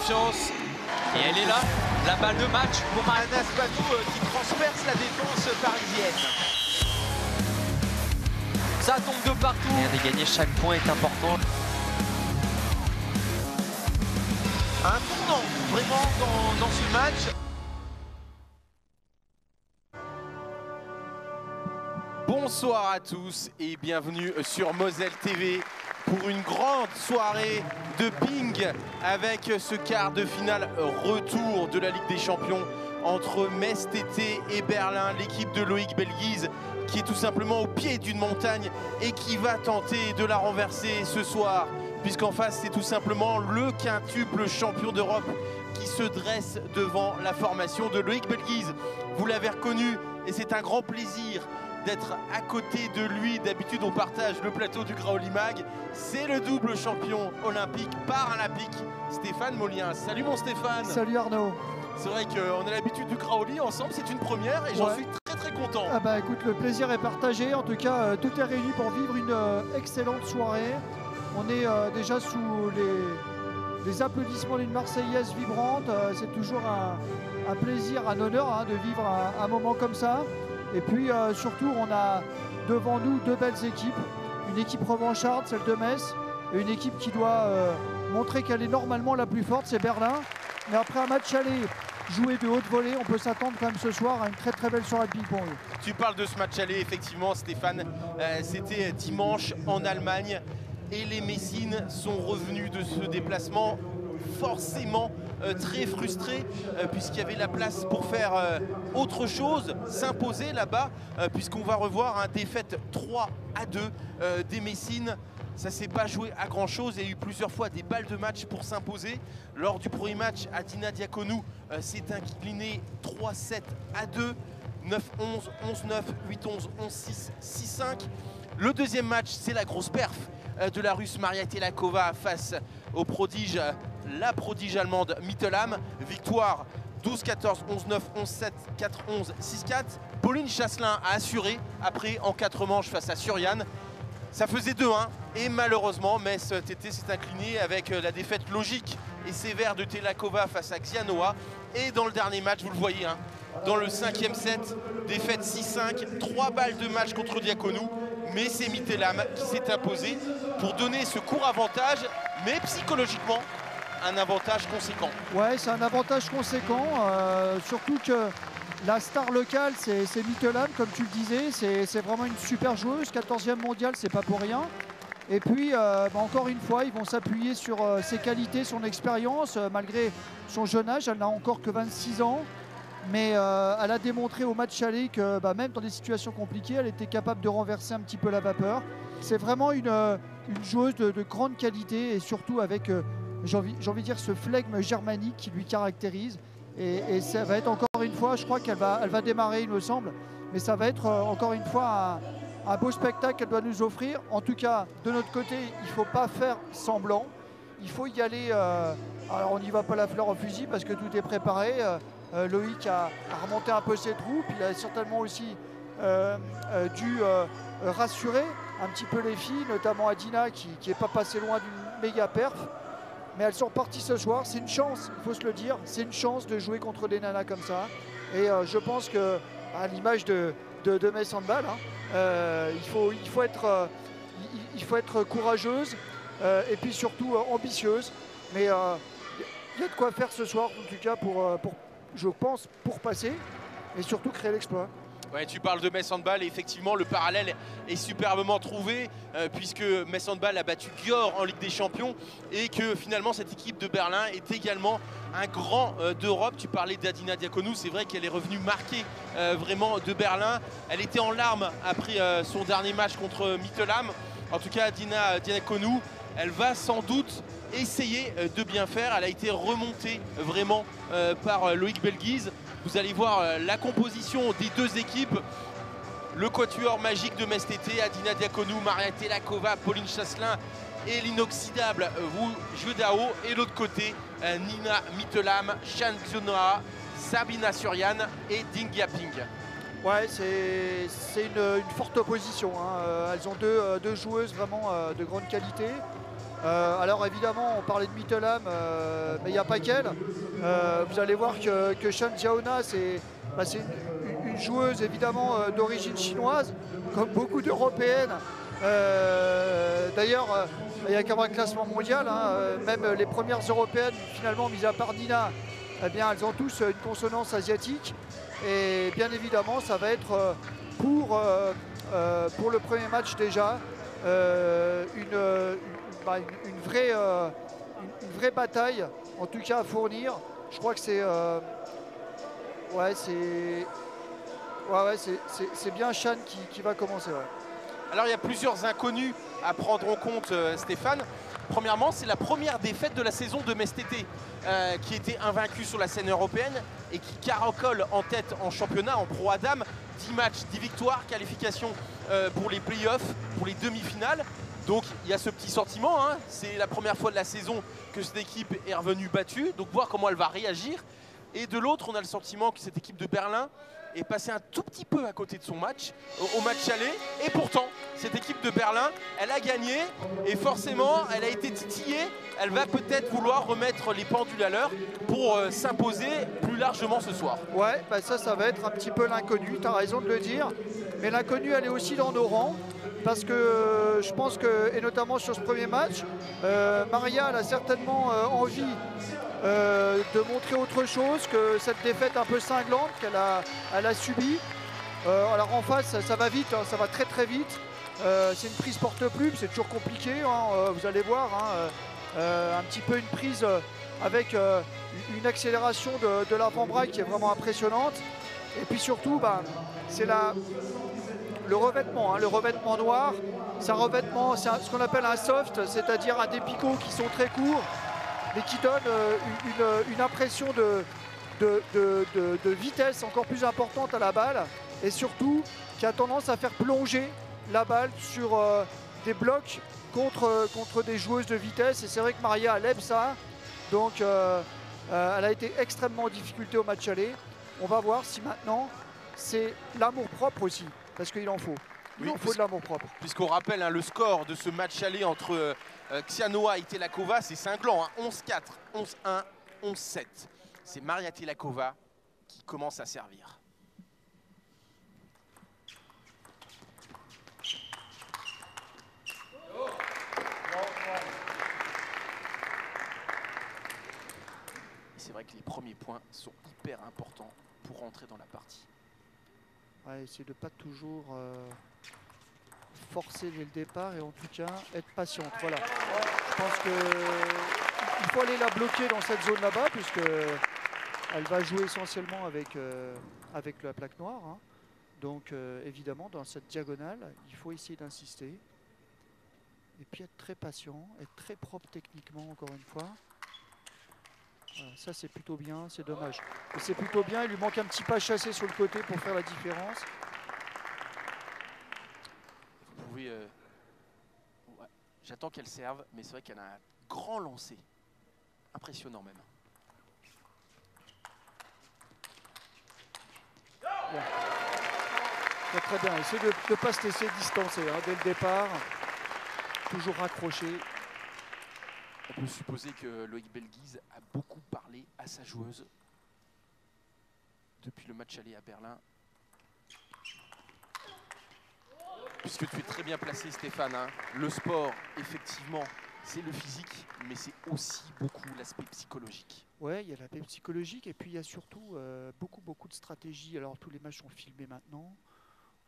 confiance. Et elle est là, la balle de match pour Maranas Badou qui transperce la défense parisienne. Ça tombe de partout. Et gagner chaque point est important. Un tournant vraiment dans ce match. Bonsoir à tous et bienvenue sur Moselle TV pour une grande soirée de ping avec ce quart de finale retour de la Ligue des Champions entre Metz TT et Berlin. L'équipe de Loïc Belguise qui est tout simplement au pied d'une montagne et qui va tenter de la renverser ce soir, puisqu'en face c'est tout simplement le quintuple champion d'Europe qui se dresse devant la formation de Loïc Belguise. Vous l'avez reconnu et c'est un grand plaisir d'être à côté de lui. D'habitude on partage le plateau du Craoli Mag. C'est le double champion olympique, paralympique, Stéphane Molliens. Salut mon Stéphane. Salut Arnaud. C'est vrai qu'on a l'habitude du Craoli ensemble, c'est une première et j'en suis très content. Ah bah écoute, le plaisir est partagé, en tout cas tout est réuni pour vivre une excellente soirée. On est déjà sous les applaudissements d'une Marseillaise vibrante. C'est toujours un plaisir, un honneur de vivre un moment comme ça. Et puis surtout, on a devant nous deux belles équipes. Une équipe revancharde, celle de Metz, et une équipe qui doit montrer qu'elle est normalement la plus forte, c'est Berlin. Mais après un match aller joué de haute volée, on peut s'attendre quand même ce soir à une très belle soirée de ping-pong. Tu parles de ce match aller, effectivement Stéphane. C'était dimanche en Allemagne et les Messines sont revenus de ce déplacement forcément très frustré, puisqu'il y avait la place pour faire autre chose, s'imposer là-bas, puisqu'on va revoir défaite 3-2 des Messines. Ça s'est pas joué à grand chose, il y a eu plusieurs fois des balles de match pour s'imposer. Lors du premier match, Adina Diaconu s'est inclinée 3-7-2, 9-11, 11-9, 8-11, 11-6, 6-5. Le deuxième match, c'est la grosse perf de la Russe Maria Tailakova face au prodige, la prodige allemande Mittelham. Victoire 12-14, 11-9, 11-7, 4-11, 6-4. Pauline Chasselin a assuré après en 4 manches face à Surian. Ça faisait 2-1 et malheureusement Metz TT s'est incliné avec la défaite logique et sévère de Tailakova face à Xianoa. Et dans le dernier match, vous le voyez, dans le 5e set, défaite 6-5, 3 balles de match contre Diaconu. Mais c'est Mittelham qui s'est imposé pour donner ce court avantage, mais psychologiquement, un avantage conséquent. Ouais, c'est un avantage conséquent, surtout que la star locale, c'est Mittelham, comme tu le disais, c'est vraiment une super joueuse, 14e mondiale, c'est pas pour rien. Et puis, encore une fois, ils vont s'appuyer sur ses qualités, son expérience, malgré son jeune âge, elle n'a encore que 26 ans. Mais elle a démontré au match aller que même dans des situations compliquées, elle était capable de renverser un petit peu la vapeur. C'est vraiment une joueuse de grande qualité et surtout avec, j'ai envie de dire, ce flegme germanique qui lui caractérise. Et ça va être encore une fois, je crois qu'elle va démarrer, il me semble. Mais ça va être encore une fois un beau spectacle qu'elle doit nous offrir. En tout cas, de notre côté, il ne faut pas faire semblant. Il faut y aller. Alors on n'y va pas la fleur au fusil parce que tout est préparé. Loïc a remonté un peu ses troupes, il a certainement aussi dû rassurer un petit peu les filles, notamment Adina qui n'est pas passée loin d'une méga perf. Mais elles sont reparties ce soir, c'est une chance, il faut se le dire, c'est une chance de jouer contre des nanas comme ça. Et je pense que à l'image de Metz Handball, il faut être courageuse et puis surtout ambitieuse. Mais il y a de quoi faire ce soir, en tout cas pour je pense, pour passer et surtout créer l'exploit. Ouais, tu parles de Metz Handball et effectivement le parallèle est superbement trouvé puisque Metz Handball a battu Győr en Ligue des Champions et que finalement cette équipe de Berlin est également un grand d'Europe. Tu parlais d'Adina Diaconu, c'est vrai qu'elle est revenue marquée vraiment de Berlin. Elle était en larmes après son dernier match contre Mittelham. En tout cas, Adina Diaconu, elle va sans doute essayer de bien faire. Elle a été remontée vraiment par Loïc Belguise. Vous allez voir la composition des deux équipes. Le quatuor magique de Metz TT, Adina Diaconu, Maria Tailakova, Pauline Chasselin et l'inoxydable Wu Judao. Et l'autre côté, Nina Mittelham, Shan Xiaona, Sabina Surian et Ding Yaping. Ouais, c'est une forte opposition. Elles ont deux joueuses vraiment de grande qualité. Alors évidemment on parlait de Mittelham, mais il n'y a pas qu'elle. Vous allez voir que Shan Xiaona, c'est une joueuse évidemment d'origine chinoise, comme beaucoup d'Européennes. D'ailleurs, il n'y a qu'à un classement mondial, hein, même les premières Européennes, finalement, mis à part Nina, eh bien, elles ont tous une consonance asiatique. Et bien évidemment, ça va être pour le premier match déjà une vraie bataille, en tout cas à fournir. Je crois que c'est... c'est bien Shan qui va commencer. Ouais. Alors il y a plusieurs inconnus à prendre en compte, Stéphane. Premièrement, c'est la première défaite de la saison de Metz TT, qui était invaincue sur la scène européenne et qui caracole en tête en championnat, en Pro A Dames. 10 matchs, 10 victoires, qualification pour les playoffs, pour les demi-finales. Donc il y a ce petit sentiment, hein. C'est la première fois de la saison que cette équipe est revenue battue. Donc voir comment elle va réagir. Et de l'autre, on a le sentiment que cette équipe de Berlin est passée un tout petit peu à côté de son match, au match aller. Et pourtant, cette équipe de Berlin, elle a gagné. Et forcément, elle a été titillée. Elle va peut-être vouloir remettre les pendules à l'heure pour s'imposer plus largement ce soir. Ouais, bah ça va être un petit peu l'inconnu. Tu as raison de le dire. Mais l'inconnu, elle est aussi dans nos rangs. Parce que je pense que, et notamment sur ce premier match, Maria, elle a certainement envie de montrer autre chose que cette défaite un peu cinglante qu'elle a subie. Alors en face, ça va vite, hein, ça va très très vite. C'est une prise porte-plume, c'est toujours compliqué, hein, vous allez voir. Hein, un petit peu une prise avec une accélération de l'avant-bras qui est vraiment impressionnante. Et puis surtout, bah, c'est le revêtement, hein, le revêtement noir. C'est un revêtement, c'est ce qu'on appelle un soft, c'est-à-dire des picots qui sont très courts, mais qui donne une impression de vitesse encore plus importante à la balle, et surtout qui a tendance à faire plonger la balle sur des blocs contre des joueuses de vitesse. Et c'est vrai que Maria, elle aime ça, donc elle a été extrêmement en difficulté au match aller. On va voir si maintenant c'est l'amour propre aussi, parce qu'il en faut. Il en faut de l'amour propre. Puisqu'on rappelle, hein, le score de ce match aller entre... Xianoa et Tailakova, c'est cinglant, hein. 11-4, 11-1, 11-7. C'est Maria Tailakova qui commence à servir. C'est vrai que les premiers points sont hyper importants pour rentrer dans la partie. Ouais, essayer de ne pas toujours... forcer dès le départ et en tout cas être patiente. Voilà. Je pense qu'il faut aller la bloquer dans cette zone là-bas, puisque elle va jouer essentiellement avec la plaque noire. Hein. Donc évidemment dans cette diagonale, il faut essayer d'insister. Et puis être très patient, être très propre techniquement encore une fois. Voilà, ça c'est plutôt bien, c'est dommage. C'est plutôt bien, il lui manque un petit pas chassé sur le côté pour faire la différence. Ouais. J'attends qu'elle serve, mais c'est vrai qu'elle a un grand lancer. Impressionnant même. Ouais. Ouais, très bien, essayez de ne pas se laisser distancer, hein, dès le départ. Toujours raccroché. On peut supposer que Loïc Belguise a beaucoup parlé à sa joueuse depuis le match aller à Berlin. Puisque tu es très bien placé, Stéphane, hein. Le sport, effectivement, c'est le physique, mais c'est aussi beaucoup l'aspect psychologique. Oui, il y a l'aspect psychologique et puis il y a surtout beaucoup de stratégies. Alors tous les matchs sont filmés maintenant.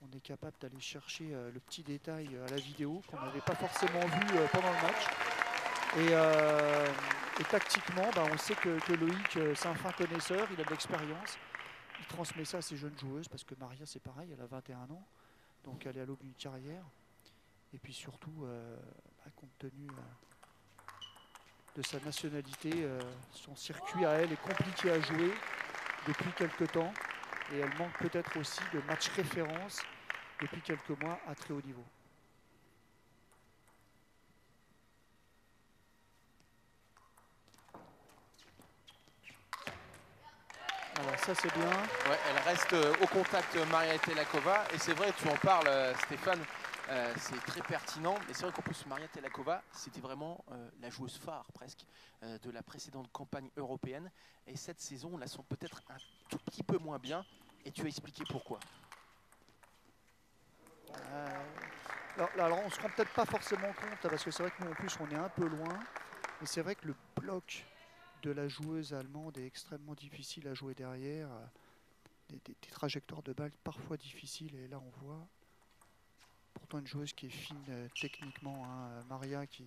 On est capable d'aller chercher le petit détail à la vidéo qu'on n'avait pas forcément vu pendant le match. Et tactiquement, bah, on sait que Loïc, c'est un fin connaisseur, il a de l'expérience. Il transmet ça à ses jeunes joueuses, parce que Maria, c'est pareil, elle a 21 ans. Donc elle est à l'aube d'une carrière. Et puis surtout, compte tenu de sa nationalité, son circuit à elle est compliqué à jouer depuis quelques temps. Et elle manque peut-être aussi de matchs références depuis quelques mois à très haut niveau. Voilà, ça c'est bien. Ouais, elle reste au contact, Maria Tailakova. Et c'est vrai, tu en parles, Stéphane, C'est très pertinent. Mais c'est vrai qu'en plus, Maria Tailakova, c'était vraiment la joueuse phare presque de la précédente campagne européenne. Et cette saison, on la sent peut-être un tout petit peu moins bien. Et tu as expliqué pourquoi. Alors on ne se rend peut-être pas forcément compte, parce que c'est vrai que nous, en plus, on est un peu loin. Mais c'est vrai que le bloc de la joueuse allemande est extrêmement difficile à jouer derrière. Des trajectoires de balles parfois difficiles. Et là, on voit pourtant une joueuse qui est fine techniquement. Hein, Maria qui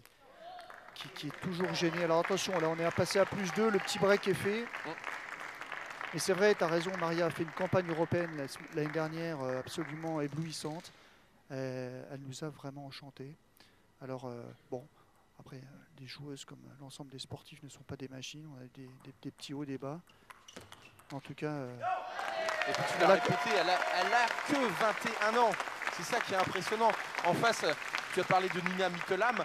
est toujours gênée. Alors attention, là, on est passé à +2. Le petit break est fait. Mais c'est vrai, tu as raison, Maria a fait une campagne européenne l'année dernière absolument éblouissante. Elle nous a vraiment enchantés. Alors, bon, après, des joueuses comme l'ensemble des sportifs ne sont pas des machines. On a des petits hauts, des bas. En tout cas... Et puis tu l'as répété, elle a que 21 ans. C'est ça qui est impressionnant. En face, tu as parlé de Nina Mittelham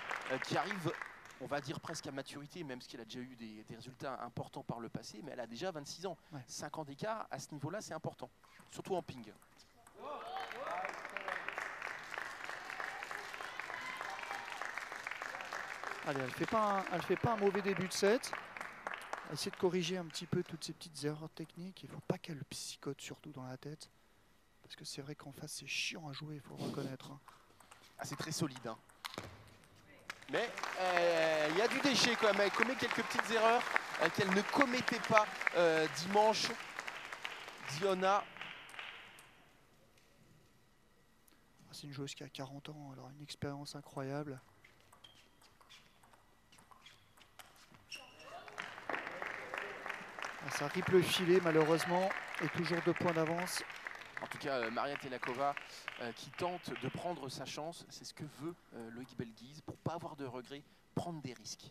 qui arrive, on va dire, presque à maturité, même si elle a déjà eu des résultats importants par le passé, mais elle a déjà 26 ans. Ouais. 5 ans d'écart, à ce niveau-là, c'est important. Surtout en ping. Allez, elle fait pas un mauvais début de set. Essayer de corriger un petit peu toutes ces petites erreurs techniques. Il ne faut pas qu'elle psychote surtout dans la tête. Parce que c'est vrai qu'en face, c'est chiant à jouer, il faut le reconnaître. Ah, c'est très solide. Hein. Mais il y a du déchet quand même. Elle commet quelques petites erreurs qu'elle ne commettait pas dimanche. Diona. C'est une joueuse qui a 40 ans, alors une expérience incroyable. Ça rippe le filet malheureusement et toujours 2 points d'avance. En tout cas, Maria Tailakova qui tente de prendre sa chance, c'est ce que veut Loïc Belguise pour ne pas avoir de regrets, prendre des risques.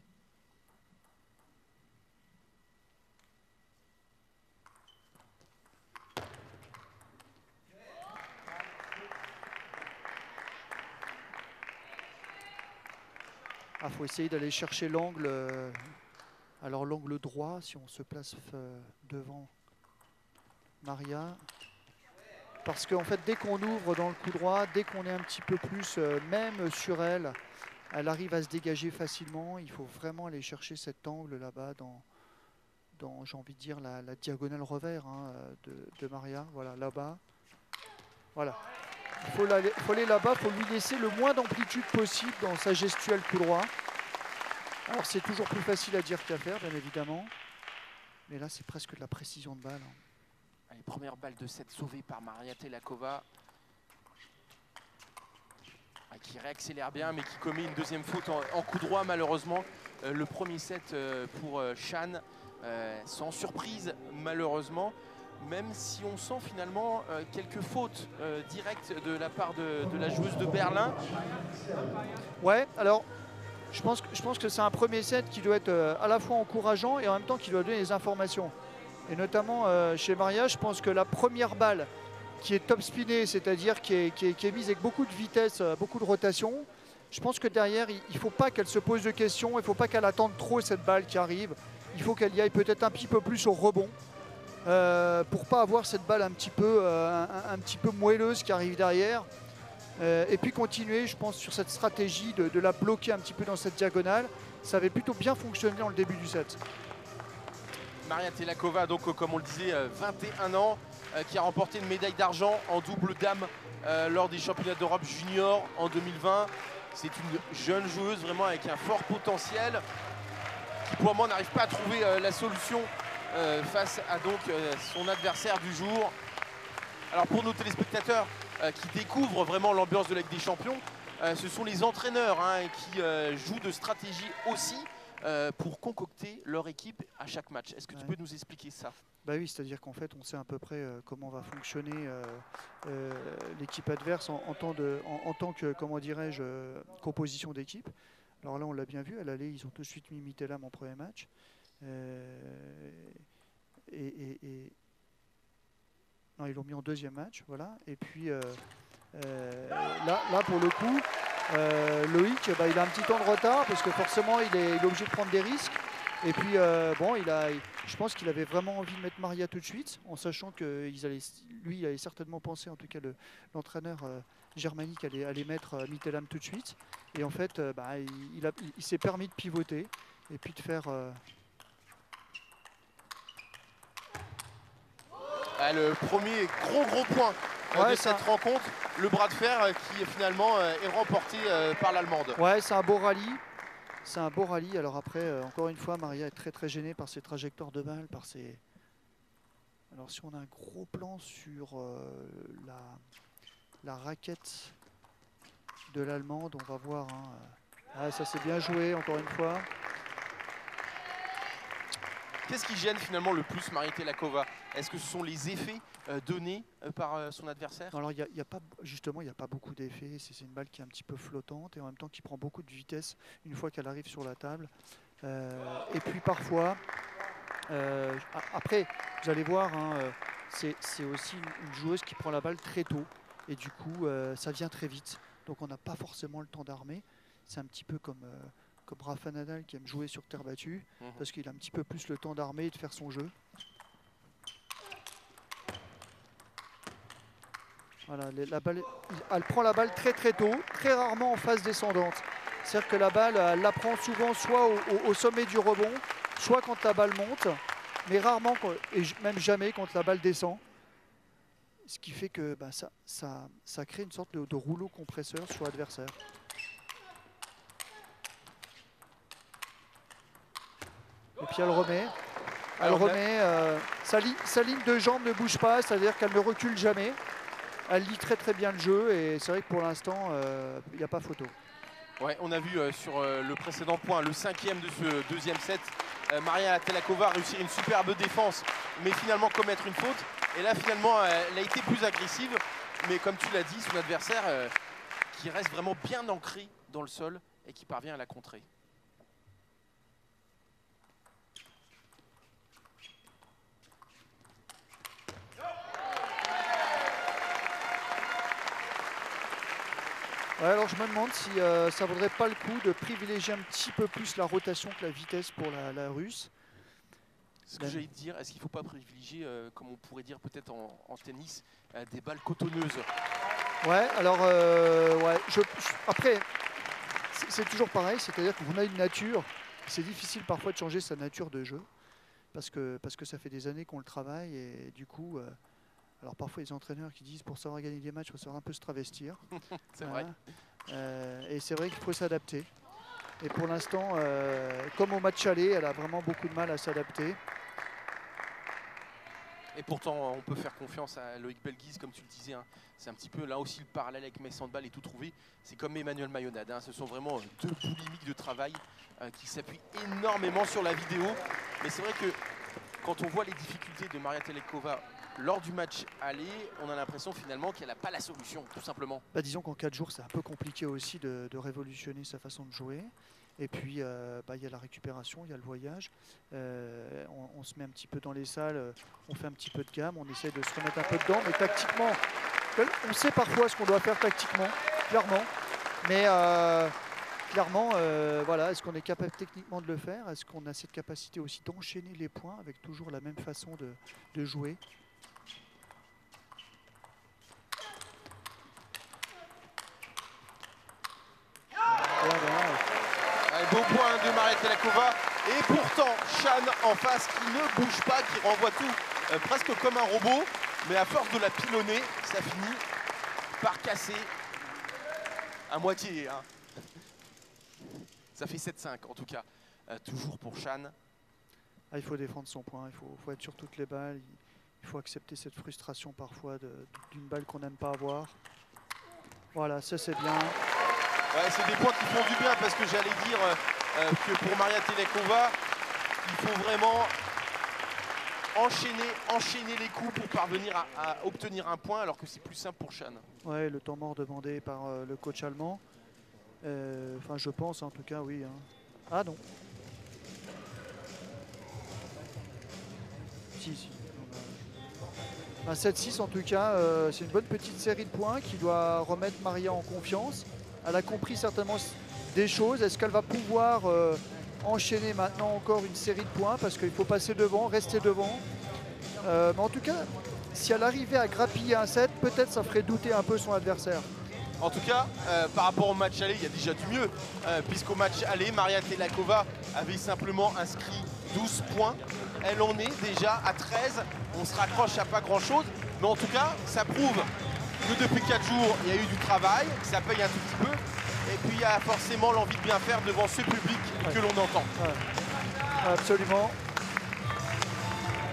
Ah, faut essayer d'aller chercher l'angle. Alors l'angle droit, si on se place devant Maria, parce qu'en fait dès qu'on ouvre dans le coup droit, dès qu'on est un petit peu plus, même sur elle, elle arrive à se dégager facilement. Il faut vraiment aller chercher cet angle là-bas dans j'ai envie de dire, la diagonale revers hein, de Maria. Voilà, là-bas. Voilà. Il faut aller là-bas, il faut lui laisser le moins d'amplitude possible dans sa gestuelle coup droit. Alors c'est toujours plus facile à dire qu'à faire, bien évidemment. Mais là, c'est presque de la précision de balle. Allez, première balle de 7 sauvée par Maria Tailakova. Qui réaccélère bien, mais qui commet une deuxième faute en coup droit, malheureusement. Le premier set pour Shan, sans surprise, malheureusement. Même si on sent finalement quelques fautes directes de la part de la joueuse de Berlin. Ouais, alors... Je pense que c'est un premier set qui doit être à la fois encourageant et en même temps qui doit donner des informations. Et notamment chez Maria, je pense que la première balle qui est top spinée, c'est-à-dire qui est mise avec beaucoup de vitesse, beaucoup de rotation, je pense que derrière, il ne faut pas qu'elle se pose de questions, il ne faut pas qu'elle attende trop cette balle qui arrive. Il faut qu'elle y aille peut-être un petit peu plus au rebond pour ne pas avoir cette balle un petit peu moelleuse qui arrive derrière. Et puis continuer, je pense, sur cette stratégie de la bloquer un petit peu dans cette diagonale. Ça avait plutôt bien fonctionné dans le début du set. Maria Tailakova, donc, comme on le disait, 21 ans, qui a remporté une médaille d'argent en double dame lors des championnats d'Europe junior en 2020. C'est une jeune joueuse vraiment avec un fort potentiel qui, pour le moment, n'arrive pas à trouver la solution face à donc son adversaire du jour. Alors, pour nos téléspectateurs, qui découvrent vraiment l'ambiance de la Ligue des Champions. Ce sont les entraîneurs hein, qui jouent de stratégie aussi pour concocter leur équipe à chaque match. Est-ce que tu peux nous expliquer ça? Bah oui, c'est-à-dire qu'en fait, on sait à peu près comment va fonctionner l'équipe adverse en tant que, comment dirais-je, composition d'équipe. Alors là, on l'a bien vu, ils ont tout de suite mis Mittelham en premier match. Non, ils l'ont mis en deuxième match, voilà. Et puis là, pour le coup, Loïc, bah, il a un petit temps de retard parce que forcément, il est obligé de prendre des risques. Et puis, bon, je pense qu'il avait vraiment envie de mettre Maria tout de suite, en sachant que lui, il allait certainement penser, en tout cas l'entraîneur germanique allait mettre Mittelham tout de suite. Et en fait, il s'est permis de pivoter et puis de faire... Ah, le premier gros point de cette rencontre. Le bras de fer qui finalement est remporté par l'Allemande. Ouais, c'est un beau rallye. C'est un beau rallye. Alors après, encore une fois, Maria est très gênée par ses trajectoires de balles, par ses... Alors si on a un gros plan sur la raquette de l'Allemande, on va voir. Hein. Ah, ça c'est bien joué, encore une fois. Qu'est-ce qui gêne finalement le plus Maria Tailakova? Est-ce que ce sont les effets donnés par son adversaire? Alors justement, il n'y a pas beaucoup d'effets. C'est une balle qui est un petit peu flottante et en même temps qui prend beaucoup de vitesse une fois qu'elle arrive sur la table. Et puis parfois, après, vous allez voir, hein, c'est aussi une joueuse qui prend la balle très tôt. Et du coup, ça vient très vite. Donc on n'a pas forcément le temps d'armer. C'est un petit peu comme... Comme Rafa Nadal qui aime jouer sur terre battue, parce qu'il a un petit peu plus le temps d'armer et de faire son jeu. Voilà, la balle, elle prend la balle très tôt, très rarement en phase descendante. C'est-à-dire que la balle, elle la prend souvent soit au sommet du rebond, soit quand la balle monte, mais rarement, et même jamais quand la balle descend. Ce qui fait que ça crée une sorte de rouleau compresseur sur l'adversaire. Et puis elle remet. Sa ligne de jambe ne bouge pas, c'est-à-dire qu'elle ne recule jamais. Elle lit très bien le jeu et c'est vrai que pour l'instant, il n'y a pas photo. Ouais, on a vu sur le précédent point, le cinquième de ce deuxième set, Maria Tailakova réussir une superbe défense, mais finalement commettre une faute. Et là, finalement, elle a été plus agressive. Mais comme tu l'as dit, son adversaire qui reste vraiment bien ancré dans le sol et qui parvient à la contrer. Ouais, alors je me demande si ça ne vaudrait pas le coup de privilégier un petit peu plus la rotation que la vitesse pour la Russe. Ce que j'allais te dire, est-ce qu'il ne faut pas privilégier, comme on pourrait dire peut-être en tennis, des balles cotonneuses? Ouais, alors après, c'est toujours pareil, c'est-à-dire qu'on a une nature, c'est difficile parfois de changer sa nature de jeu, parce que ça fait des années qu'on le travaille et du coup... Alors parfois, il y a des entraîneurs qui disent pour savoir gagner des matchs, il faut savoir un peu se travestir. C'est vrai. Et c'est vrai qu'il faut s'adapter. Et pour l'instant, comme au match aller, elle a vraiment beaucoup de mal à s'adapter. Et pourtant, on peut faire confiance à Loïc Belguise, comme tu le disais. Hein. C'est un petit peu là aussi le parallèle avec Metz Handball et tout trouvé. C'est comme Emmanuel Mayonnade. Hein. Ce sont vraiment deux boulimiques de travail qui s'appuient énormément sur la vidéo. Mais c'est vrai que quand on voit les difficultés de Maria Tailakova lors du match aller, on a l'impression finalement qu'elle n'a pas la solution, tout simplement. Bah, disons qu'en 4 jours, c'est un peu compliqué aussi de révolutionner sa façon de jouer. Et puis, y a la récupération, il y a le voyage. On se met un petit peu dans les salles, on fait un petit peu de gamme, on essaie de se remettre un peu dedans. Mais tactiquement, on sait parfois ce qu'on doit faire tactiquement, clairement. Mais voilà, est-ce qu'on est capable techniquement de le faire? Est-ce qu'on a cette capacité aussi d'enchaîner les points avec toujours la même façon de jouer? Beau point de Maria Tailakova et pourtant Shan en face qui ne bouge pas, qui renvoie tout presque comme un robot, mais à force de la pilonner, ça finit par casser à moitié. Hein. Ça fait 7-5 en tout cas, toujours pour Shan. Ah, il faut défendre son point, il faut être sur toutes les balles, il faut accepter cette frustration parfois d'une balle qu'on n'aime pas avoir. Voilà, ça c'est bien. Ouais, c'est des points qui font du bien parce que j'allais dire que pour Maria Tailakova, il faut vraiment enchaîner les coups pour parvenir à obtenir un point alors que c'est plus simple pour Shan. Ouais, le temps mort demandé par le coach allemand. Enfin, je pense en tout cas, oui. Hein. Ah non. Si. Un 7-6 en tout cas, c'est une bonne petite série de points qui doit remettre Maria en confiance. Elle a compris certainement des choses. Est-ce qu'elle va pouvoir enchaîner maintenant encore une série de points? Parce qu'il faut passer devant, rester devant. Mais en tout cas, si elle arrivait à grappiller un set, peut-être ça ferait douter un peu son adversaire. En tout cas, par rapport au match aller, il y a déjà du mieux, puisqu'au match aller, Maria Tailakova avait simplement inscrit 12 points. Elle en est déjà à 13. On se raccroche à pas grand-chose. Mais en tout cas, ça prouve que depuis 4 jours, il y a eu du travail, que ça paye un tout petit peu. Et puis, il y a forcément l'envie de bien faire devant ce public que l'on entend. Ouais. Absolument.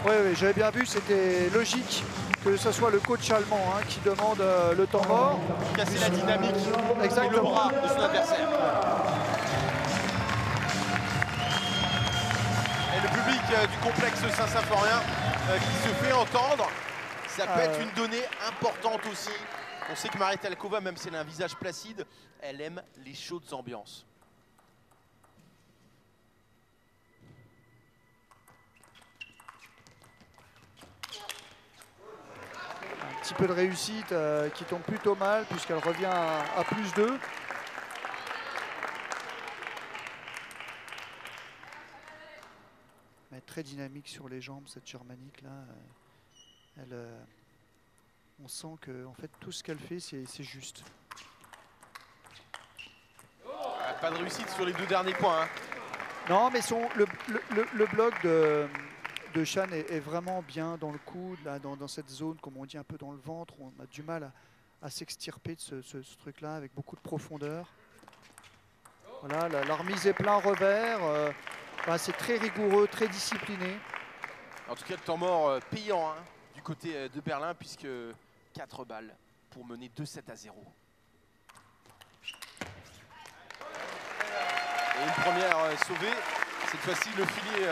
Oui, oui, j'avais bien vu, c'était logique que ce soit le coach allemand qui demande le temps mort. Casser la dynamique et le bras de son adversaire. Et le public du complexe Saint-Symphorien qui se fait entendre, ça peut être une donnée importante aussi. On sait que Maria Tailakova, même si elle a un visage placide, elle aime les chaudes ambiances. Un petit peu de réussite qui tombe plutôt mal puisqu'elle revient à plus 2. Elle est très dynamique sur les jambes, cette germanique là. On sent que en fait tout ce qu'elle fait c'est juste. Pas de réussite sur les deux derniers points. Non mais le bloc de Shan est vraiment bien dans le coude, là, dans cette zone, comme on dit, un peu dans le ventre, où on a du mal à s'extirper de ce truc-là, avec beaucoup de profondeur. Voilà, la remise est plein revers, c'est très rigoureux, très discipliné. En tout cas, le temps mort payant du côté de Berlin, puisque 4 balles pour mener 2-7 à 0. Et une première sauvée, cette fois-ci le filet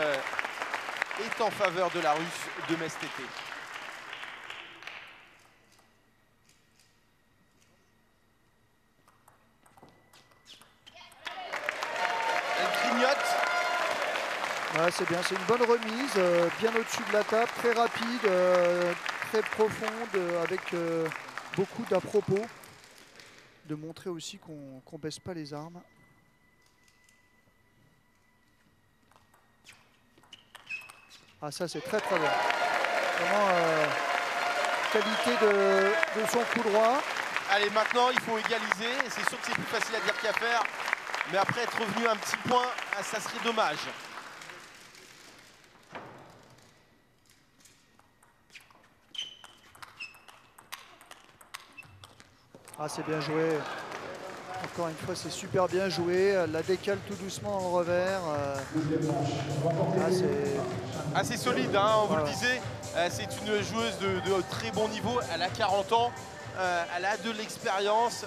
est en faveur de la Russe de Metz TT. Elle grignote. Ouais, c'est bien, c'est une bonne remise, bien au-dessus de la table, très rapide, très profonde, avec beaucoup d'à-propos. De montrer aussi qu'on ne baisse pas les armes. Ah ça c'est très très bon. Vraiment qualité de son coup droit. Allez maintenant il faut égaliser. C'est sûr que c'est plus facile à dire qu'à faire. Mais après être revenu à un petit point, ça serait dommage. Ah c'est bien joué. Encore une fois, c'est super bien joué. La décale tout doucement en revers. Assez solide, on vous le disait. C'est une joueuse de très bon niveau. Elle a 40 ans. Elle a de l'expérience.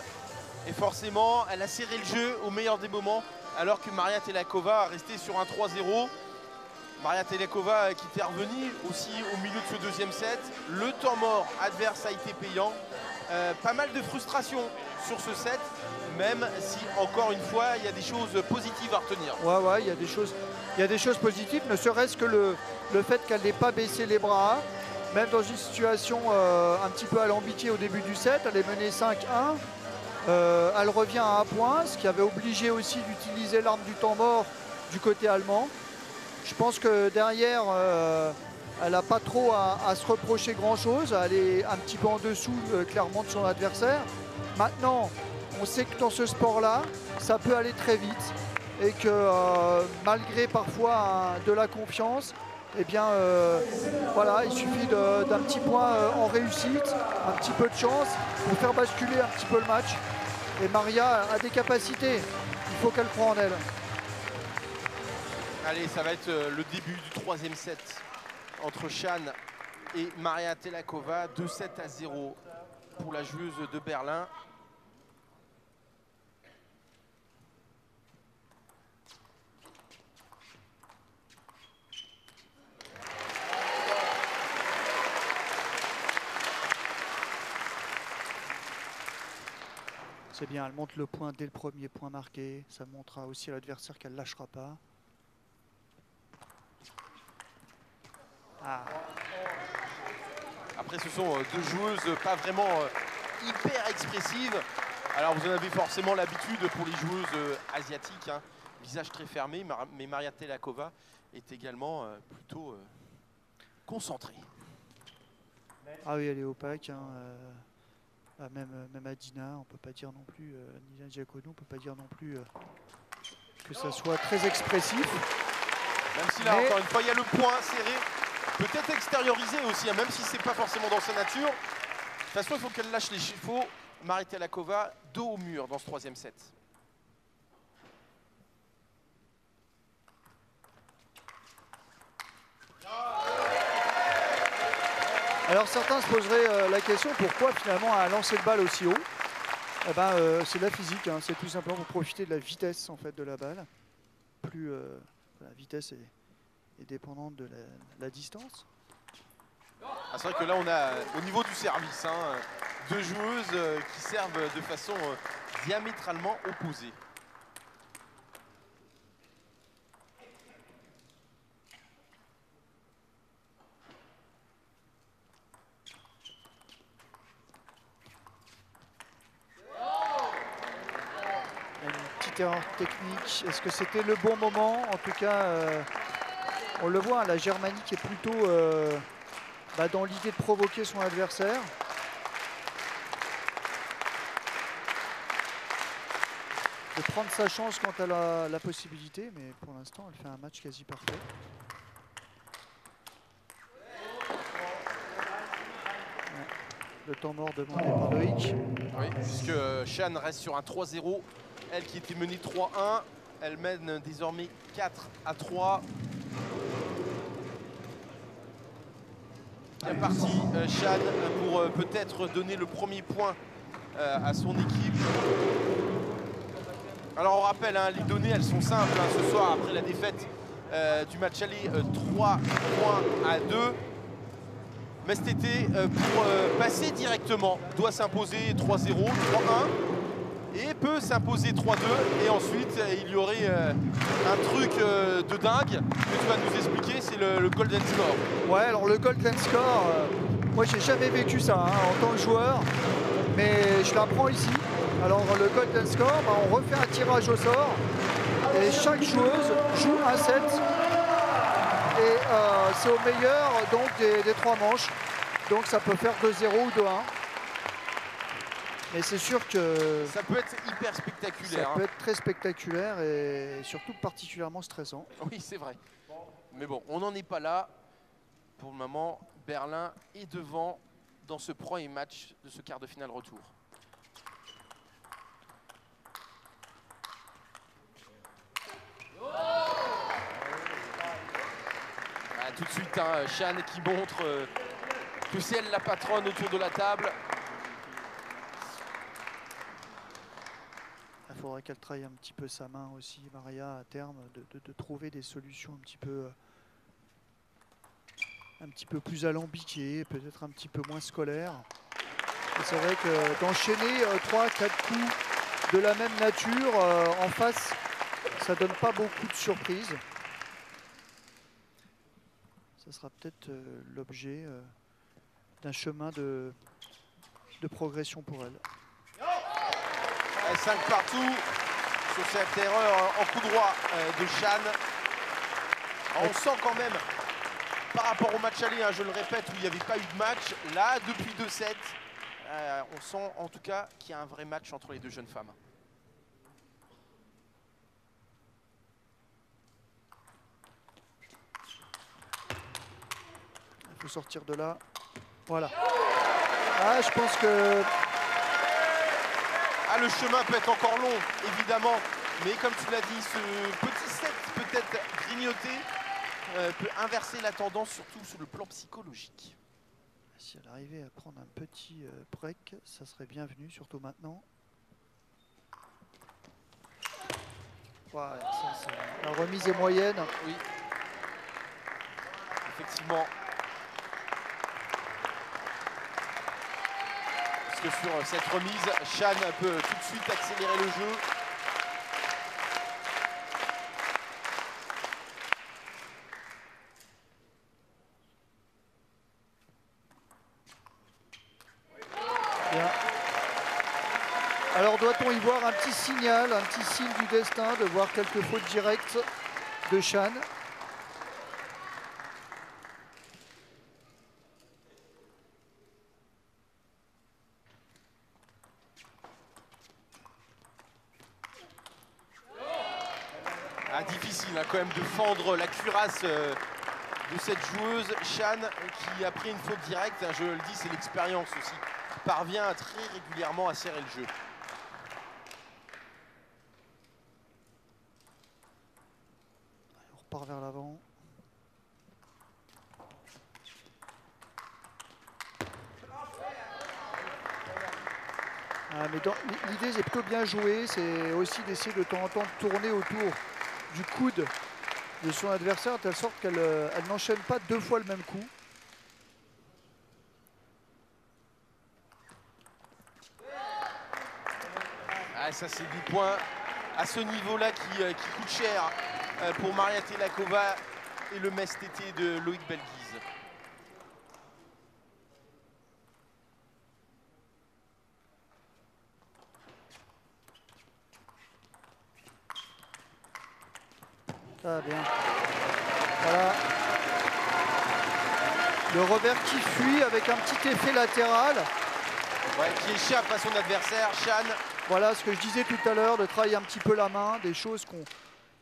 Et forcément, elle a serré le jeu au meilleur des moments. Alors que Maria Tailakova a resté sur un 3-0. Maria Tailakova qui était revenue aussi au milieu de ce deuxième set. Le temps mort adverse a été payant. Pas mal de frustration sur ce set, même si encore une fois il y a des choses positives à retenir. Ouais, il y a des choses positives, ne serait-ce que le fait qu'elle n'ait pas baissé les bras, même dans une situation un petit peu alambiquée au début du set. Elle est menée 5-1, elle revient à un point, ce qui avait obligé aussi d'utiliser l'arme du temps mort du côté allemand. Je pense que derrière elle n'a pas trop à se reprocher grand-chose, elle est un petit peu en dessous clairement de son adversaire. Maintenant, on sait que dans ce sport-là, ça peut aller très vite et que malgré parfois de la confiance, eh bien, voilà, il suffit d'un petit point en réussite, un petit peu de chance pour faire basculer un petit peu le match. Et Maria a des capacités, il faut qu'elle croie en elle. Allez, ça va être le début du troisième set. Entre Shan et Maria Tailakova, 2-7 à 0 pour la joueuse de Berlin. C'est bien, elle monte le point dès le premier point marqué. Ça montrera aussi à l'adversaire qu'elle ne lâchera pas. Après ce sont deux joueuses pas vraiment hyper expressives. Alors vous en avez forcément l'habitude pour les joueuses asiatiques, visage très fermé, mais Maria Tailakova est également plutôt concentrée. Ah oui, elle est opaque. Même Adina, on ne peut pas dire non plus, Nina Diaconu, on ne peut pas dire non plus que ça soit très expressif. Même si là, mais... encore une fois, il y a le point serré, peut-être extériorisé aussi, hein, même si ce n'est pas forcément dans sa nature. De toute façon, il faut qu'elle lâche les chiffons. Maria Tailakova, dos au mur dans ce troisième set. Alors certains se poseraient la question, pourquoi finalement à lancer le balle aussi haut? Eh ben, c'est de la physique, hein, c'est tout simplement pour profiter de la vitesse en fait, de la balle. Plus la vitesse est dépendante de la distance. Ah, c'est vrai que là on a au niveau du service, hein, deux joueuses qui servent de façon diamétralement opposée. Technique, est-ce que c'était le bon moment? En tout cas, on le voit, la Germanie qui est plutôt dans l'idée de provoquer son adversaire. De prendre sa chance quand elle a la possibilité, mais pour l'instant, elle fait un match quasi parfait. Le temps mort demandé par Loïc. Oui, puisque Shan reste sur un 3-0. Elle qui était menée 3-1, elle mène désormais 4-3. Bien parti Shan pour peut-être donner le premier point à son équipe. Alors on rappelle, hein, les données elles sont simples hein, ce soir après la défaite du match aller 3-2. Metz TT pour passer directement doit s'imposer 3-0, 3-1. Et peut s'imposer 3-2 et ensuite il y aurait un truc de dingue que tu vas nous expliquer, c'est le golden score. Ouais, alors le golden score, moi j'ai jamais vécu ça hein, en tant que joueur, mais je l'apprends ici. Alors le golden score, on refait un tirage au sort et chaque joueuse joue un set et c'est au meilleur donc des trois manches, donc ça peut faire 2-0 ou 2-1. Mais c'est sûr que ça peut être hyper spectaculaire. Ça peut être très spectaculaire et surtout particulièrement stressant. Oui, c'est vrai. Mais bon, on n'en est pas là. Pour le moment, Berlin est devant dans ce premier match de ce quart de finale retour. Ah, tout de suite, hein, Shan qui montre que c'est elle la patronne autour de la table. Il faudrait qu'elle travaille un petit peu sa main aussi, Maria, à terme, de trouver des solutions un petit peu plus alambiquées, peut-être un petit peu moins scolaires. C'est vrai que d'enchaîner 3-4 coups de la même nature en face, ça donne pas beaucoup de surprises. Ça sera peut-être l'objet d'un chemin de progression pour elle. 5 partout sur cette erreur en coup droit de Shan. On sent quand même, par rapport au match aller, hein, je le répète, où il n'y avait pas eu de match, là, depuis 2-7, on sent en tout cas qu'il y a un vrai match entre les deux jeunes femmes. Il faut sortir de là. Voilà. Ah, je pense que... Ah, le chemin peut être encore long, évidemment, mais comme tu l'as dit, ce petit set peut-être grignoté peut inverser la tendance, surtout sur le plan psychologique. Si elle arrivait à prendre un petit break, ça serait bienvenu, surtout maintenant. Ouais, ça, la remise est moyenne. Oui. Effectivement. Parce que sur cette remise, Shan peut tout de suite accélérer le jeu. Bien. Alors doit-on y voir un petit signal, un petit signe du destin, de voir quelques fautes directes de Shan? difficile hein, quand même de fendre la cuirasse de cette joueuse, Shan, qui a pris une faute directe. Hein, je le dis, c'est l'expérience aussi, qui parvient très régulièrement à serrer le jeu. On repart vers l'avant. Ah, l'idée c'est plutôt bien joué, c'est aussi d'essayer de temps en temps de tourner autour du coude de son adversaire de telle sorte qu'elle n'enchaîne pas deux fois le même coup. Ah, ça c'est du point à ce niveau-là qui coûte cher pour Maria Tailakova et le Metz TT de Loïc Belguise. Ah, bien. Voilà. Le revers qui fuit avec un petit effet latéral. Ouais, qui échappe à son adversaire, Shan. Voilà ce que je disais tout à l'heure, de travailler un petit peu la main, des choses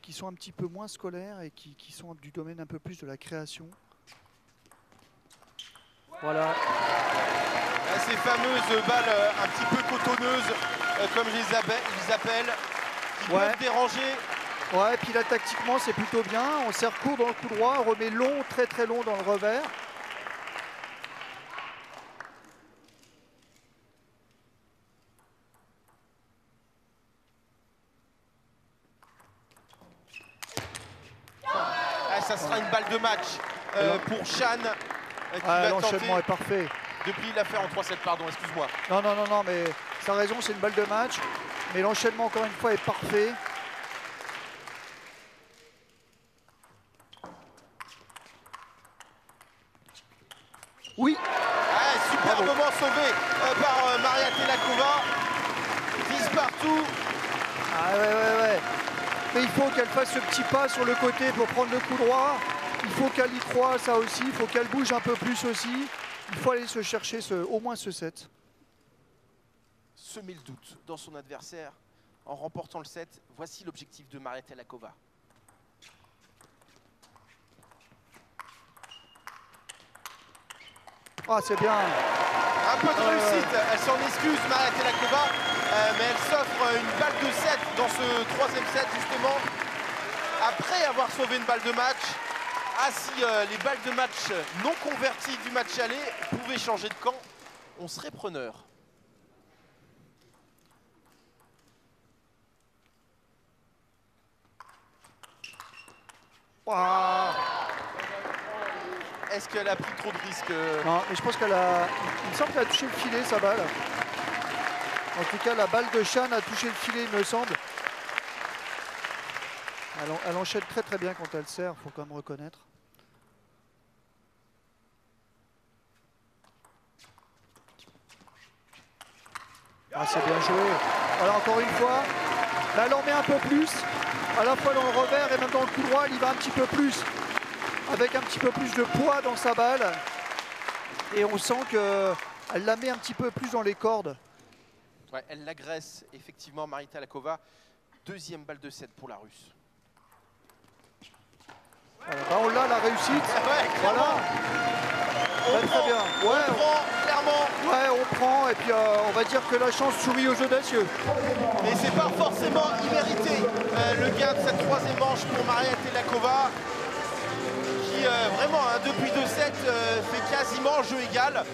qui sont un petit peu moins scolaires et qui sont du domaine un peu plus de la création. Voilà. Ah, ces fameuses balles un petit peu cotonneuses, comme je les appelle, qui peuvent déranger. Ouais, et puis là, tactiquement, c'est plutôt bien. On serre court dans le coup droit, on remet long, très très long dans le revers. Ah, ça sera une balle de match pour Shan. L'enchaînement est parfait. Depuis l'affaire en 3-7, pardon, excuse-moi. Non, non, non, non, mais t'as raison, c'est une balle de match. Mais l'enchaînement, encore une fois, est parfait. Oui. Ah, superbement sauvé par Maria Tailakova. 10 partout. Ah ouais, ouais, ouais. Mais il faut qu'elle fasse ce petit pas sur le côté pour prendre le coup droit. Il faut qu'elle y croie, ça aussi. Il faut qu'elle bouge un peu plus aussi. Il faut aller se chercher au moins ce set. Semer le doute dans son adversaire en remportant le set. Voici l'objectif de Maria Tailakova. Ah, c'est bien. Un peu de réussite, elle s'en excuse, Maria Tailakova, mais elle s'offre une balle de 7 dans ce troisième set, justement, après avoir sauvé une balle de match. Ah, si les balles de match non converties du match aller pouvaient changer de camp, on serait preneur. Waouh. Est-ce qu'elle a pris trop de risques? Non, mais je pense qu'elle a... Il me semble qu'elle a touché le filet, sa balle. En tout cas, la balle de Shan a touché le filet, il me semble. Elle enchaîne très très bien quand elle sert, il faut quand même reconnaître. Ah, c'est bien joué. Voilà, encore une fois. Là, elle en met un peu plus. À la fois dans le revers et même dans le coup droit, elle y va un petit peu plus, avec un petit peu plus de poids dans sa balle. Et on sent qu'elle la met un petit peu plus dans les cordes. Ouais, elle l'agresse, effectivement, Maria Tailakova. Deuxième balle de 7 pour la Russe. Voilà, bah on l'a, la réussite. Ouais, voilà. On prend, très bien. Ouais, on prend, clairement. Ouais, on prend. Et puis, on va dire que la chance sourit aux audacieux. Mais c'est pas forcément immérité, le gain de cette troisième manche pour Maria Tailakova. Vraiment, hein, depuis 2-7, fait quasiment jeu égal.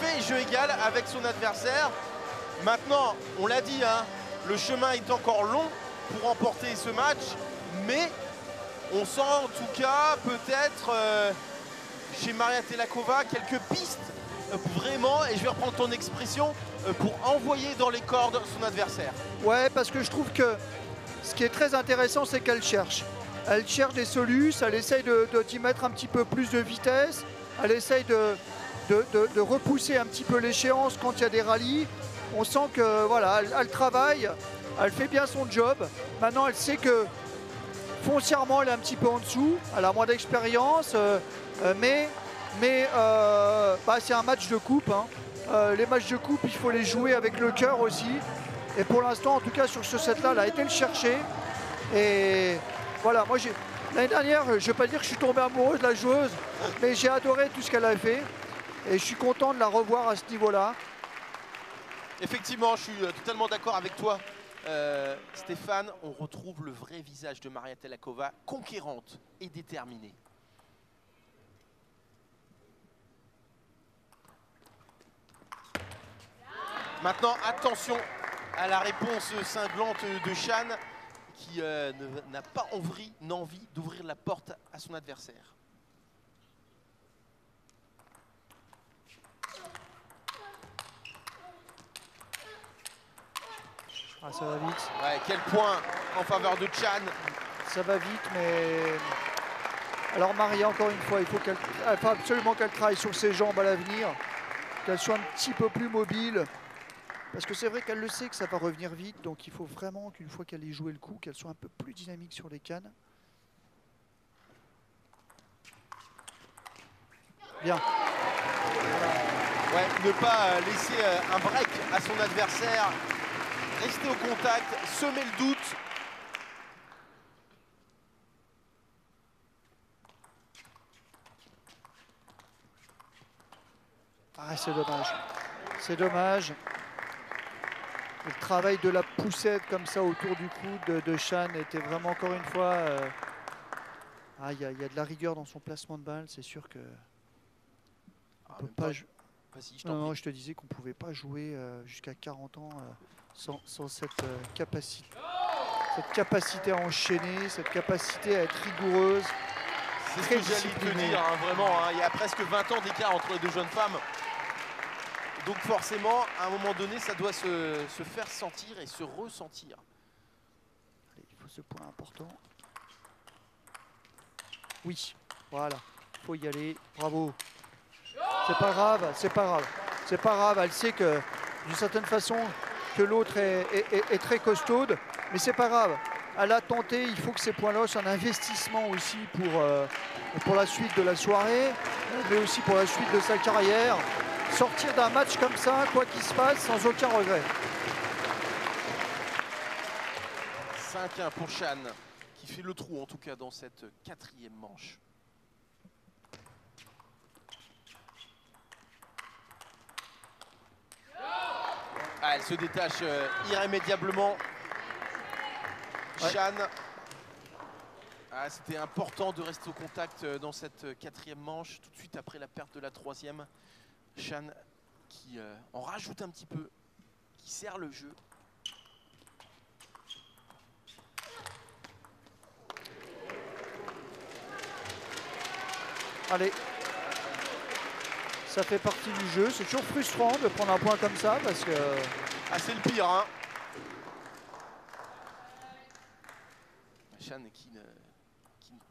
Fait jeu égal avec son adversaire. Maintenant, on l'a dit, hein, le chemin est encore long pour remporter ce match. Mais on sent en tout cas peut-être chez Maria Tailakova quelques pistes vraiment, et je vais reprendre ton expression, pour envoyer dans les cordes son adversaire. Ouais, parce que je trouve que ce qui est très intéressant, c'est qu'elle cherche. Elle cherche des solutions, elle essaye d'y mettre un petit peu plus de vitesse, elle essaye de repousser un petit peu l'échéance quand il y a des rallyes. On sent que voilà, elle travaille, elle fait bien son job. Maintenant, elle sait que foncièrement, elle est un petit peu en dessous, elle a moins d'expérience, mais c'est un match de coupe. Hein. Les matchs de coupe, il faut les jouer avec le cœur aussi. Et pour l'instant, en tout cas, sur ce set-là, elle a été le chercher. Et Voilà, moi, l'année dernière, je ne vais pas dire que je suis tombé amoureux de la joueuse, mais j'ai adoré tout ce qu'elle a fait. Et je suis content de la revoir à ce niveau-là. Effectivement, je suis totalement d'accord avec toi, Stéphane. On retrouve le vrai visage de Maria Tailakova, conquérante et déterminée. Maintenant, attention à la réponse cinglante de Shan, qui n'a pas envie d'ouvrir la porte à son adversaire. Ah, ça va vite. Ouais, quel point en faveur de Shan. Ça va vite, mais... Alors Maria, encore une fois, il faut absolument qu'elle travaille sur ses jambes à l'avenir, qu'elle soit un petit peu plus mobile. Parce que c'est vrai qu'elle le sait que ça va revenir vite, donc il faut vraiment qu'une fois qu'elle ait joué le coup, qu'elle soit un peu plus dynamique sur les cannes. Bien. Ouais, ne pas laisser un break à son adversaire, rester au contact, semer le doute. Ah, c'est dommage. C'est dommage. Le travail de la poussette comme ça autour du cou de Shan était vraiment encore une fois... Ah, il y a de la rigueur dans son placement de balle, c'est sûr que... Ah, on peut pas... Vas-y, je t'en prie. Non, je te disais qu'on ne pouvait pas jouer jusqu'à 40 ans sans cette capacité. Cette capacité à enchaîner, cette capacité à être rigoureuse. C'est ce que j'allais te dire, hein, vraiment. Hein, il y a presque 20 ans d'écart entre les deux jeunes femmes. Donc forcément, à un moment donné, ça doit se faire sentir et se ressentir. Allez, il faut ce point important. Oui, voilà, il faut y aller, bravo. C'est pas grave, c'est pas grave. C'est pas grave, elle sait que, d'une certaine façon, que l'autre est très costaude, mais c'est pas grave. Elle a tenté, il faut que ces points-là soient un investissement aussi pour la suite de la soirée, mais aussi pour la suite de sa carrière. Sortir d'un match comme ça, quoi qu'il se passe, sans aucun regret. 5-1 pour Shan, qui fait le trou en tout cas dans cette quatrième manche. Ah, elle se détache irrémédiablement. Ouais. Shan, ah, c'était important de rester au contact dans cette quatrième manche, tout de suite après la perte de la troisième. Shan qui en rajoute un petit peu, qui serre le jeu. Allez, ça fait partie du jeu. C'est toujours frustrant de prendre un point comme ça parce que... Ah, c'est le pire, hein. Shan qui ne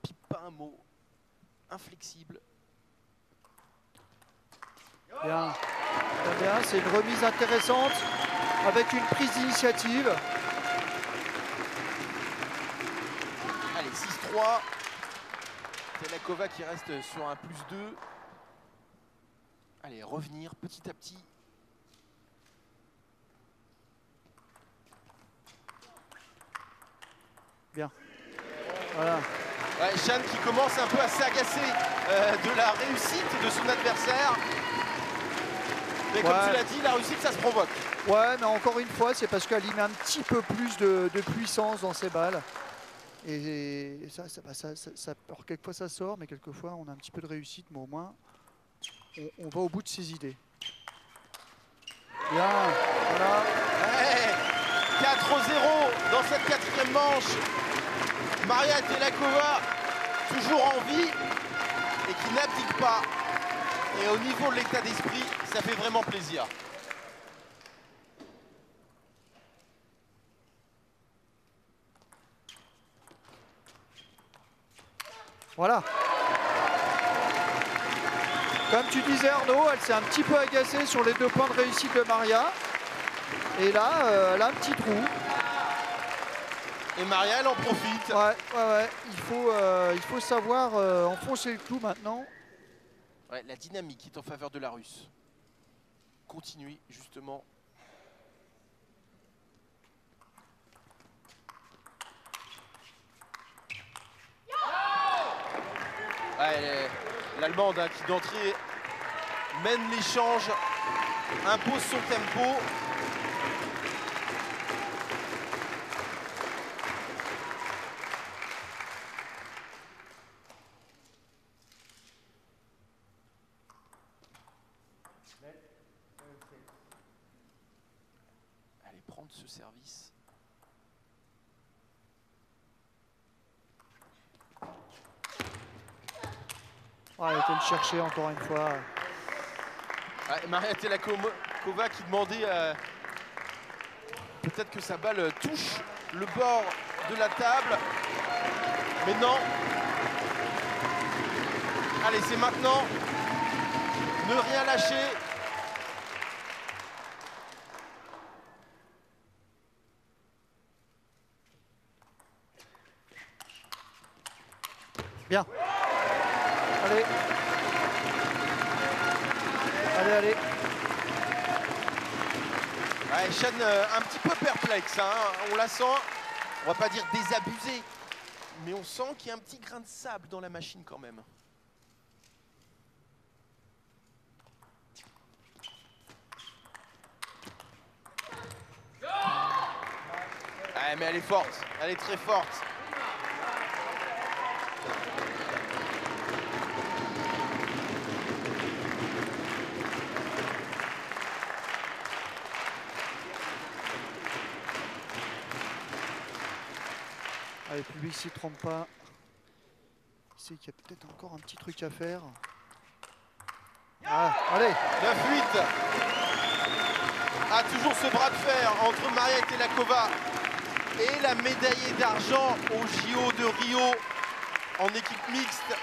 pipe pas un mot, inflexible. Bien, bien, c'est une remise intéressante avec une prise d'initiative. Allez, 6-3. Tailakova qui reste sur un +2. Allez, revenir petit à petit. Bien. Voilà. Ouais, Shan qui commence un peu à s'agacer de la réussite de son adversaire. Mais comme tu l'as dit, la réussite, ça se provoque. Ouais, mais encore une fois, c'est parce qu'elle y met un petit peu plus de puissance dans ses balles. Et ça, alors quelquefois ça sort, mais quelquefois on a un petit peu de réussite, mais au moins on va au bout de ses idées. Bien, voilà. Hey, 4-0 dans cette quatrième manche. Maria Tailakova, toujours en vie et qui n'abdique pas. Et au niveau de l'état d'esprit, ça fait vraiment plaisir. Voilà. Comme tu disais, Arnaud, elle s'est un petit peu agacée sur les deux points de réussite de Maria. Et là, elle a un petit trou. Et Maria, elle en profite. Ouais. Il faut savoir enfoncer le clou maintenant. Ouais, la dynamique est en faveur de la Russe. Continuez justement. l'Allemande qui d'entrée mène l'échange, impose son tempo. Allez prendre ce service. Oh, elle était le chercher encore une fois. Ah, Maria Tailakova qui demandait peut-être que sa balle touche le bord de la table. Mais non. Allez, c'est maintenant. Ne rien lâcher. Bien. Allez. Allez, allez. Ouais, Shan un petit peu perplexe, hein. On la sent, on va pas dire désabusée, mais on sent qu'il y a un petit grain de sable dans la machine quand même. Ouais, mais elle est forte, elle est très forte. Le public s'y trompe pas. Il sait qu'il y a peut-être encore un petit truc à faire. Ah, allez, la fuite. Ah, toujours ce bras de fer entre Maria Tailakova et la médaillée d'argent au JO de Rio en équipe mixte.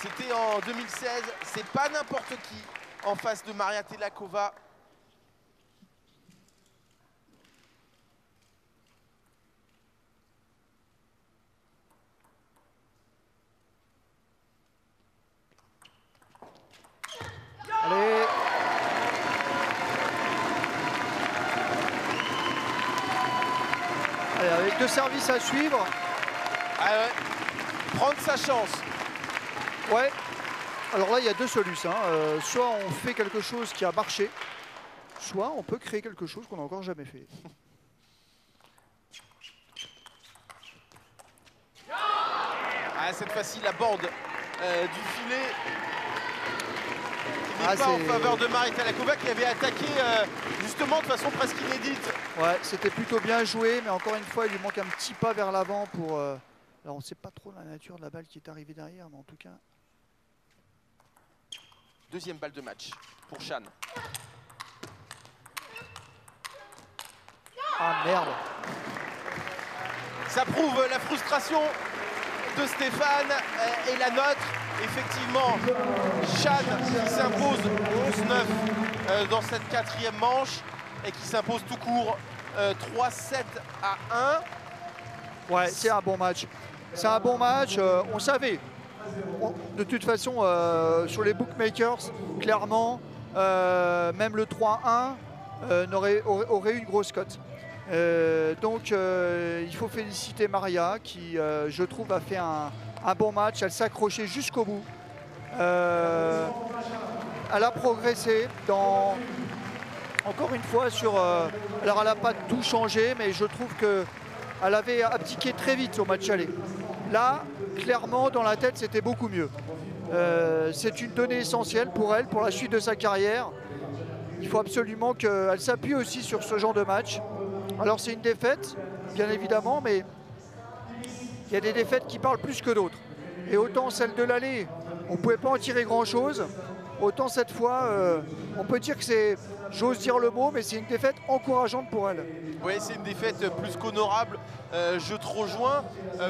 C'était en 2016. C'est pas n'importe qui en face de Maria Tailakova. Deux services à suivre. Ah ouais. Prendre sa chance. Ouais. Alors là, il y a deux solutions. Hein. Soit on fait quelque chose qui a marché, soit on peut créer quelque chose qu'on n'a encore jamais fait. Ah, cette fois-ci, la bande du filet qui n'est pas en faveur de Maria Tailakova qui avait attaqué justement de façon presque inédite. Ouais, c'était plutôt bien joué, mais encore une fois, il lui manque un petit pas vers l'avant pour... Alors, on ne sait pas trop la nature de la balle qui est arrivée derrière, mais en tout cas... Deuxième balle de match pour Shan. Ah, merde. Ça prouve la frustration de Stéphane et la nôtre. Effectivement, Shan qui s'impose 11-9 dans cette quatrième manche. Et qui s'impose tout court 3-7 à 1. Ouais, c'est un bon match. C'est un bon match, on savait. De toute façon, sur les bookmakers, clairement, même le 3-1 aurait eu une grosse cote. Donc, il faut féliciter Maria qui, je trouve, a fait un bon match. Elle s'accrochait jusqu'au bout. Elle a progressé dans... Encore une fois, sur, alors elle n'a pas tout changé, mais je trouve qu'elle avait abdiqué très vite au match aller. Là, clairement, dans la tête, c'était beaucoup mieux. C'est une donnée essentielle pour elle, pour la suite de sa carrière. Il faut absolument qu'elle s'appuie aussi sur ce genre de match. Alors c'est une défaite, bien évidemment, mais il y a des défaites qui parlent plus que d'autres. Et autant celle de l'aller, on ne pouvait pas en tirer grand-chose. Autant cette fois, on peut dire que c'est, j'ose dire le mot, mais c'est une défaite encourageante pour elle. Oui, c'est une défaite plus qu'honorable. Je te rejoins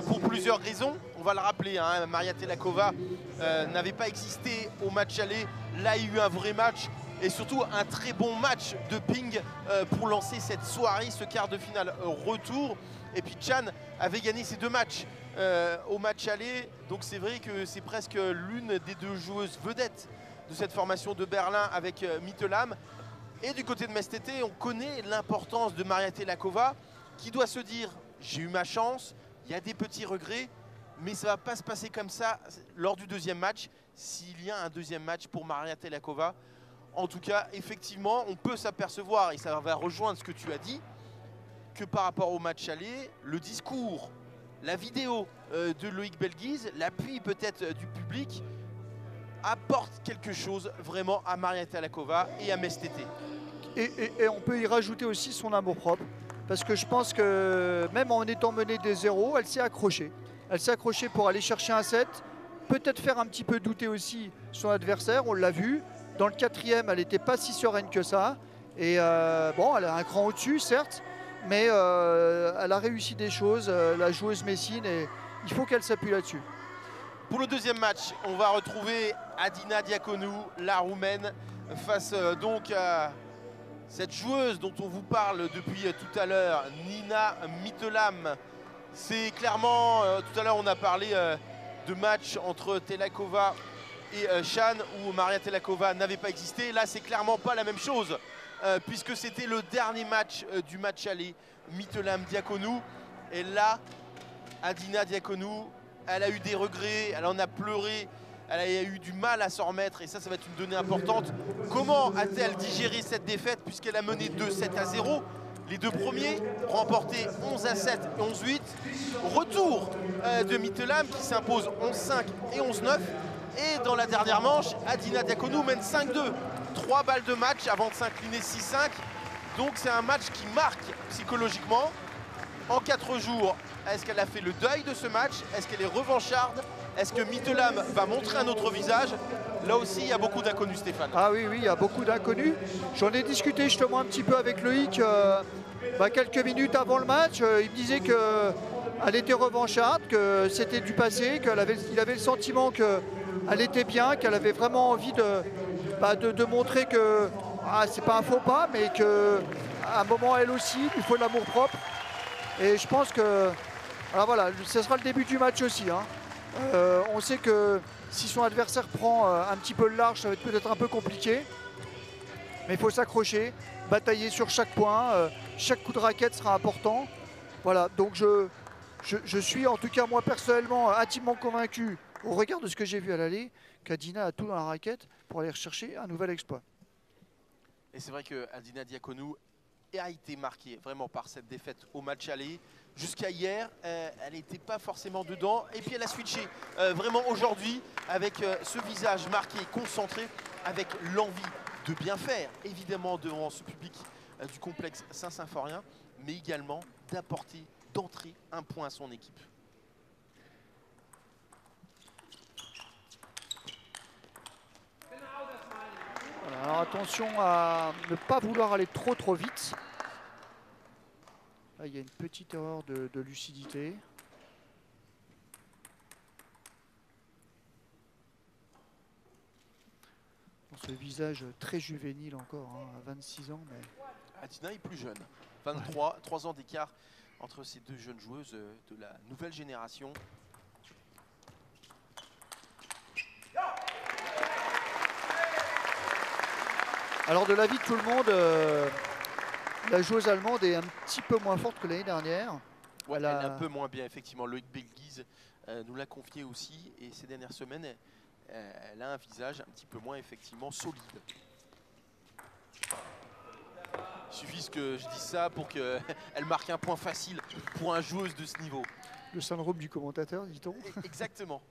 pour plusieurs raisons. On va le rappeler, hein, Maria Tailakova n'avait pas existé au match aller. Là, il y a eu un vrai match et surtout un très bon match de ping pour lancer cette soirée, ce quart de finale retour. Et puis Shan avait gagné ses deux matchs au match aller. Donc c'est vrai que c'est presque l'une des deux joueuses vedettes de cette formation de Berlin avec Mittelham. Et du côté de Metz TT, on connaît l'importance de Maria Tailakova qui doit se dire « j'ai eu ma chance, il y a des petits regrets, mais ça ne va pas se passer comme ça lors du deuxième match ». s'il y a un deuxième match pour Maria Tailakova. En tout cas, effectivement, on peut s'apercevoir, et ça va rejoindre ce que tu as dit, que par rapport au match aller, le discours, la vidéo de Loïc Belguise, l'appui peut-être du public, apporte quelque chose vraiment à Maria Tailakova et à Metz TT. Et on peut y rajouter aussi son amour-propre, parce que je pense que même en étant menée des 0, elle s'est accrochée. Elle s'est accrochée pour aller chercher un set, peut-être faire un petit peu douter aussi son adversaire, on l'a vu. Dans le quatrième, elle n'était pas si sereine que ça. Et bon, elle a un cran au-dessus, certes, mais elle a réussi des choses, la joueuse messine, et il faut qu'elle s'appuie là-dessus. Pour le deuxième match, on va retrouver Adina Diaconu, la Roumaine, face donc à cette joueuse dont on vous parle depuis tout à l'heure, Nina Mittelham. C'est clairement, tout à l'heure on a parlé de match entre Tailakova et Shan où Maria Tailakova n'avait pas existé. Là, c'est clairement pas la même chose puisque c'était le dernier match du match aller, Mittelham Diaconu. Et là, Adina Diaconu, elle a eu des regrets, elle en a pleuré, elle a eu du mal à s'en remettre et ça, ça va être une donnée importante. Comment a-t-elle digéré cette défaite puisqu'elle a mené 2-7 à 0? Les deux premiers remportés 11 à 7 et 11-8. Retour de Mittelham qui s'impose 11-5 et 11-9. Et dans la dernière manche, Adina Diaconu mène 5-2. 3 balles de match avant de s'incliner 6-5. Donc c'est un match qui marque psychologiquement. En 4 jours, est-ce qu'elle a fait le deuil de ce match? Est-ce qu'elle est revancharde? Est-ce que Mittelham va montrer un autre visage? Là aussi, il y a beaucoup d'inconnus, Stéphane. Ah oui, oui, il y a beaucoup d'inconnus. J'en ai discuté justement un petit peu avec Loïc quelques minutes avant le match. Il me disait qu'elle était revancharde, que c'était du passé, qu'il avait le sentiment qu'elle était bien, qu'elle avait vraiment envie de montrer que c'est pas un faux pas, mais qu'à un moment, elle aussi, il faut de l'amour propre. Et je pense que, alors voilà, ce sera le début du match aussi. Hein. On sait que si son adversaire prend un petit peu le large, ça va être peut-être un peu compliqué. Mais il faut s'accrocher, batailler sur chaque point. Chaque coup de raquette sera important. Voilà, donc je suis en tout cas moi personnellement intimement convaincu, au regard de ce que j'ai vu à l'aller, qu'Adina a tout dans la raquette pour aller rechercher un nouvel exploit. Et c'est vrai que Adina Diaconu a été marquée vraiment par cette défaite au match aller. Jusqu'à hier, elle n'était pas forcément dedans. Et puis elle a switché vraiment aujourd'hui avec ce visage marqué, concentré, avec l'envie de bien faire, évidemment devant ce public du complexe Saint-Symphorien, mais également d'apporter, d'entrer un point à son équipe. Alors attention à ne pas vouloir aller trop vite. Là, il y a une petite erreur de lucidité. Dans ce visage très juvénile encore, hein, à 26 ans. Mais... Adina est plus jeune, 23, ouais. 3 ans d'écart entre ces deux jeunes joueuses de la nouvelle génération. Alors de l'avis de tout le monde, la joueuse allemande est un petit peu moins forte que l'année dernière. Ouais, elle est un peu moins bien, effectivement. Loïc Belguise nous l'a confié aussi. Et ces dernières semaines, elle a un visage un petit peu moins, effectivement, solide. Il suffit que je dise ça pour qu'elle marque un point facile pour un joueuse de ce niveau. Le syndrome du commentateur, dit-on. Exactement.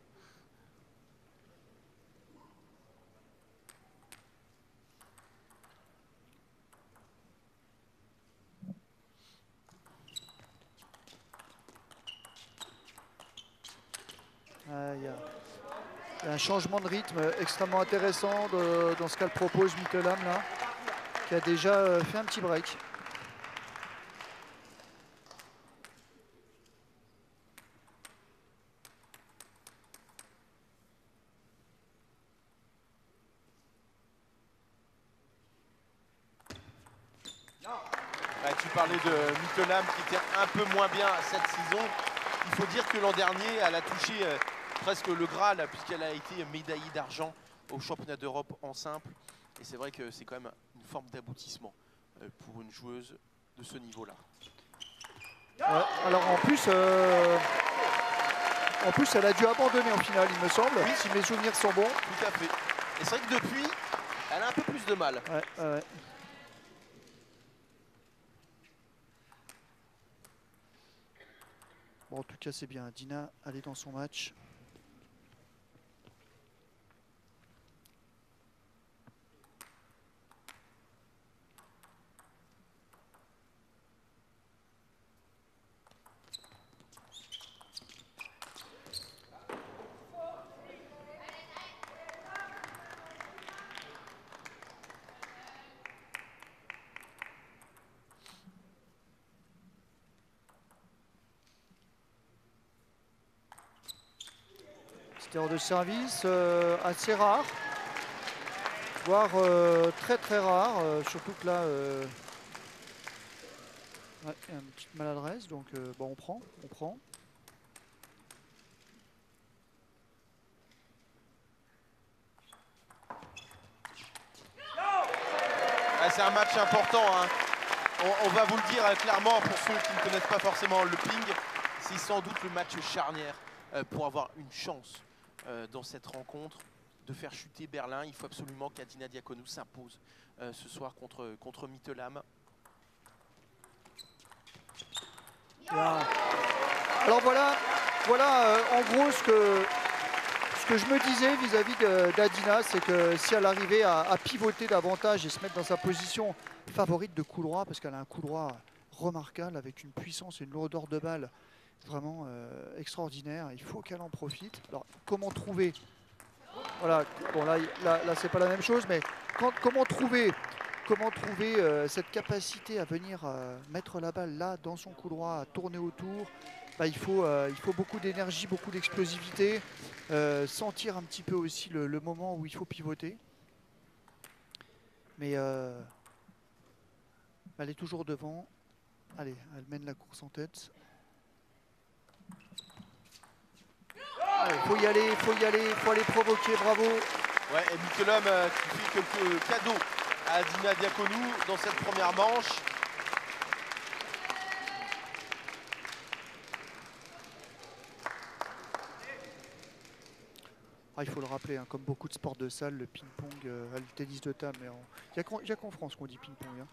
Il y a un changement de rythme extrêmement intéressant dans ce qu'elle propose, Mittelham, là, qui a déjà fait un petit break. Bah, tu parlais de Mittelham qui était un peu moins bien cette saison. Il faut dire que l'an dernier, elle a touché... presque le Graal, puisqu'elle a été médaillée d'argent au championnat d'Europe en simple. Et c'est vrai que c'est quand même une forme d'aboutissement pour une joueuse de ce niveau-là. Alors en plus, En plus, elle a dû abandonner en finale, il me semble, oui, si mes souvenirs sont bons. Tout à fait. Et c'est vrai que depuis, elle a un peu plus de mal. Ouais, ouais. Bon, en tout cas, c'est bien. Dina, elle est dans son match. De service assez rare, voire très très rare, surtout que là ouais, il y a une petite maladresse, donc bon, on prend. Ah, c'est un match important, hein. On va vous le dire clairement pour ceux qui ne connaissent pas forcément le ping, c'est sans doute le match charnière pour avoir une chance dans cette rencontre, de faire chuter Berlin. Il faut absolument qu'Adina Diaconu s'impose ce soir contre Mittelham. Bien. Alors voilà en gros ce que je me disais vis-à-vis d'Adina, c'est que si elle arrivait à pivoter davantage et se mettre dans sa position favorite de coup droit, parce qu'elle a un coup droit remarquable avec une puissance et une lourdeur de balle vraiment extraordinaire, il faut qu'elle en profite. Alors comment trouver, voilà, bon là c'est pas la même chose, mais comment trouver cette capacité à venir mettre la balle là dans son coup droit, à tourner autour, bah, il faut beaucoup d'énergie, beaucoup d'explosivité, sentir un petit peu aussi le moment où il faut pivoter, mais elle est toujours devant, allez, elle mène la course en tête. Il faut y aller provoquer, bravo. Ouais, et Mittelham qui fait quelques cadeaux à Adina Diaconu dans cette première manche. Ah, il faut le rappeler, hein, comme beaucoup de sports de salle, le ping-pong, le tennis de table, il n'y a qu'en France qu'on dit ping-pong. Hein.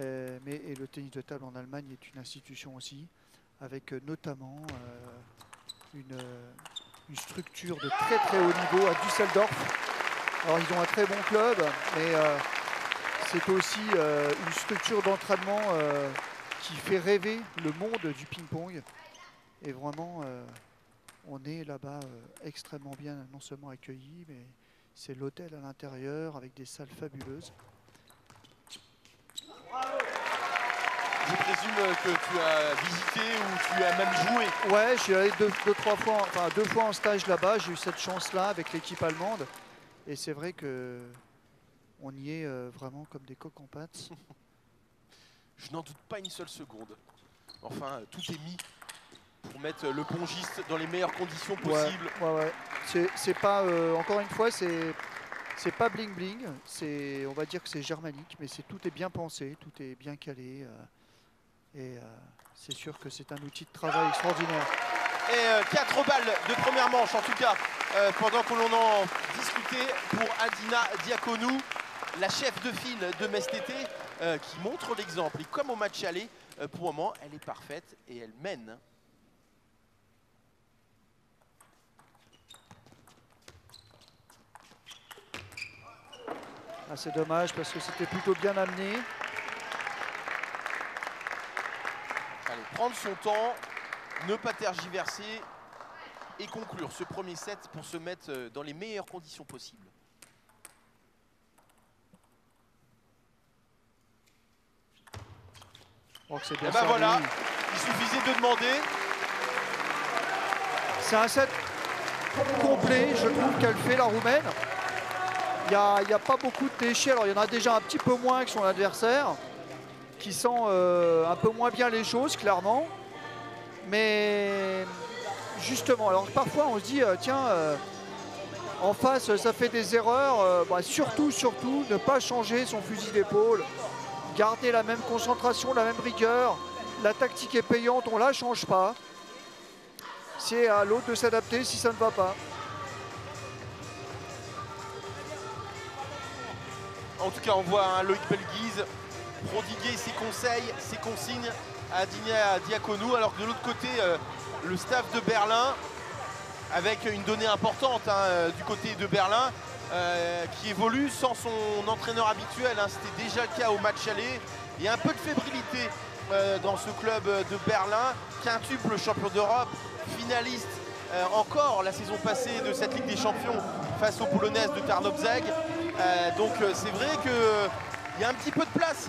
Et le tennis de table en Allemagne est une institution aussi, avec notamment une structure de très très haut niveau à Düsseldorf. Alors ils ont un très bon club, mais c'est aussi une structure d'entraînement qui fait rêver le monde du ping-pong. Et vraiment, on est là-bas extrêmement bien, non seulement accueillis, mais c'est l'hôtel à l'intérieur avec des salles fabuleuses. Je présume que tu as visité ou tu as même joué. Ouais, je suis allé deux fois en stage là-bas. J'ai eu cette chance-là avec l'équipe allemande. Et c'est vrai que on y est vraiment comme des coqs en pâte. Je n'en doute pas une seule seconde. Enfin, tout est mis pour mettre le pongiste dans les meilleures conditions possibles. Ouais. C'est pas, encore une fois, c'est pas bling bling. On va dire que c'est germanique, mais tout est bien pensé, tout est bien calé. Et c'est sûr que c'est un outil de travail extraordinaire. Et 4 balles de première manche, en tout cas, pendant que l'on en discutait, pour Adina Diaconu, la chef de file de Metz TT, qui montre l'exemple. Et comme au match aller, pour le moment, elle est parfaite et elle mène. Ah, c'est dommage parce que c'était plutôt bien amené. Prendre son temps, ne pas tergiverser et conclure ce premier set pour se mettre dans les meilleures conditions possibles. Oh, c'est bien, et ben voilà, il suffisait de demander. C'est un set complet, je trouve, qu'elle fait, la Roumaine. Il n'y a pas beaucoup de déchets, alors il y en a déjà un petit peu moins que son adversaire, qui sent un peu moins bien les choses, clairement. Mais justement, alors parfois on se dit, tiens, en face, ça fait des erreurs. Bah, surtout, ne pas changer son fusil d'épaule. Garder la même concentration, la même rigueur. La tactique est payante, on ne la change pas. c'est à l'autre de s'adapter si ça ne va pas. En tout cas, on voit hein, Loïc Belguise prodiguer ses conseils, ses consignes à Adina Diaconu, alors que de l'autre côté, le staff de Berlin, avec une donnée importante hein, du côté de Berlin, qui évolue sans son entraîneur habituel. Hein, c'était déjà le cas au match aller. Il y a un peu de fébrilité dans ce club de Berlin, quintuple champion d'Europe, finaliste encore la saison passée de cette Ligue des Champions face aux Polonaises de Tarnobrzeg. Donc c'est vrai qu'il y a un petit peu de place.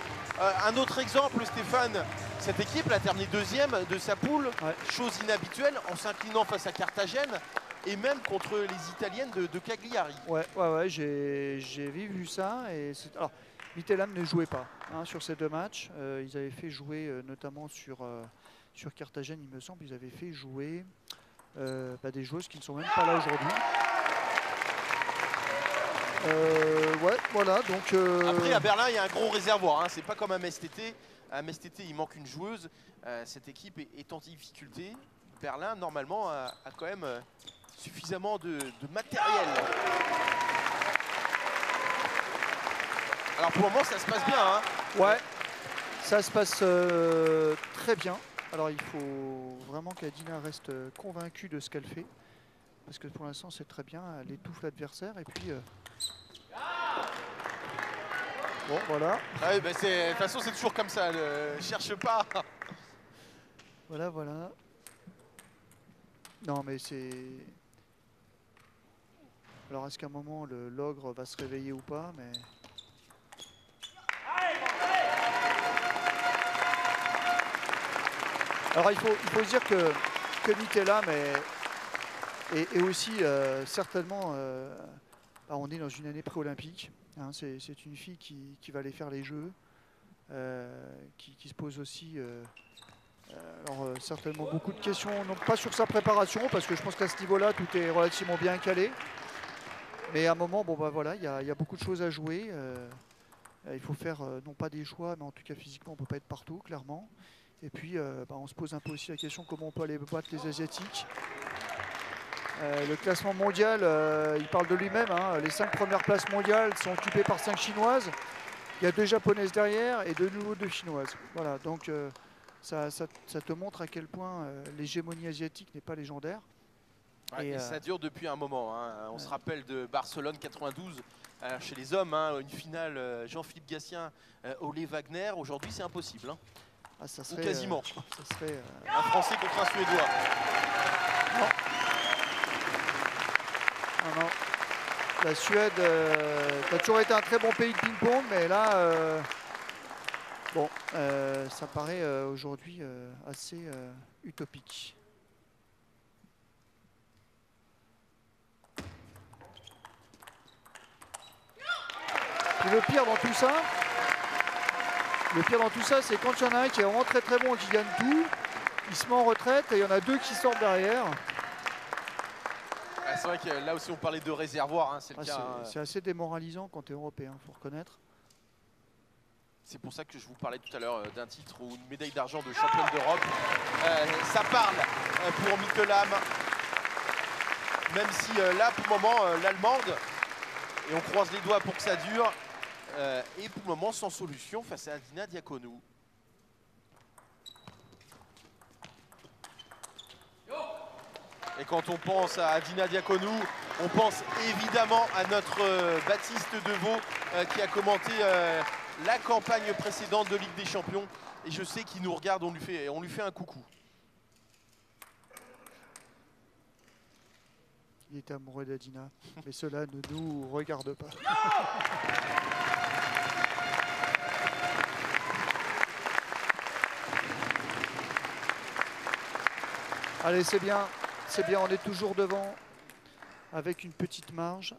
Un autre exemple, Stéphane, cette équipe a terminé deuxième de sa poule, ouais. Chose inhabituelle, en s'inclinant face à Cartagène et même contre les Italiennes de Cagliari. Ouais, j'ai vu ça. Et alors, Mittelham ne jouait pas hein, sur ces deux matchs. Ils avaient fait jouer, notamment sur Cartagène, il me semble, ils avaient fait jouer des joueuses qui ne sont même pas là aujourd'hui. Ouais, voilà, donc après, à Berlin, il y a un gros réservoir. Hein. C'est pas comme à Metz TT. À Metz TT, il manque une joueuse. Cette équipe est en difficulté. Berlin, normalement, a quand même suffisamment de matériel. Alors, pour le moment, ça se passe bien. Hein. Ouais, ça se passe très bien. Alors, il faut vraiment qu'Adina reste convaincue de ce qu'elle fait. Parce que pour l'instant, c'est très bien. Elle étouffe l'adversaire et puis... Bon, voilà. Ah oui, bah de toute façon, c'est toujours comme ça. Ne cherche pas. Voilà. Non, mais c'est... Alors, est-ce qu'à un moment, l'ogre va se réveiller ou pas, mais... Alors, il faut dire que Mittelham et aussi, certainement, on est dans une année pré-olympique. Hein, c'est une fille qui va aller faire les Jeux, qui se pose aussi certainement beaucoup de questions, non pas sur sa préparation, parce que je pense qu'à ce niveau-là, tout est relativement bien calé. Mais à un moment, bon, bah, voilà, y a beaucoup de choses à jouer. Il faut faire, non pas des choix, mais en tout cas physiquement, on ne peut pas être partout, clairement. Et puis, on se pose un peu aussi la question comment on peut aller battre les Asiatiques. Le classement mondial, il parle de lui-même. Hein. Les 5 premières places mondiales sont occupées par 5 Chinoises. Il y a 2 Japonaises derrière et de nouveau 2 Chinoises. Voilà, donc ça te montre à quel point l'hégémonie asiatique n'est pas légendaire. Ouais, et ça dure depuis un moment. Hein. On se rappelle de Barcelone 92 chez les hommes. Hein, une finale Jean-Philippe Gatien, Olivier Wagner. Aujourd'hui, c'est impossible. Hein. Ah, ça serait, ou quasiment. Ça serait, un Français contre un Suédois. Non. Non. La Suède a toujours été un très bon pays de ping-pong, mais là, ça paraît aujourd'hui assez utopique. Et le pire dans tout ça, c'est quand il y en a un qui est vraiment très bon et qui gagne tout, il se met en retraite et il y en a 2 qui sortent derrière. C'est vrai que là aussi on parlait de réservoir, hein, c'est le cas. C'est assez démoralisant quand tu es européen, il faut reconnaître. C'est pour ça que je vous parlais tout à l'heure d'un titre ou une médaille d'argent de championne d'Europe. Ça parle pour Mittelham, même si là pour le moment l'Allemande, et on croise les doigts pour que ça dure, est pour le moment sans solution face à Adina Diaconu. Et quand on pense à Adina Diaconu, on pense évidemment à notre Baptiste Deveau qui a commenté la campagne précédente de Ligue des Champions. Et je sais qu'il nous regarde, on lui fait un coucou. Il est amoureux d'Adina, mais cela ne nous regarde pas. Allez, c'est bien. C'est bien, on est toujours devant avec une petite marge.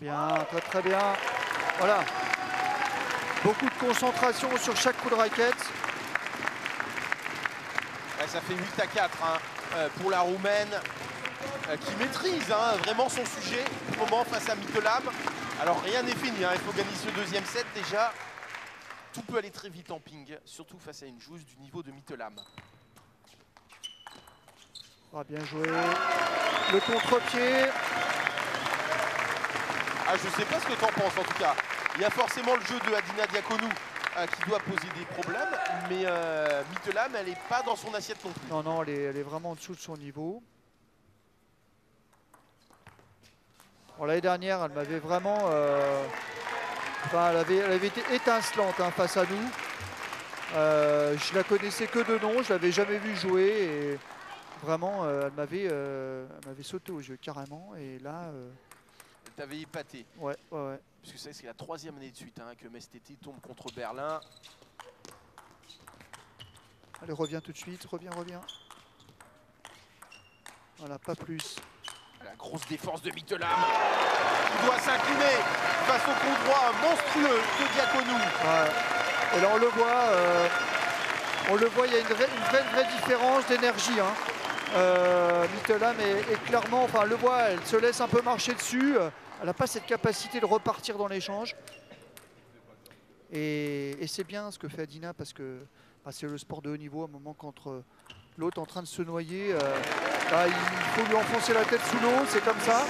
Bien, très bien. Voilà. Beaucoup de concentration sur chaque coup de raquette. Ça fait 8-4 hein, pour la Roumaine qui maîtrise hein, vraiment son sujet au moment face à Mittelham. Alors rien n'est fini, hein. Il faut gagner ce deuxième set déjà. Tout peut aller très vite en ping, surtout face à une joueuse du niveau de Mittelham. Oh, bien joué. Le contre-pied. Ah, je ne sais pas ce que tu en penses en tout cas. Il y a forcément le jeu de Adina Diaconu qui doit poser des problèmes, mais Mittelham, elle n'est pas dans son assiette non plus. Non, non, elle est vraiment en dessous de son niveau. Bon, l'année dernière, elle m'avait vraiment... Enfin, elle avait été étincelante hein, face à nous. Je la connaissais que de nom, je l'avais jamais vue jouer. Et vraiment, elle m'avait sauté au jeu carrément. Et là, elle t'avait épaté. Ouais, ouais, ouais. Parce que c'est la troisième année de suite hein, que Metz TT tombe contre Berlin. Allez, reviens tout de suite, reviens, reviens. Voilà, pas plus. La grosse défense de Mittelham qui doit s'incliner face au coup droit monstrueux de Diaconu. Ouais. Et là on le voit, il y a une vraie différence d'énergie. Hein. Mittelham est clairement, enfin le voit, elle se laisse un peu marcher dessus. Elle n'a pas cette capacité de repartir dans l'échange. Et c'est bien ce que fait Adina parce que bah, c'est le sport de haut niveau à un moment contre. L'autre en train de se noyer, bah, il faut lui enfoncer la tête sous l'eau, c'est comme ça.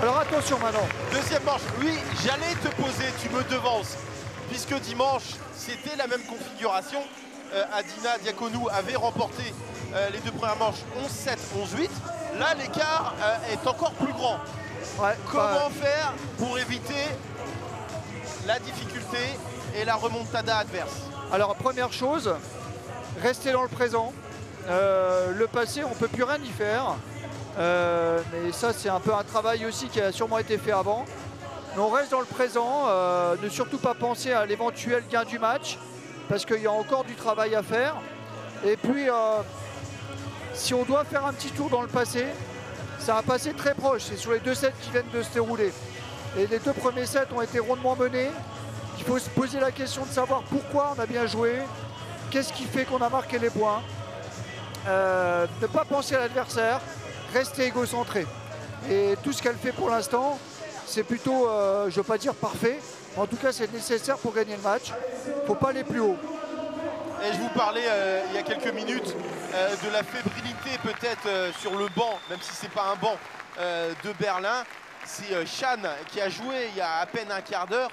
Alors attention maintenant. Deuxième manche, oui, j'allais te poser, tu me devances. Puisque dimanche, c'était la même configuration. Adina Diaconu avait remporté les deux premières manches 11-7, 11-8. Là, l'écart est encore plus grand. Ouais, comment faire pour éviter la difficulté et la remontada adverse? Alors, première chose... Rester dans le présent, le passé, on ne peut plus rien y faire. Mais ça, c'est un peu un travail aussi qui a sûrement été fait avant. Mais on reste dans le présent, ne surtout pas penser à l'éventuel gain du match, parce qu'il y a encore du travail à faire. Et puis, si on doit faire un petit tour dans le passé, c'est un passé très proche. C'est sur les deux sets qui viennent de se dérouler. Et les deux premiers sets ont été rondement menés. Il faut se poser la question de savoir pourquoi on a bien joué. Qu'est-ce qui fait qu'on a marqué les points? Ne pas penser à l'adversaire, rester égocentré. Et tout ce qu'elle fait pour l'instant, c'est plutôt, je ne veux pas dire parfait, en tout cas c'est nécessaire pour gagner le match. Il ne faut pas aller plus haut. Et je vous parlais il y a quelques minutes de la fébrilité peut-être sur le banc, même si ce n'est pas un banc de Berlin. C'est Shan qui a joué il y a à peine un quart d'heure,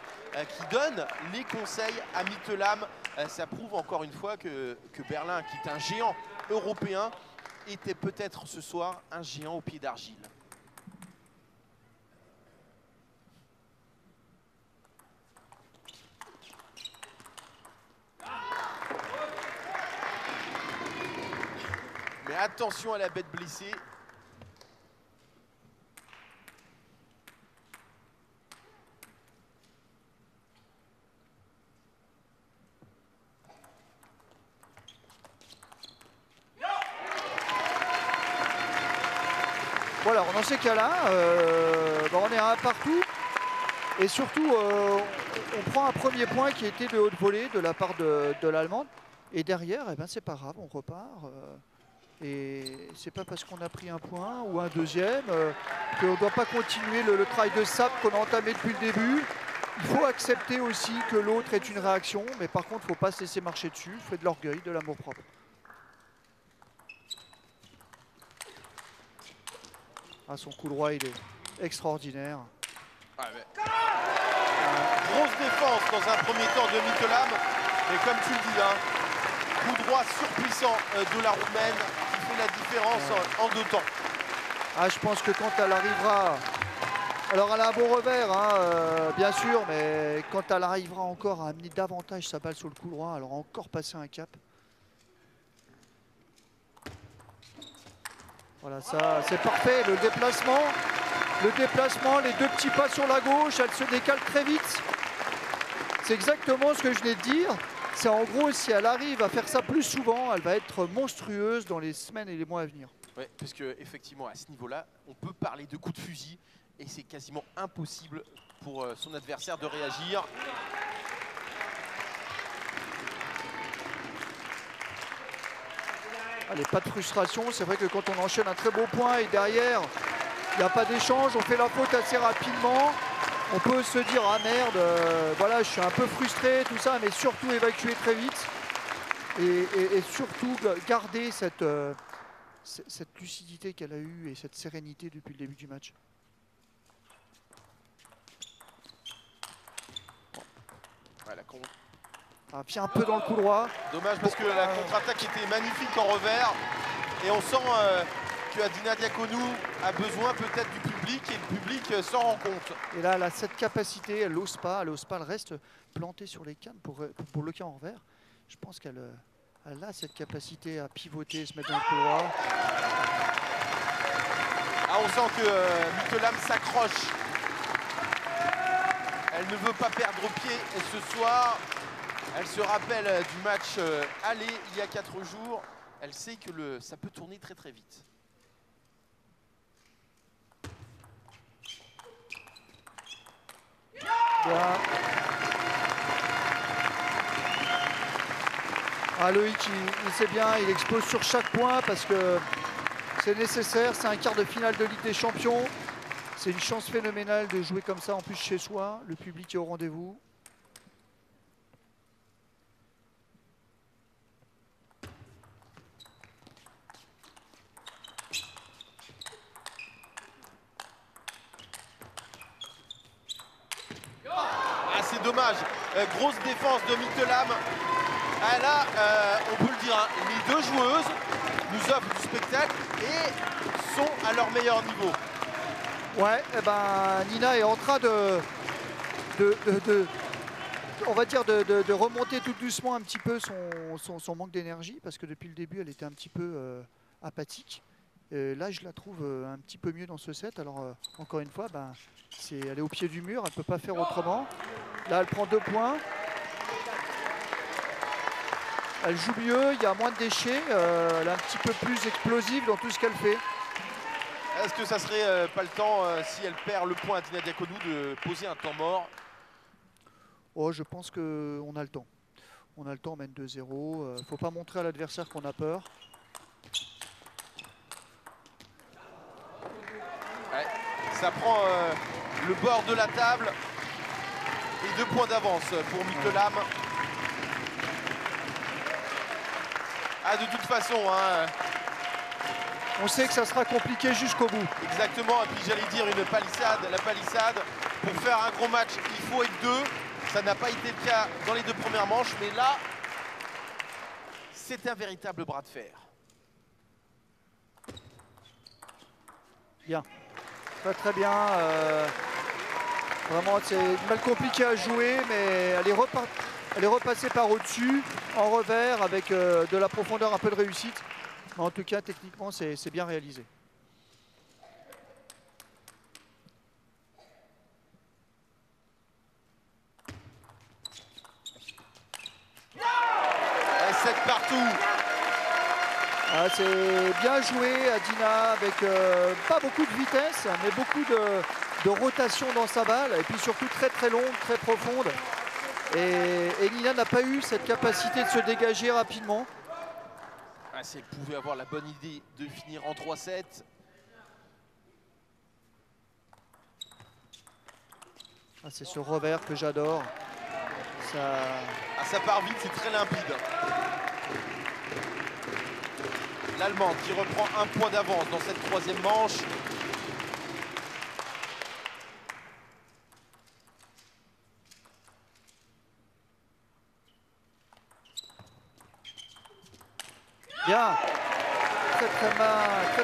qui donne les conseils à Mittelham. Ça prouve encore une fois que Berlin, qui est un géant européen, était peut-être ce soir un géant au pied d'argile. Mais attention à la bête blessée. Voilà, dans ces cas-là, on est à un partout. Et surtout, on prend un premier point qui était de haute volée de la part de l'Allemande. Et derrière, eh ben, c'est pas grave, on repart. Et c'est pas parce qu'on a pris un point ou un deuxième qu'on ne doit pas continuer le travail de sape qu'on a entamé depuis le début. Il faut accepter aussi que l'autre est une réaction. Mais par contre, il ne faut pas se laisser marcher dessus. Il faut de l'orgueil, de l'amour-propre. Ah, son coup droit, il est extraordinaire. Ah, mais... Grosse défense dans un premier temps de Mittelham. Mais comme tu le dis, hein, coup droit surpuissant de la Roumaine qui fait la différence en deux temps. Ah, je pense que quand elle arrivera... Alors, elle a un bon revers, hein, bien sûr, mais quand elle arrivera encore à amener davantage sa balle sur le coup droit, elle aura encore passé un cap. Voilà, ça, c'est parfait, le déplacement, les deux petits pas sur la gauche, elle se décale très vite. C'est exactement ce que je venais de dire. C'est en gros, si elle arrive à faire ça plus souvent, elle va être monstrueuse dans les semaines et les mois à venir. Oui, parce qu'effectivement, à ce niveau-là, on peut parler de coups de fusil et c'est quasiment impossible pour son adversaire de réagir. Allez, pas de frustration, c'est vrai que quand on enchaîne un très beau point et derrière Il n'y a pas d'échange, on fait la faute assez rapidement. On peut se dire, ah merde, voilà, je suis un peu frustré, tout ça, mais surtout évacuer très vite. Et surtout garder cette lucidité qu'elle a eue et cette sérénité depuis le début du match. Ouais, la contre. Un pied un peu dans le couloir. Dommage parce que la contre-attaque était magnifique en revers. Et on sent que Adina Diaconu a besoin peut-être du public et le public s'en rend compte. Et là, elle a cette capacité, elle n'ose pas, elle reste plantée sur les cannes pour bloquer en revers. Je pense qu'elle a cette capacité à pivoter, se mettre dans le couloir. Ah, on sent que Mittelham s'accroche. Elle ne veut pas perdre pied et ce soir, elle se rappelle du match aller il y a 4 jours. Elle sait que ça peut tourner très très vite. Voilà. Ah, Loïc, il sait bien, il expose sur chaque point parce que c'est nécessaire. C'est un quart de finale de Ligue des Champions. C'est une chance phénoménale de jouer comme ça, en plus chez soi. Le public est au rendez-vous. Ah, c'est dommage. Grosse défense de Mittelham. Ah là, on peut le dire, hein, les deux joueuses nous offrent du spectacle et sont à leur meilleur niveau. Ouais, eh ben, Nina est en train de remonter tout doucement un petit peu son manque d'énergie parce que depuis le début, elle était un petit peu apathique. Et là, je la trouve un petit peu mieux dans ce set. Alors, encore une fois, ben, elle est au pied du mur, elle ne peut pas faire autrement. Là, elle prend 2 points. Elle joue mieux, il y a moins de déchets, elle est un petit peu plus explosive dans tout ce qu'elle fait. Est-ce que ça serait pas le temps, si elle perd le point à Adina Diaconu, de poser un temps mort? Oh, je pense qu'on a le temps. On a le temps, on mène 2-0. Il ne faut pas montrer à l'adversaire qu'on a peur. Ouais, ça prend le bord de la table et 2 points d'avance pour Mittelham. Ouais. Ah, de toute façon, hein. On sait que ça sera compliqué jusqu'au bout. Exactement, et puis j'allais dire une palissade. La palissade, pour faire un gros match, il faut être 2. Ça n'a pas été le cas dans les 2 premières manches, mais là, c'est un véritable bras de fer. Bien, très très bien. Vraiment, c'est une balle compliquée à jouer, mais elle est repartie. Elle est repassée par au-dessus, en revers, avec de la profondeur, un peu de réussite. Mais en tout cas, techniquement, c'est bien réalisé. Et 7 partout. Ah, c'est bien joué, Adina, avec pas beaucoup de vitesse, mais beaucoup de rotation dans sa balle. Et puis surtout très très longue, très profonde. Et Nina n'a pas eu cette capacité de se dégager rapidement. Ah, si elle pouvait avoir la bonne idée de finir en 3-7. Ah, c'est ce revers que j'adore. Ça... Ah, ça part vite, c'est très limpide. L'Allemande qui reprend 1 point d'avance dans cette 3e manche. Bien,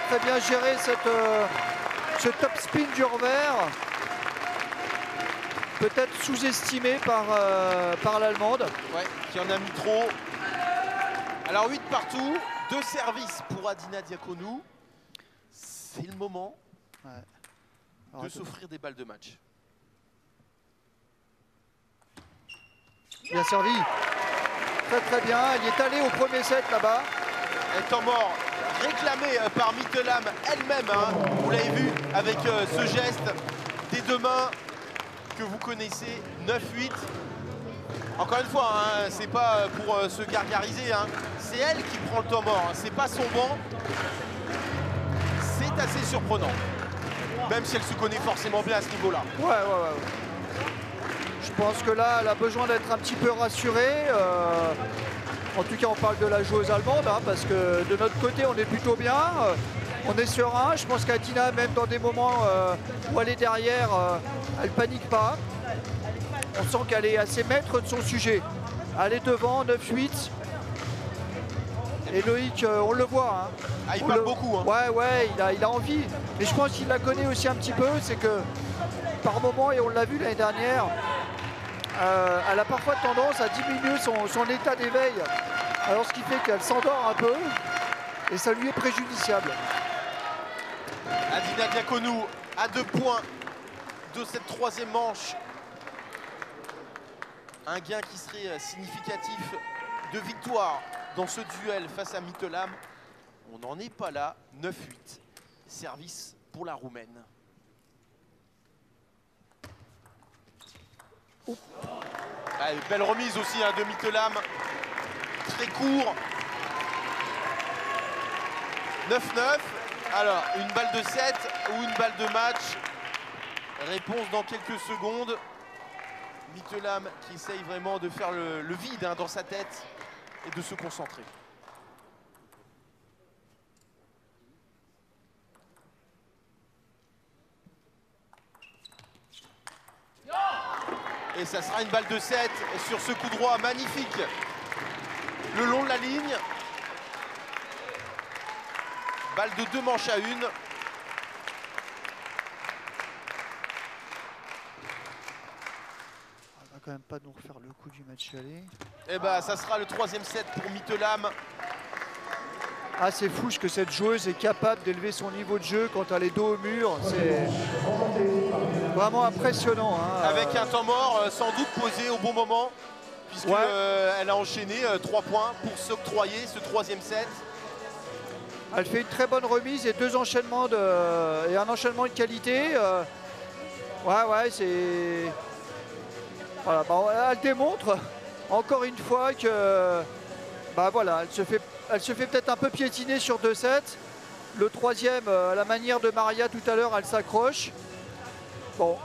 très bien géré ce top spin du revers, peut-être sous-estimé par l'Allemande. Ouais, qui en a mis trop. Alors 8 partout, 2 services pour Adina Diaconu. C'est le moment de s'offrir des balles de match. Bien servi, très bien, elle y est allée au premier set là-bas. Un temps mort réclamé par Mittelham elle-même, hein, vous l'avez vu avec ce geste des 2 mains que vous connaissez, 9-8. Encore une fois, hein, c'est pas pour se gargariser, hein, c'est elle qui prend le temps mort, hein, c'est pas son banc, c'est assez surprenant. même si elle se connaît forcément bien à ce niveau-là. Ouais. Je pense que là, elle a besoin d'être un petit peu rassurée. En tout cas, on parle de la joueuse allemande, hein, parce que de notre côté, on est plutôt bien. On est serein. Je pense qu'Adina, même dans des moments où elle est derrière, elle panique pas. On sent qu'elle est assez maître de son sujet. Elle est devant, 9-8. Et Loïc, on le voit. Hein. Ah, il parle beaucoup. Hein. Ouais, il a envie. Mais je pense qu'il la connaît aussi un petit peu. C'est que par moment, et on l'a vu l'année dernière, elle a parfois tendance à diminuer son état d'éveil. Alors ce qui fait qu'elle s'endort un peu. Et ça lui est préjudiciable. Adina Diaconu à 2 points de cette 3e manche. Un gain qui serait significatif de victoire dans ce duel face à Mittelham. On n'en est pas là. 9-8. Service pour la Roumaine. Allez, belle remise aussi de Mittelham. Très court. 9-9, alors une balle de 7 ou une balle de match, réponse dans quelques secondes. Mittelham qui essaye vraiment de faire le vide dans sa tête et de se concentrer. Et ça sera une balle de 7 sur ce coup droit magnifique le long de la ligne. Balle de 2 manches à 1. On va quand même pas nous refaire le coup du match aller. Et ça sera le 3e set pour Mittelham. Ah, c'est fou que cette joueuse est capable d'élever son niveau de jeu quand elle est dos au mur. C'est vraiment impressionnant. Hein. Avec un temps mort sans doute posé au bon moment, puisqu'elle a enchaîné 3 points pour s'octroyer ce 3e set. Elle fait une très bonne remise et 2 enchaînements et un enchaînement de qualité. C'est... Voilà, elle démontre encore une fois que... elle se fait peut-être un peu piétiner sur 2-7. Le 3e, à la manière de Maria tout à l'heure, elle s'accroche. Bon,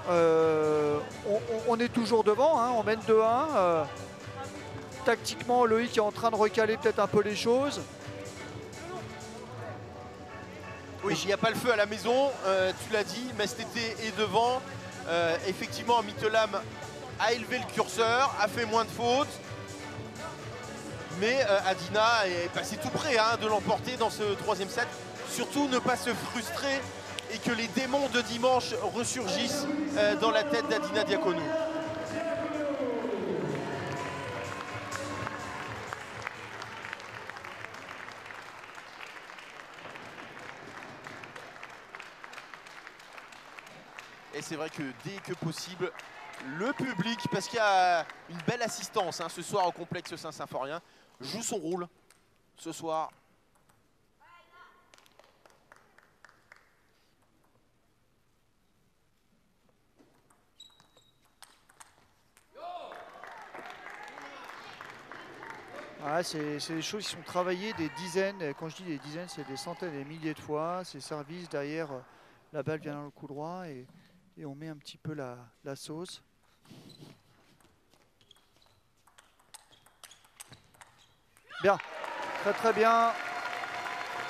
on est toujours devant, hein, on mène 2-1. Tactiquement, Loïc est en train de recaler peut-être un peu les choses. Oui, il n'y a pas le feu à la maison, tu l'as dit, Metz TT est devant. Effectivement, Mittelham a élevé le curseur, a fait moins de fautes. Mais Adina est passée tout près de l'emporter dans ce 3e set. Surtout ne pas se frustrer et que les démons de dimanche ressurgissent dans la tête d'Adina Diaconu. Et c'est vrai que dès que possible, le public, parce qu'il y a une belle assistance ce soir au complexe Saint-Symphorien, joue son rôle ce soir. C'est des choses qui sont travaillées des dizaines, quand je dis des dizaines, c'est des centaines et des milliers de fois. Ces services derrière, la balle vient dans le coup droit et... on met un petit peu la sauce. Bien, très bien.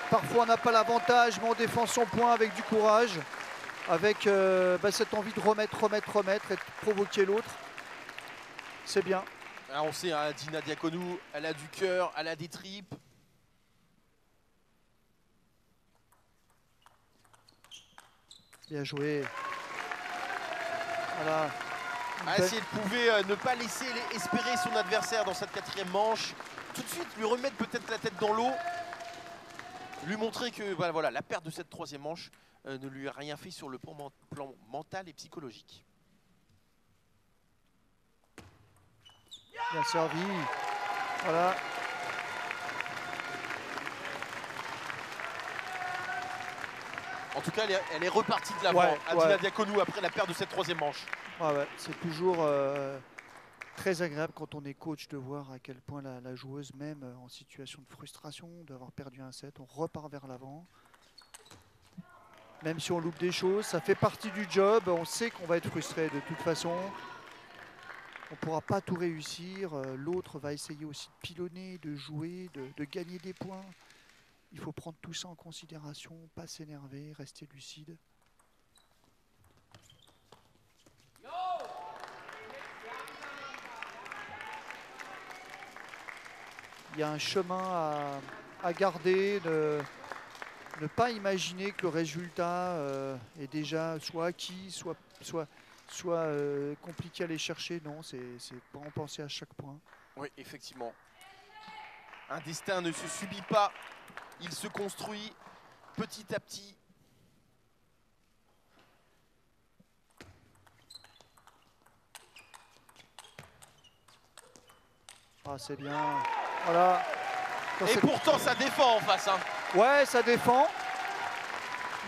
Parfois on n'a pas l'avantage, mais on défend son point avec du courage, avec cette envie de remettre et de provoquer l'autre. C'est bien. Alors on sait, Adina Diaconu, elle a du cœur, elle a des tripes. Bien joué. Voilà. Si elle pouvait ne pas laisser espérer son adversaire dans cette 4e manche, tout de suite lui remettre peut-être la tête dans l'eau, lui montrer que voilà, la perte de cette 3e manche ne lui a rien fait sur le plan mental et psychologique. Bien servi. Voilà. En tout cas, elle est repartie de l'avant, Adina Diaconu, après la perte de cette 3e manche. C'est toujours très agréable quand on est coach de voir à quel point la joueuse, même en situation de frustration, d'avoir perdu un set, on repart vers l'avant. Même si on loupe des choses, ça fait partie du job. On sait qu'on va être frustré de toute façon. On ne pourra pas tout réussir. L'autre va essayer aussi de pilonner, de jouer, de gagner des points. Il faut prendre tout ça en considération, pas s'énerver, rester lucide. Il y a un chemin à garder, ne pas imaginer que le résultat est déjà soit acquis, soit compliqué à aller chercher. Non, c'est en penser à chaque point. Oui, effectivement. Un destin ne se subit pas, il se construit petit à petit. Ah, c'est bien. Voilà. Et pourtant, ça défend en face. Hein. Ouais, ça défend.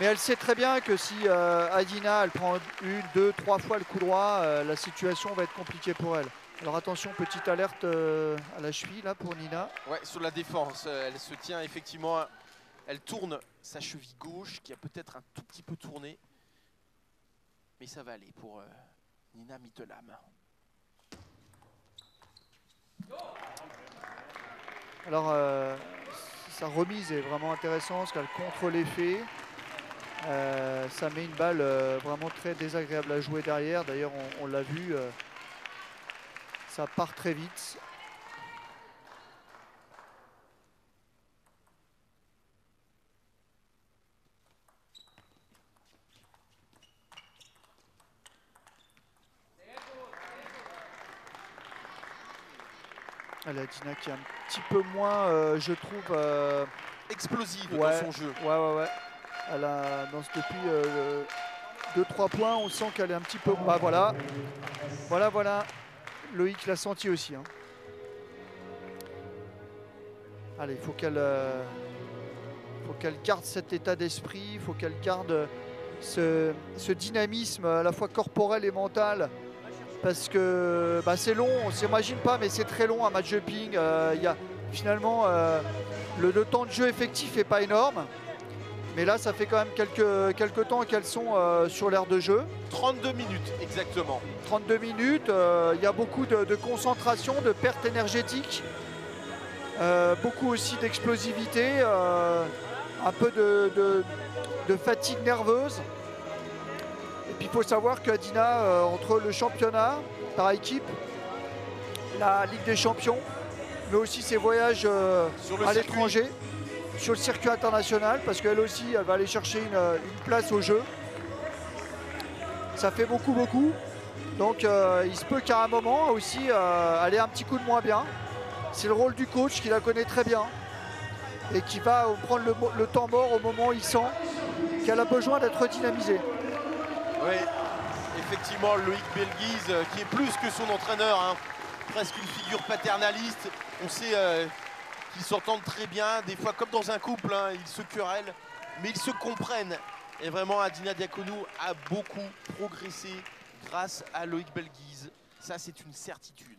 Mais elle sait très bien que si Adina, elle prend une, deux, trois fois le coup droit, la situation va être compliquée pour elle. Alors attention, petite alerte à la cheville là pour Nina. Ouais, sur la défense, elle se tient effectivement. Elle tourne sa cheville gauche qui a peut-être un tout petit peu tourné. Mais ça va aller pour Nina Mittelham. Alors, sa remise est vraiment intéressante parce qu'elle contre l'effet. Ça met une balle vraiment très désagréable à jouer derrière. D'ailleurs, on l'a vu, ça part très vite. Adina qui est un petit peu moins, je trouve... explosive, ouais, dans son jeu. Ouais, ouais, ouais. Elle a, depuis 2-3 points, on sent qu'elle est un petit peu... Ah, voilà. Voilà, voilà. Loïc l'a senti aussi. Hein. Allez, il faut qu'elle garde cet état d'esprit, il faut qu'elle garde ce dynamisme à la fois corporel et mental. Parce que bah, c'est long, on ne s'imagine pas, mais c'est très long un match de ping. Finalement, le temps de jeu effectif n'est pas énorme. Mais là, ça fait quand même quelques temps qu'elles sont sur l'aire de jeu. 32 minutes, exactement. 32 minutes, il y a beaucoup de concentration, de perte énergétique. Beaucoup aussi d'explosivité, un peu de fatigue nerveuse. Puis il faut savoir qu'Adina, entre le championnat par équipe, la Ligue des Champions, mais aussi ses voyages à l'étranger, sur le circuit international, parce qu'elle aussi, elle va aller chercher une place au jeu. Ça fait beaucoup, beaucoup. Donc il se peut qu'à un moment aussi, elle ait un petit coup de moins bien. C'est le rôle du coach qui la connaît très bien et qui va prendre le temps mort au moment où il sent qu'elle a besoin d'être dynamisée. Oui, effectivement, Loïc Belguise, qui est plus que son entraîneur, hein, presque une figure paternaliste. On sait qu'ils s'entendent très bien, des fois comme dans un couple, hein, ils se querellent, mais ils se comprennent. Et vraiment, Adina Diaconu a beaucoup progressé grâce à Loïc Belguise. Ça, c'est une certitude.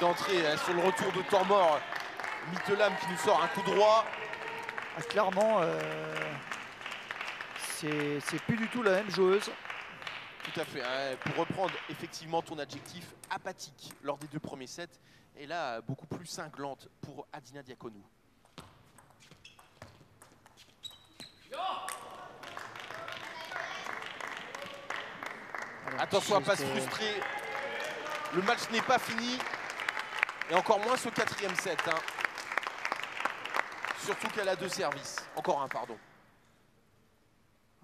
D'entrée sur le retour de temps mort, Mittelham qui nous sort un coup droit. Ah, clairement, c'est plus du tout la même joueuse. Tout à fait. Hein, pour reprendre effectivement ton adjectif, apathique lors des deux premiers sets. Et là, beaucoup plus cinglante pour Adina Diaconu. Alors, attention à ne pas se frustrer. Le match n'est pas fini. Et encore moins ce quatrième set. Hein. Surtout qu'elle a deux services. Encore un, pardon.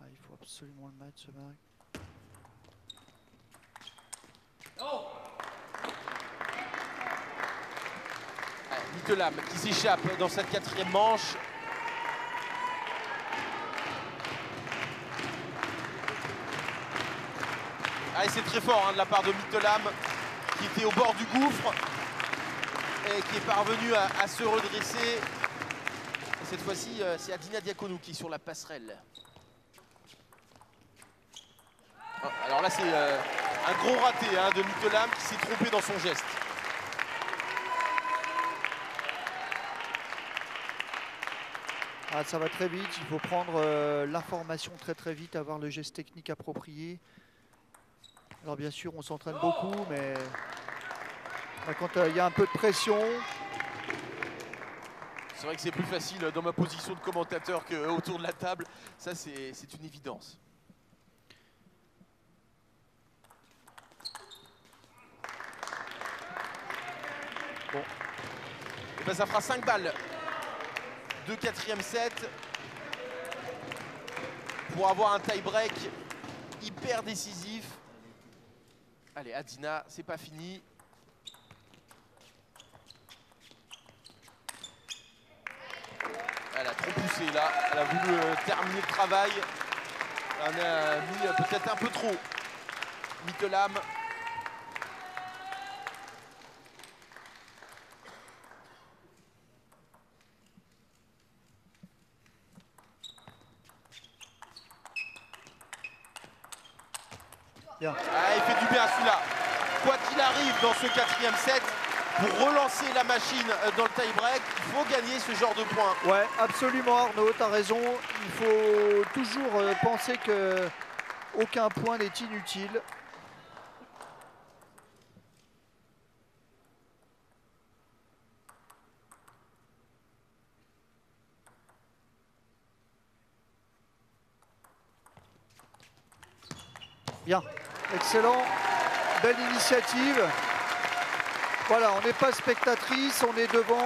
Ah, il faut absolument le mettre, ce mari. Oh, Mittelham qui s'échappe dans cette quatrième manche. Ah, c'est très fort, hein, de la part de Mittelham qui était au bord du gouffre. Et qui est parvenu à se redresser. Et cette fois-ci, c'est Adina Diaconu qui est sur la passerelle. Oh, alors Alors là, c'est un gros raté de Mittelham qui s'est trompé dans son geste. Ah, ça va très vite, il faut prendre l'information très vite, avoir le geste technique approprié. Alors bien sûr, on s'entraîne beaucoup, mais là, quand il y a un peu de pression... C'est vrai que c'est plus facile dans ma position de commentateur qu'autour de la table. Ça, c'est une évidence. Bon. Et ben, ça fera 5 balles de 4e set pour avoir un tie-break hyper décisif. Allez, Adina, c'est pas fini. Elle a trop poussé là, elle a voulu terminer le travail. Elle a mis peut-être un peu trop Mittelham. Bien. Ah, il fait du bien celui-là. Quoi qu'il arrive dans ce 4e set, pour relancer la machine dans le tie-break, il faut gagner ce genre de points. Ouais, absolument Arnaud, t'as raison. Il faut toujours penser qu'aucun point n'est inutile. Bien, excellent, belle initiative. Voilà, on n'est pas spectatrice, on est devant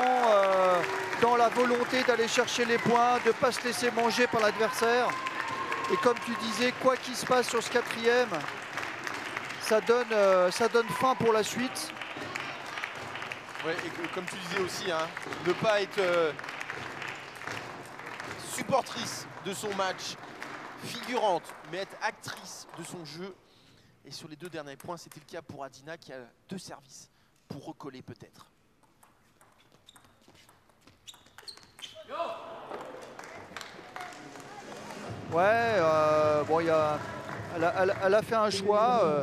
dans la volonté d'aller chercher les points, de ne pas se laisser manger par l'adversaire. Et comme tu disais, quoi qu'il se passe sur ce 4e, ça donne faim pour la suite. Ouais, et comme tu disais aussi, ne pas être supportrice de son match, figurante, mais être actrice de son jeu. Et sur les 2 derniers points, c'était le cas pour Adina qui a 2 services pour recoller peut-être. Ouais, bon, elle a fait un choix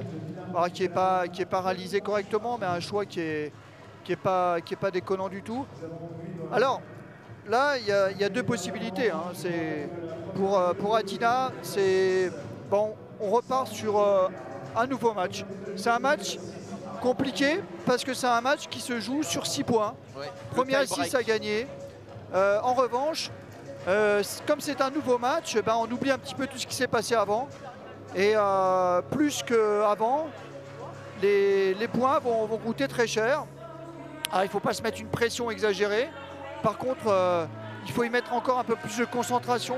qui n'est pas, réalisé correctement, mais un choix qui n'est pas déconnant du tout. Alors, là, il y a 2 possibilités. C'est pour Adina, c'est bon, on repart sur un nouveau match. C'est un match compliqué parce que c'est un match qui se joue sur 6 points. Ouais, première 6 à gagner. En revanche, comme c'est un nouveau match, ben on oublie un petit peu tout ce qui s'est passé avant. Et plus qu'avant, les points vont coûter très cher. Alors, il ne faut pas se mettre une pression exagérée. Par contre, il faut y mettre encore un peu plus de concentration,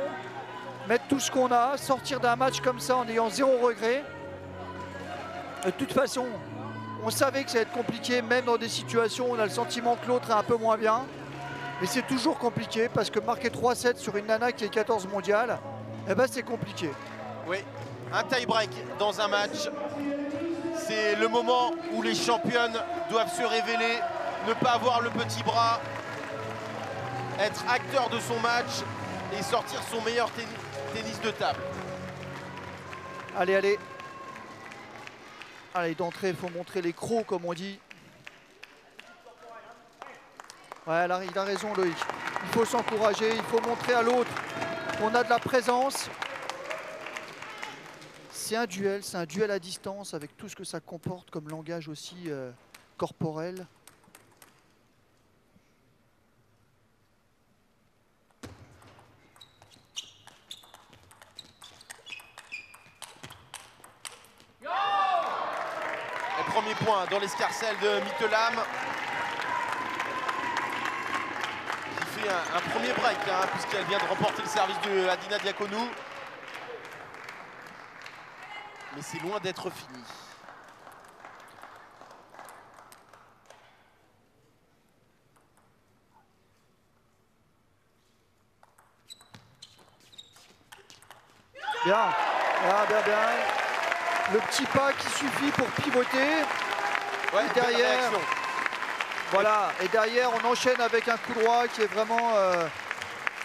mettre tout ce qu'on a, sortir d'un match comme ça en ayant 0 regret. De toute façon, on savait que ça allait être compliqué, même dans des situations où on a le sentiment que l'autre est un peu moins bien. Mais c'est toujours compliqué parce que marquer 3-7 sur une nana qui est 14 mondiale, eh ben c'est compliqué. Oui, un tie-break dans un match, c'est le moment où les championnes doivent se révéler, ne pas avoir le petit bras, être acteur de son match et sortir son meilleur tennis de table. Allez, allez. Allez, d'entrée, il faut montrer les crocs, comme on dit. Ouais, là, il a raison, Loïc. Il faut s'encourager, il faut montrer à l'autre qu'on a de la présence. C'est un duel à distance, avec tout ce que ça comporte comme langage aussi corporel. Premier point dans l'escarcelle de Mittelham. Qui fait un premier break, puisqu'elle vient de remporter le service de Adina Diaconu. Mais c'est loin d'être fini. Bien, bien. Le petit pas qui suffit pour pivoter. Ouais, et derrière, voilà. Et derrière, on enchaîne avec un coup droit qui est vraiment...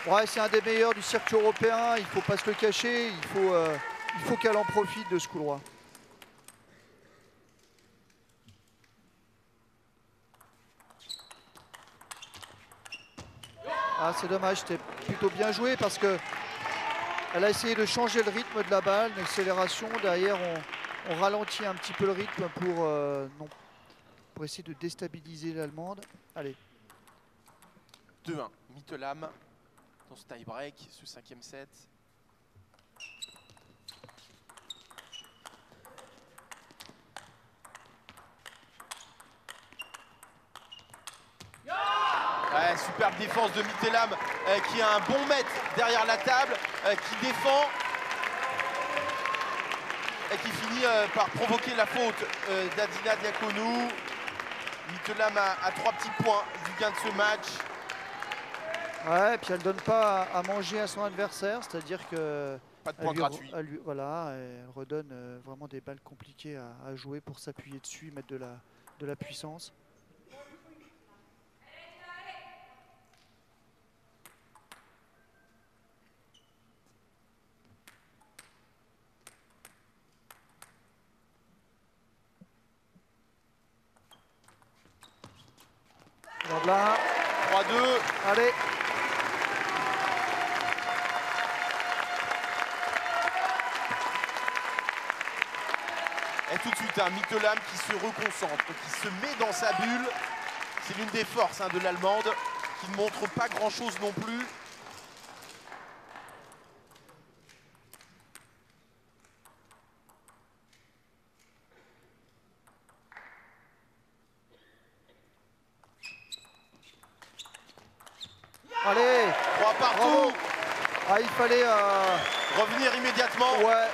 ouais, c'est un des meilleurs du circuit européen. Il ne faut pas se le cacher. Il faut qu'elle en profite de ce coup droit. Ah, c'est dommage, c'était plutôt bien joué parce que elle a essayé de changer le rythme de la balle, l'accélération. Derrière, on ralentit un petit peu le rythme pour essayer de déstabiliser l'Allemande. Allez. 2-1, Mittelham dans ce tie-break, ce 5e set. Ouais, superbe défense de Mittelham qui a un bon mètre derrière la table, qui défend et qui finit par provoquer la faute d'Adina Diaconu. Mittelham a 3 petits points du gain de ce match. Ouais, et puis elle ne donne pas à manger à son adversaire, c'est-à-dire que... Pas de point gratuit. Voilà, elle redonne vraiment des balles compliquées à jouer pour s'appuyer dessus, mettre de la puissance. Là. 3-2. Allez. Et tout de suite, un Mittelham qui se reconcentre, qui se met dans sa bulle. C'est l'une des forces de l'Allemande, qui ne montre pas grand-chose non plus. Il fallait revenir immédiatement. Ouais,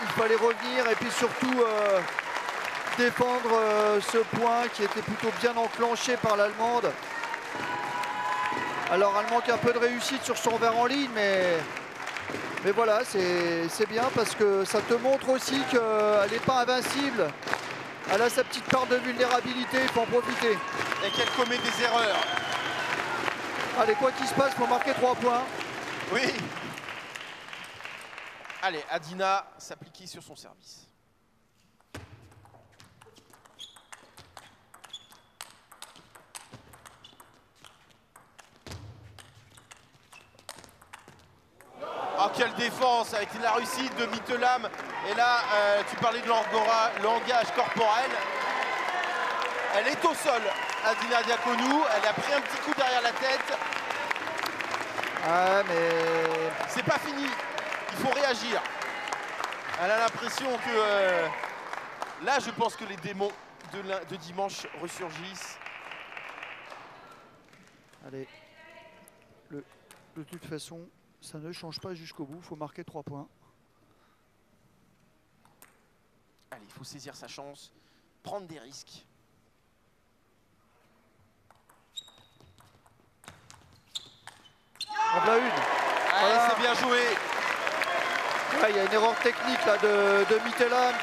il fallait revenir et puis surtout défendre ce point qui était plutôt bien enclenché par l'Allemande. Alors elle manque un peu de réussite sur son verre en ligne, mais voilà, c'est bien parce que ça te montre aussi qu'elle n'est pas invincible. Elle a sa petite part de vulnérabilité, il faut en profiter. Et qu'elle commet des erreurs. Allez, quoi qu'il se passe, il faut marquer 3 points. Oui. Allez, Adina s'appliquer sur son service. Oh, quelle défense avec la réussite de Mittelham. Et là, tu parlais de langage corporel. Elle est au sol, Adina Diaconu. Elle a pris un petit coup derrière la tête. Ah, mais c'est pas fini, il faut réagir. Elle a l'impression que là, je pense que les démons de dimanche ressurgissent. Allez, de toute façon, ça ne change pas jusqu'au bout, il faut marquer 3 points. Allez, il faut saisir sa chance, prendre des risques. On l'a une. Voilà. Ouais, c'est bien joué. Ouais, il y a une erreur technique là, de Mittelham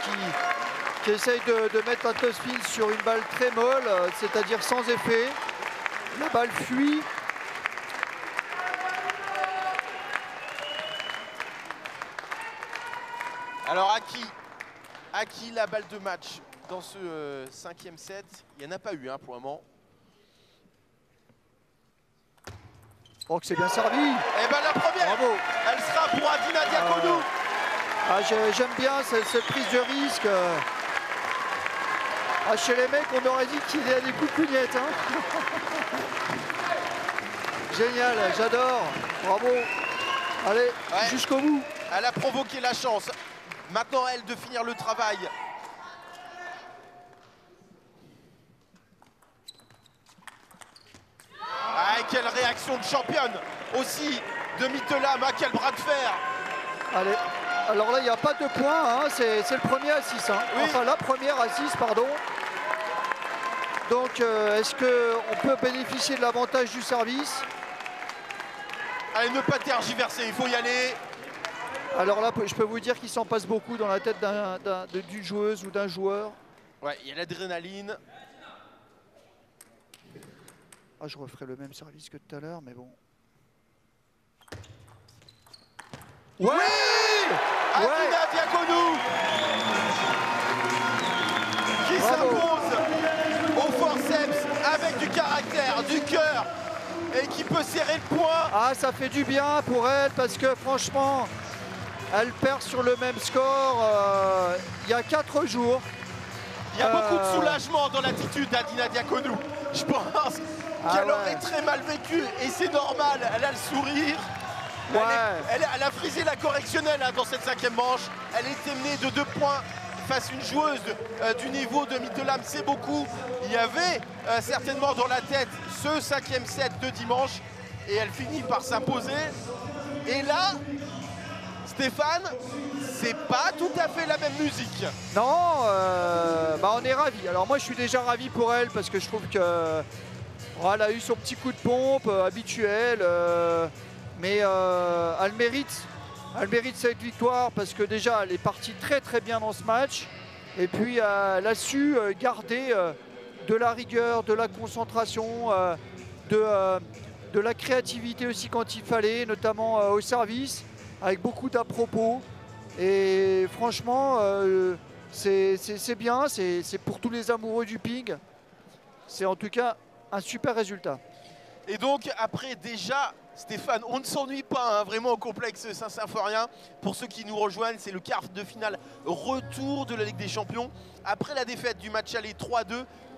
qui essaye de mettre un topspin sur une balle très molle, c'est-à-dire sans effet. La balle fuit. Alors à qui la balle de match dans ce 5e set? Il n'y en a pas eu pour le moment. Oh, que c'est bien servi. Et bien la première, bravo. Elle sera pour Adina Diaconu. J'aime bien cette prise de risque. Chez les mecs, on aurait dit qu'il y a des coups de pugnette. Génial, j'adore. Bravo. Allez, jusqu'au bout. Elle a provoqué la chance. Maintenant, elle de finir le travail. Quelle réaction de championne aussi de Mittelham, quel bras de fer. Allez, alors là, il n'y a pas de points, c'est le premier à 6. Oui. Enfin, la première à 6, pardon. Donc, est-ce qu'on peut bénéficier de l'avantage du service? Allez, ne pas tergiverser, il faut y aller. Alors là, je peux vous dire qu'il s'en passe beaucoup dans la tête d'une joueuse ou d'un joueur. Ouais, il y a l'adrénaline. Ah, je referai le même service que tout à l'heure, mais bon. Oui, Adina Diaconu qui s'impose au forceps avec du caractère, du cœur, et qui peut serrer le point. Ah, ça fait du bien pour elle parce que franchement, elle perd sur le même score il y a 4 jours. Il y a beaucoup de soulagement dans l'attitude d'Adina Diaconu. Je pense qu'elle aurait très mal vécu et c'est normal, elle a le sourire. Ouais. Elle a frisé la correctionnelle hein, dans cette 5e manche. Elle était menée de 2 points face à une joueuse du niveau de Mittelham, c'est beaucoup. Il y avait certainement dans la tête ce 5e set de dimanche et elle finit par s'imposer. Et là, Stéphane, c'est pas tout à fait la même musique. Non, on est ravis. Alors moi, je suis déjà ravi pour elle parce que je trouve que elle a eu son petit coup de pompe habituel. Mais elle mérite cette victoire parce que déjà elle est partie très très bien dans ce match et puis elle a su garder de la rigueur, de la concentration, de la créativité aussi quand il fallait, notamment au service, avec beaucoup d'à-propos. Et franchement, c'est bien, c'est pour tous les amoureux du ping, c'est en tout cas un super résultat. Et donc après déjà, Stéphane, on ne s'ennuie pas hein, vraiment au complexe Saint-Symphorien. Pour ceux qui nous rejoignent, c'est le quart de finale retour de la Ligue des Champions. Après la défaite du match aller 3-2,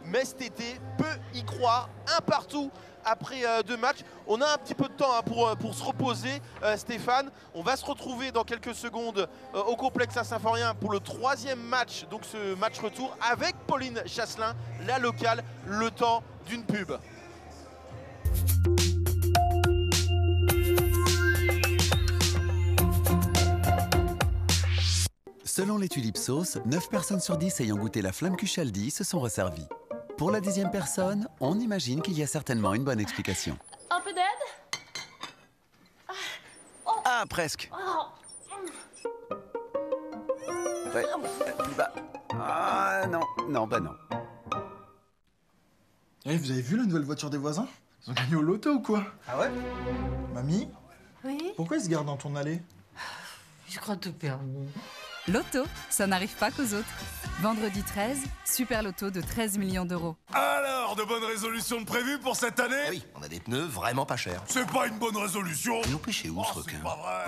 Metz TT peut y croire, 1 partout après 2 matchs. On a un petit peu de temps hein, pour se reposer, Stéphane. On va se retrouver dans quelques secondes au complexe Saint-Symphorien pour le 3e match, donc ce match retour avec Pauline Chasselin, la locale, le temps d'une pub. Selon les Tulipes Sauce, 9 personnes sur 10 ayant goûté la flamme Cuccialdi se sont resservies. Pour la 10e personne, on imagine qu'il y a certainement une bonne explication. Un peu d'aide? Ah, presque. Ouais, plus bas. Ah, non, non, bah non. Hey, vous avez vu la nouvelle voiture des voisins? Ils ont gagné au loto ou quoi? Ah ouais? Mamie? Oui? Pourquoi ils se gardent dans ton allée? Je crois tout perdre. Loto, ça n'arrive pas qu'aux autres. Vendredi 13, super loto de 13 millions d'euros. Alors, de bonnes résolutions de prévues pour cette année? Ah oui, on a des pneus vraiment pas chers. C'est pas une bonne résolution. Nous pêchons où ce requin?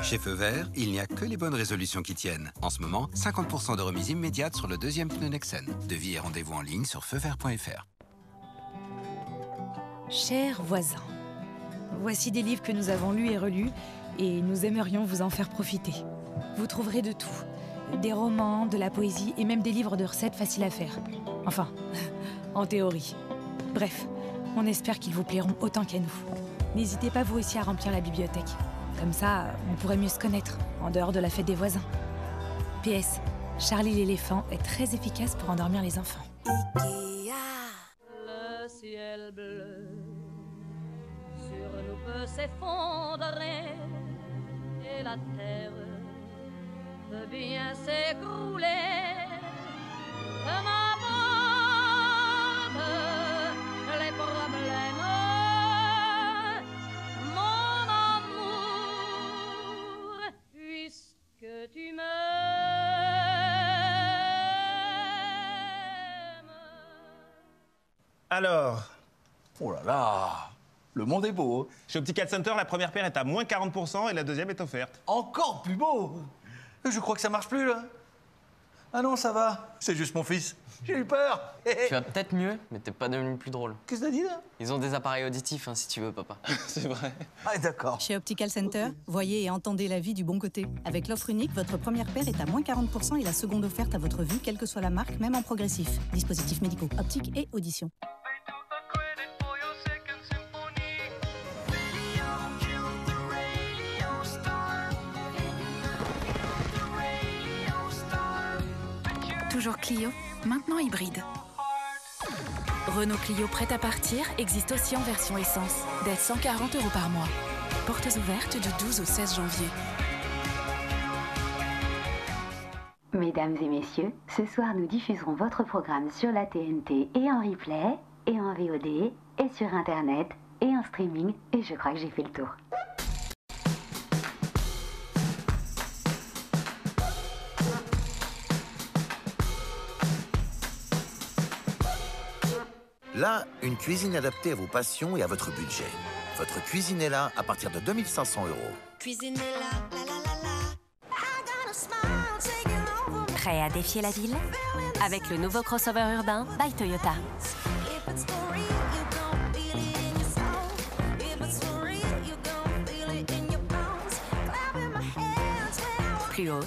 Chez Feu Vert, il n'y a que les bonnes résolutions qui tiennent. En ce moment, 50% de remise immédiate sur le 2e pneu Nexen. Devis et rendez-vous en ligne sur feuvert.fr. Chers voisins, voici des livres que nous avons lus et relus et nous aimerions vous en faire profiter. Vous trouverez de tout, des romans, de la poésie et même des livres de recettes faciles à faire. Enfin, en théorie. Bref, on espère qu'ils vous plairont autant qu'à nous. N'hésitez pas vous aussi à remplir la bibliothèque. Comme ça, on pourrait mieux se connaître, en dehors de la fête des voisins. PS, Charlie l'éléphant est très efficace pour endormir les enfants. Le ciel bleu sur nous peut s'effondrer et la terre peut bien s'écrouler. M'aborde les problèmes, mon amour, puisque tu m'aimes. Alors, oh là là, le monde est beau. Chez Opti 4 Center, la première paire est à moins 40% et la deuxième est offerte. Encore plus beau. Je crois que ça marche plus, là. Ah non, ça va. C'est juste mon fils. J'ai eu peur. Tu vas peut-être mieux, mais t'es pas devenu plus drôle. Qu'est-ce que t'as dit, là? Ils ont des appareils auditifs, hein, si tu veux, papa. C'est vrai. Ah, d'accord. Chez Optical Center, voyez et entendez la vie du bon côté. Avec l'offre unique, votre première paire est à moins 40% et la seconde offerte à votre vue, quelle que soit la marque, même en progressif. Dispositifs médicaux, optique et audition. Toujours Clio, maintenant hybride. Renault Clio prêt à partir existe aussi en version essence. Dès 140 € par mois. Portes ouvertes du 12 au 16 janvier. Mesdames et messieurs, ce soir nous diffuserons votre programme sur la TNT et en replay, et en VOD, et sur Internet, et en streaming, et je crois que j'ai fait le tour. Là, une cuisine adaptée à vos passions et à votre budget. Votre cuisine est là à partir de 2500 €. Cuisine est là, la la la la. Prêt à défier la ville? Avec le nouveau crossover urbain by Toyota. Plus haute,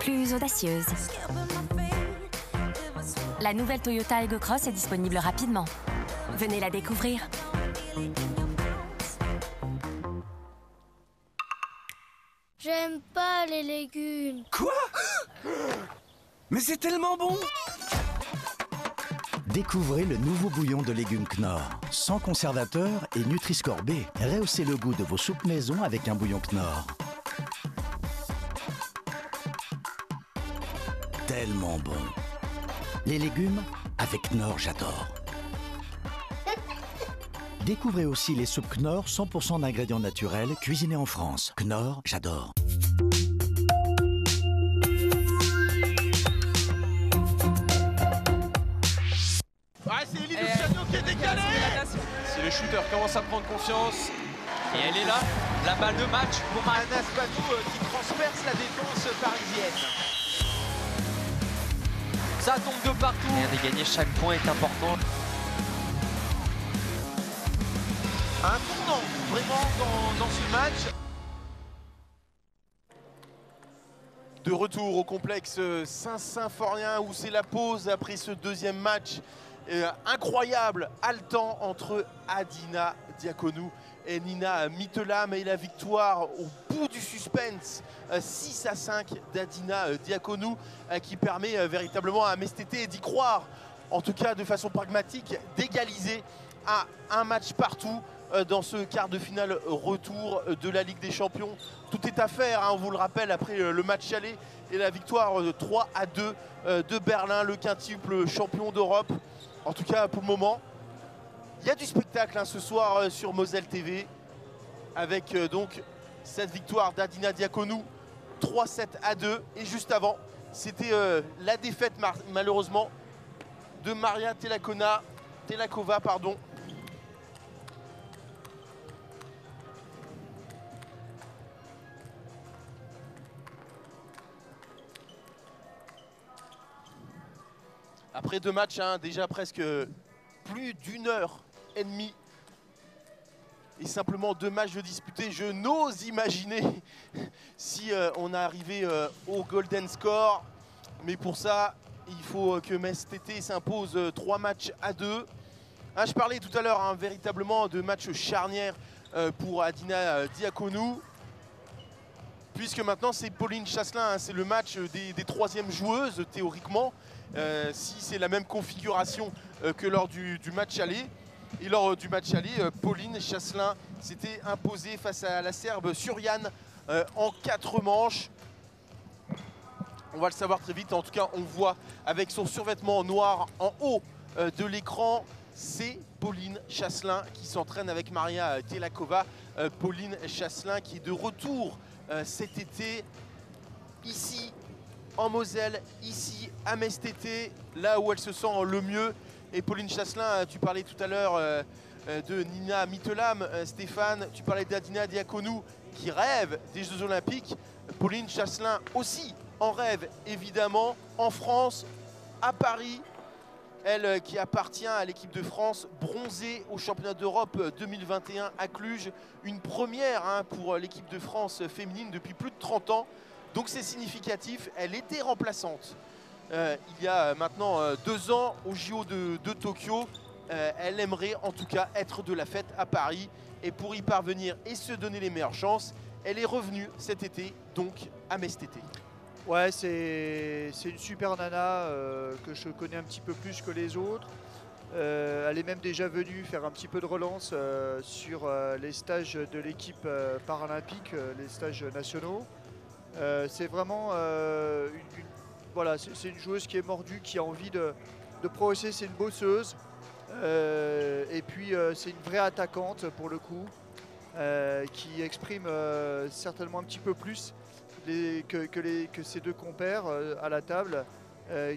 plus audacieuse. La nouvelle Toyota Ego Cross est disponible rapidement. Venez la découvrir. J'aime pas les légumes. Quoi? Mais c'est tellement bon! Découvrez le nouveau bouillon de légumes Knorr. Sans conservateur et Nutri-Score B. Rehaussez le goût de vos soupes maison avec un bouillon Knorr. Tellement bon. Les légumes, avec Knorr, j'adore. Découvrez aussi les soupes Knorr, 100% d'ingrédients naturels, cuisinés en France. Knorr, j'adore. Ah, c'est Elie Luciano qui est décalée. C'est le shooter, commence à prendre confiance. Et elle est là, la balle de match pour Maranas Badou qui transperce la défense parisienne. Ça tombe de partout. Et de gagner chaque point est important. Un tournant vraiment dans ce match. De retour au complexe Saint-Symphorien où c'est la pause après ce deuxième match incroyable, haletant entre Adina Diaconu et Nina Mittelham, et la victoire au bout du suspense 6-5 d'Adina Diaconu qui permet véritablement à Metz TT d'y croire, en tout cas de façon pragmatique, d'égaliser à un match partout dans ce quart de finale retour de la Ligue des Champions. Tout est à faire, hein, on vous le rappelle, après le match aller et la victoire 3-2 de Berlin, le quintuple champion d'Europe. En tout cas pour le moment, il y a du spectacle hein, ce soir sur Moselle TV avec donc cette victoire d'Adina Diaconu 3-7-2, et juste avant c'était la défaite malheureusement de Maria Tailakova pardon. Après deux matchs, hein, déjà presque plus d'1h30 et simplement deux matchs de disputés. Je n'ose imaginer si on est arrivé au Golden Score. Mais pour ça, il faut que Metz TT s'impose 3-2. Hein, je parlais tout à l'heure hein, véritablement de match charnière pour Adina Diaconu. Puisque maintenant, c'est Pauline Chasselin. Hein, c'est le match des troisièmes joueuses, théoriquement. Si c'est la même configuration que lors du match aller. Et lors du match aller, Pauline Chasselin s'était imposée face à la Serbe Surian en 4 manches. On va le savoir très vite. En tout cas, on voit avec son survêtement noir en haut de l'écran, c'est Pauline Chasselin qui s'entraîne avec Maria Tailakova. Pauline Chasselin qui est de retour cet été ici en Moselle, ici à Metz TT, là où elle se sent le mieux. Et Pauline Chasselin, tu parlais tout à l'heure de Nina Mittelham, Stéphane, tu parlais d'Adina Diaconu qui rêve des Jeux Olympiques. Pauline Chasselin aussi en rêve, évidemment, en France, à Paris. Elle qui appartient à l'équipe de France, bronzée au championnat d'Europe 2021 à Cluj. Une première hein, pour l'équipe de France féminine depuis plus de 30 ans. Donc c'est significatif, elle était remplaçante il y a maintenant 2 ans au JO de Tokyo. Elle aimerait en tout cas être de la fête à Paris, et pour y parvenir et se donner les meilleures chances, elle est revenue cet été donc à Metz TT. Ouais, c'est une super nana que je connais un petit peu plus que les autres. Elle est même déjà venue faire un petit peu de relance sur les stages de l'équipe paralympique, les stages nationaux. C'est vraiment voilà, c'est une joueuse qui est mordue, qui a envie de progresser. C'est une bosseuse et puis c'est une vraie attaquante pour le coup qui exprime certainement un petit peu plus que ses deux compères à la table.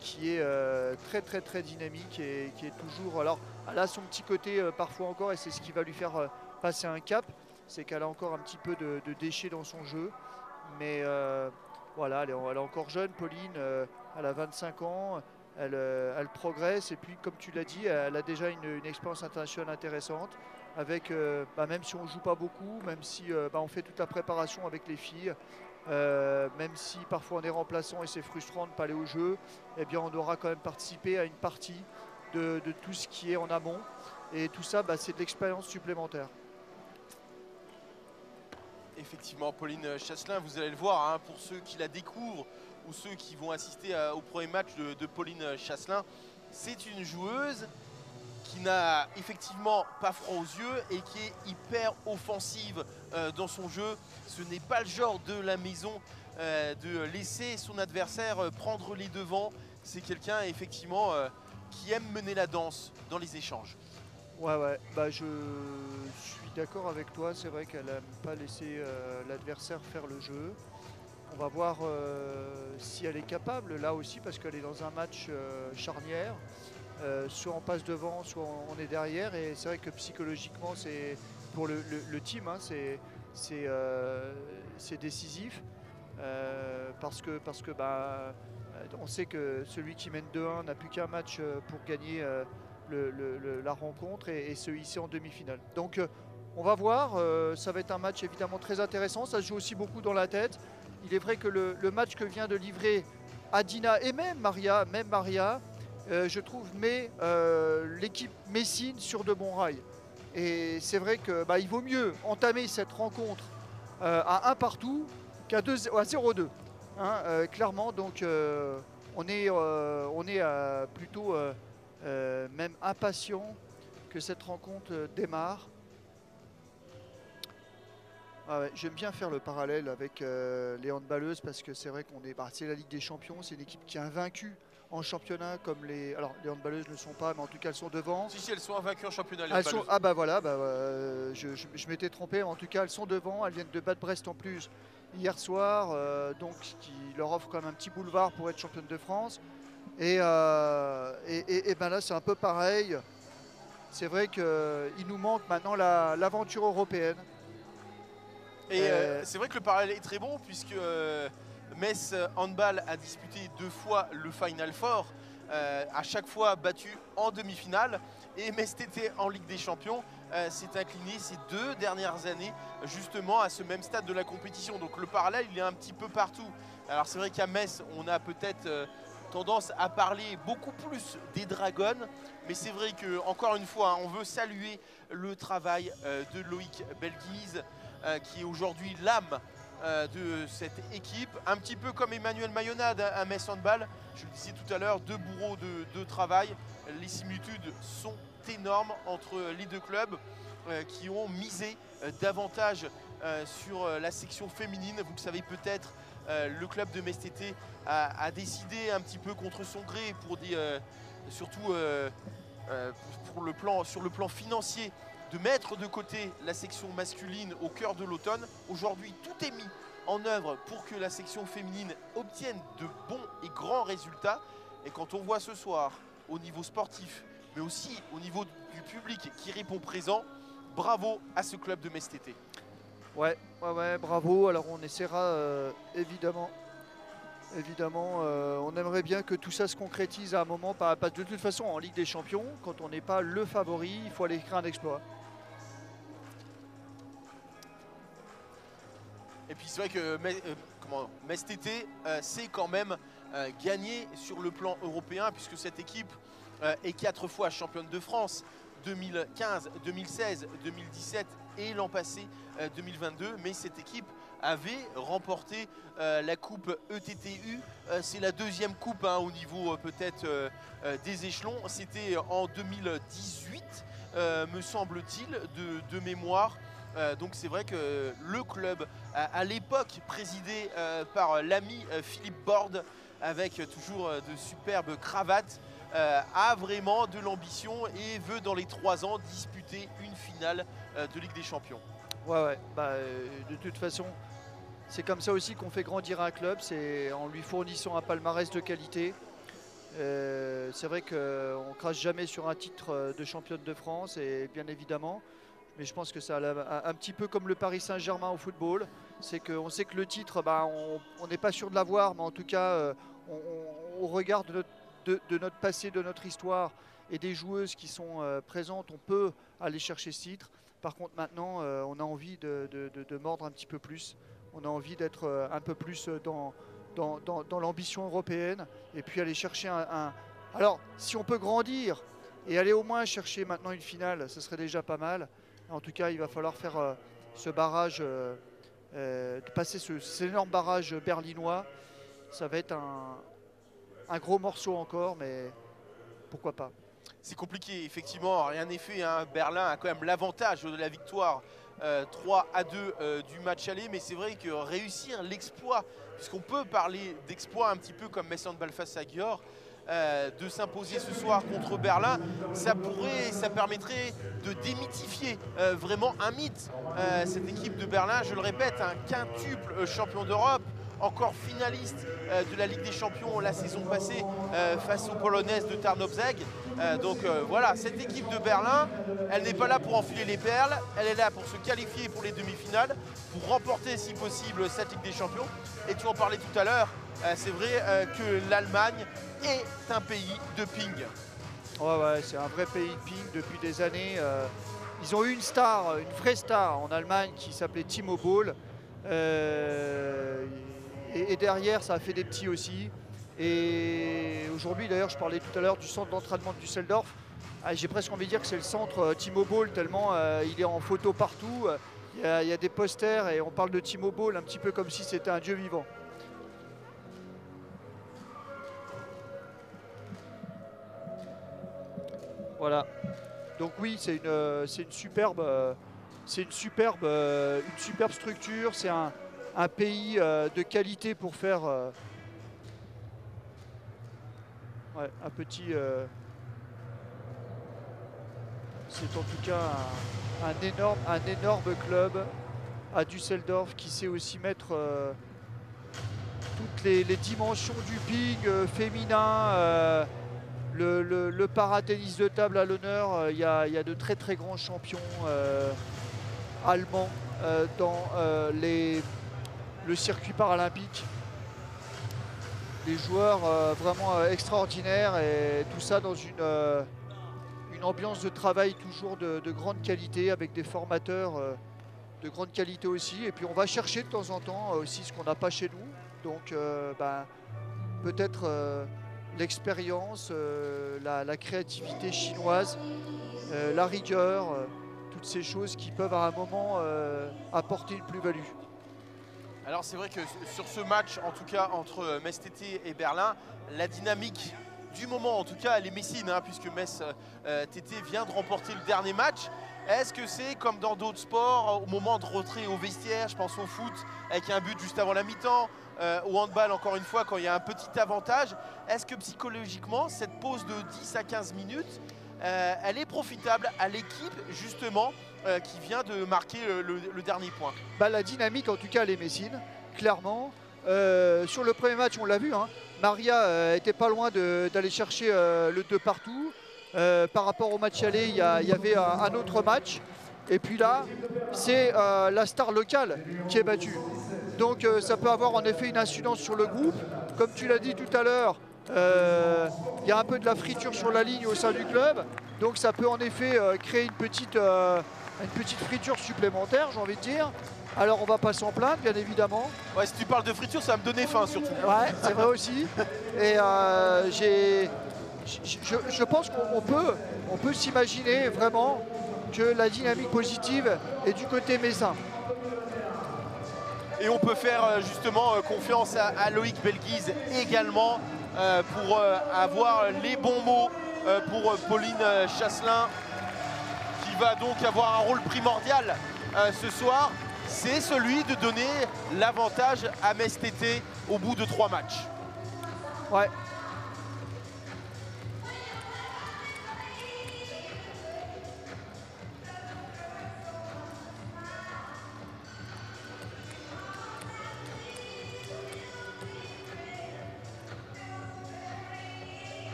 qui est très dynamique et qui est toujours... Alors, elle a son petit côté parfois encore, et c'est ce qui va lui faire passer un cap. C'est qu'elle a encore un petit peu de déchets dans son jeu. Mais voilà, elle est encore jeune, Pauline. Elle a 25 ans. Elle progresse, et puis comme tu l'as dit, elle a déjà une expérience internationale intéressante avec, même si on ne joue pas beaucoup, même si on fait toute la préparation avec les filles, même si parfois on est remplaçant et c'est frustrant de ne pas aller au jeu, eh bien on aura quand même participé à une partie de tout ce qui est en amont, et tout ça, c'est de l'expérience supplémentaire. Effectivement, Pauline Chasselin, vous allez le voir, hein, pour ceux qui la découvrent ou ceux qui vont assister au premier match de Pauline Chasselin, c'est une joueuse qui n'a effectivement pas froid aux yeux et qui est hyper offensive dans son jeu. Ce n'est pas le genre de la maison de laisser son adversaire prendre les devants. C'est quelqu'un effectivement qui aime mener la danse dans les échanges. Ouais, je suis d'accord avec toi, c'est vrai qu'elle n'aime pas laisser l'adversaire faire le jeu. On va voir si elle est capable là aussi, parce qu'elle est dans un match charnière, soit on passe devant, soit on est derrière, et c'est vrai que psychologiquement, c'est pour le team, hein, c'est décisif, parce que on sait que celui qui mène 2-1 n'a plus qu'un match pour gagner la rencontre et se hisser en demi-finale. Donc on va voir, ça va être un match évidemment très intéressant, ça se joue aussi beaucoup dans la tête. Il est vrai que le match que vient de livrer Adina et même Maria, je trouve, met l'équipe messine sur de bons rails. Et c'est vrai qu'il vaut mieux entamer cette rencontre à 1 partout qu'à 0-2. Hein, clairement, donc on est plutôt... même impatient que cette rencontre démarre. Ah ouais, j'aime bien faire le parallèle avec les handballeuses, parce que c'est vrai qu'on est... c'est la Ligue des Champions, c'est une équipe qui est invaincue en championnat, comme les... Alors, les handballeuses ne le sont pas, mais en tout cas, elles sont devant. Si, elles sont invaincues en championnat, les handballeuses. Ah bah voilà, je m'étais trompé, en tout cas, elles sont devant, elles viennent de battre Brest en plus hier soir, donc qui leur offre quand même un petit boulevard pour être championne de France. Et là, c'est un peu pareil. C'est vrai qu'il nous manque maintenant l'aventure européenne. Et c'est vrai que le parallèle est très bon, puisque Metz Handball a disputé 2 fois le Final Four, à chaque fois battu en demi-finale. Et Metz TT en Ligue des Champions s'est incliné ces 2 dernières années justement à ce même stade de la compétition. Donc le parallèle, il est un petit peu partout. Alors c'est vrai qu'à Metz, on a peut-être... tendance à parler beaucoup plus des Dragons, mais c'est vrai que, encore une fois, on veut saluer le travail de Loïc Belguise, qui est aujourd'hui l'âme de cette équipe, un petit peu comme Emmanuel Mayonnade à Metz Handball. Je le disais tout à l'heure, 2 bourreaux de travail, les similitudes sont énormes entre les 2 clubs qui ont misé davantage sur la section féminine. Vous le savez peut-être, le club de Metz TT a décidé un petit peu contre son gré, pour des, surtout sur le plan financier, de mettre de côté la section masculine au cœur de l'automne. Aujourd'hui, tout est mis en œuvre pour que la section féminine obtienne de bons et grands résultats. Et quand on voit ce soir, au niveau sportif, mais aussi au niveau du public qui répond présent, bravo à ce club de Metz TT. Ouais, bravo. Alors on essaiera évidemment on aimerait bien que tout ça se concrétise à un moment, parce que de toute façon en Ligue des Champions, quand on n'est pas le favori, il faut aller créer un exploit. Et puis c'est vrai que Metz TT c'est quand même gagné sur le plan européen, puisque cette équipe est 4 fois championne de France, 2015, 2016, 2017 et l'an passé 2022, mais cette équipe avait remporté la coupe ETTU. C'est la 2e coupe, hein, au niveau peut-être des échelons. C'était en 2018, me semble-t-il, de mémoire. Donc c'est vrai que le club, à l'époque présidé par l'ami Philippe Borde, avec toujours de superbes cravates, a vraiment de l'ambition et veut dans les 3 ans disputer une finale de Ligue des Champions. Ouais, de toute façon, c'est comme ça aussi qu'on fait grandir un club, c'est en lui fournissant un palmarès de qualité. C'est vrai qu'on ne crache jamais sur un titre de championne de France, et bien évidemment, mais je pense que ça un petit peu comme le Paris Saint-Germain au football, c'est qu'on sait que le titre, bah, on n'est pas sûr de l'avoir, mais en tout cas, au regard de notre passé, de notre histoire et des joueuses qui sont présentes, on peut aller chercher ce titre. Par contre, maintenant, on a envie de mordre un petit peu plus, on a envie d'être un peu plus dans l'ambition européenne, et puis aller chercher Alors, si on peut grandir et aller au moins chercher maintenant une finale, ce serait déjà pas mal. En tout cas, il va falloir faire ce barrage, passer cet énorme barrage berlinois. Ça va être un gros morceau encore, mais pourquoi pas. C'est compliqué, effectivement, rien n'est fait. Hein. Berlin a quand même l'avantage de la victoire 3-2 du match aller, mais c'est vrai que réussir l'exploit, puisqu'on peut parler d'exploit un petit peu comme Metz Handball face à Győr, de s'imposer ce soir contre Berlin, ça permettrait de démythifier vraiment un mythe. Cette équipe de Berlin, je le répète, un quintuple champion d'Europe, encore finaliste de la Ligue des Champions la saison passée face aux Polonaises de Tarnobrzeg. Donc voilà, cette équipe de Berlin, elle n'est pas là pour enfiler les perles, elle est là pour se qualifier pour les demi-finales, pour remporter si possible cette Ligue des Champions. Et tu en parlais tout à l'heure, c'est vrai que l'Allemagne est un pays de ping. Oh ouais, c'est un vrai pays de ping depuis des années. Ils ont eu une star, une vraie star en Allemagne qui s'appelait Timo Boll. Et derrière, ça a fait des petits aussi. Et aujourd'hui, d'ailleurs, je parlais tout à l'heure du centre d'entraînement de Düsseldorf. Ah, j'ai presque envie de dire que c'est le centre Timo Boll, tellement il est en photo partout. Il y a des posters et on parle de Timo Boll un petit peu comme si c'était un dieu vivant. Voilà, donc oui, c'est une superbe structure, c'est un pays de qualité pour faire ouais, un petit... C'est en tout cas un énorme club à Düsseldorf qui sait aussi mettre toutes les dimensions du ping féminin, le para-tennis de table à l'honneur. Il y a de très grands champions allemands dans le circuit paralympique. Des joueurs vraiment extraordinaires, et tout ça dans une ambiance de travail toujours de grande qualité, avec des formateurs de grande qualité aussi. Et puis on va chercher de temps en temps aussi ce qu'on n'a pas chez nous. Donc bah, peut-être... l'expérience, la créativité chinoise, la rigueur, toutes ces choses qui peuvent à un moment apporter une plus-value. Alors c'est vrai que sur ce match, en tout cas entre Metz TT et Berlin, la dynamique du moment, en tout cas, elle est messine, hein, puisque Metz TT vient de remporter le dernier match. Est-ce que c'est comme dans d'autres sports, au moment de retrait au vestiaire, je pense au foot, avec un but juste avant la mi-temps, au handball encore une fois, quand il y a un petit avantage, est-ce que psychologiquement, cette pause de 10 à 15 minutes, elle est profitable à l'équipe justement qui vient de marquer le dernier point? Bah, la dynamique, en tout cas, elle est messine, clairement. Sur le premier match, on l'a vu, hein, Maria était pas loin d'aller chercher le 2-2. Par rapport au match aller, il y avait un autre match. Et puis là, c'est la star locale qui est battue. Donc ça peut avoir en effet une incidence sur le groupe. Comme tu l'as dit tout à l'heure, il y a un peu de la friture sur la ligne au sein du club. Donc ça peut en effet créer une petite friture supplémentaire, j'ai envie de dire. Alors on va pas s'en plaindre, bien évidemment. Ouais, si tu parles de friture, ça va me donner faim surtout. Ouais, c'est vrai aussi. Et Je pense qu'on peut s'imaginer vraiment que la dynamique positive est du côté messin. Et on peut faire justement confiance à Loïc Belguise également pour avoir les bons mots pour Pauline Chasselin, qui va donc avoir un rôle primordial ce soir. C'est celui de donner l'avantage à Metz TT au bout de 3 matchs. Ouais.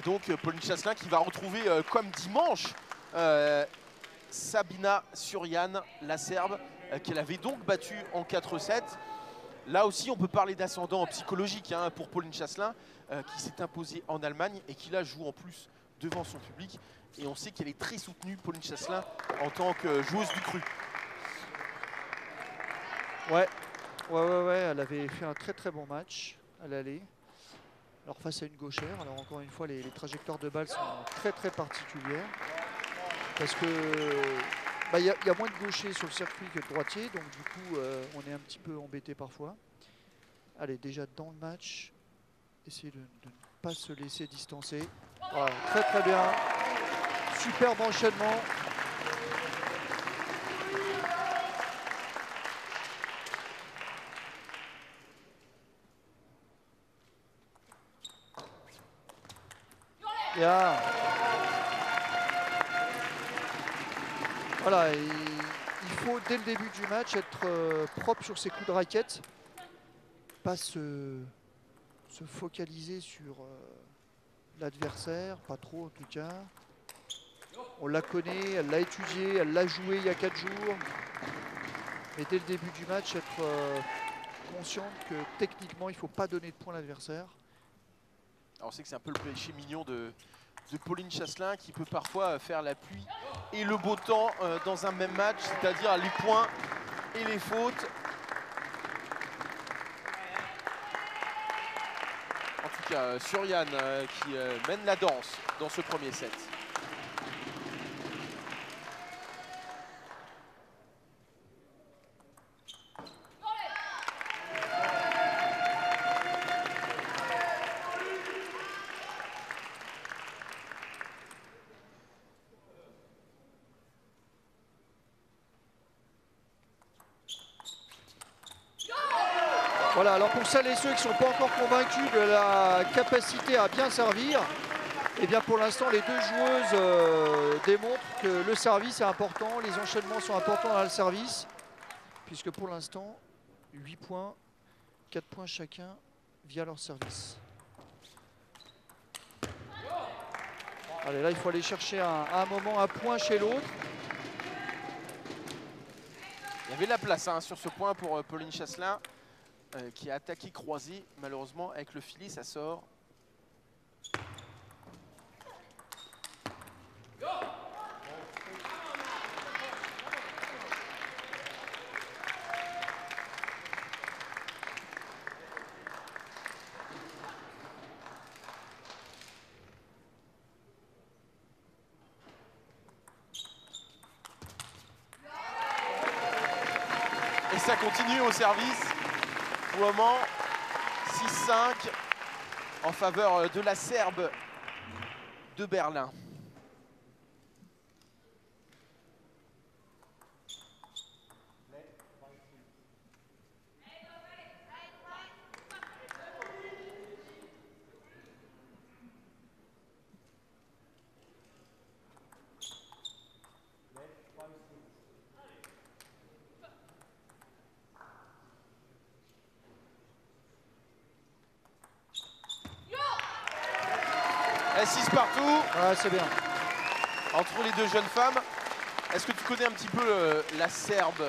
Et donc Pauline Chasselin qui va retrouver comme dimanche Sabina Surian, la Serbe, qu'elle avait donc battue en 4-7. Là aussi, on peut parler d'ascendant psychologique hein, pour Pauline Chasselin, qui s'est imposée en Allemagne et qui là joue en plus devant son public. Et on sait qu'elle est très soutenue, Pauline Chasselin, en tant que joueuse du cru. Ouais, elle avait fait un très bon match à l'aller. Alors face à une gauchère, alors encore une fois, les trajectoires de balles sont très particulières. Parce que y a moins de gauchers sur le circuit que de droitiers, donc du coup on est un petit peu embêté parfois. Allez, déjà dans le match, essayez de ne pas se laisser distancer. Voilà, très bien. Superbe enchaînement. Yeah. Voilà, il faut dès le début du match être propre sur ses coups de raquette, pas se focaliser sur l'adversaire, pas trop en tout cas. On la connaît, elle l'a étudiée, elle l'a jouée il y a 4 jours. Mais dès le début du match, être consciente que techniquement il ne faut pas donner de points à l'adversaire. Alors, on sait que c'est un peu le péché mignon de Pauline Chasselin qui peut parfois faire la pluie et le beau temps dans un même match, c'est-à-dire les points et les fautes. En tout cas, Surian qui mène la danse dans ce premier set. Voilà, alors pour celles et ceux qui ne sont pas encore convaincus de la capacité à bien servir, eh bien pour l'instant les deux joueuses démontrent que le service est important, les enchaînements sont importants dans le service, puisque pour l'instant 8 points, 4 points chacun via leur service. Allez, là il faut aller chercher à un moment un point chez l'autre. Il y avait la place hein, sur ce point pour Pauline Chasselin. Qui a attaqué croisé, malheureusement avec le filet ça sort. Et ça continue au service. 6-5 en faveur de la Serbe de Berlin. Ah, c'est bien. Entre les deux jeunes femmes, est-ce que tu connais un petit peu la Serbe?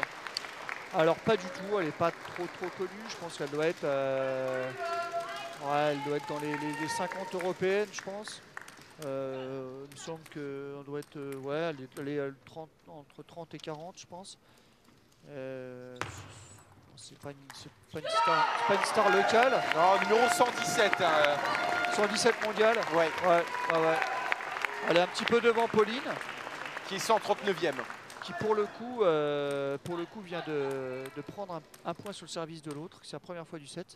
Alors pas du tout, elle n'est pas trop connue. Je pense qu'elle doit être elle doit être dans les 50 européennes, je pense. Il me semble qu'on doit être elle est 30, entre 30 et 40, je pense. C'est pas une star locale. Non, numéro 117. 117 mondial. Ouais. Elle est un petit peu devant Pauline, qui est 139e. Qui pour le coup vient de prendre un point sur le service de l'autre. C'est la première fois du set.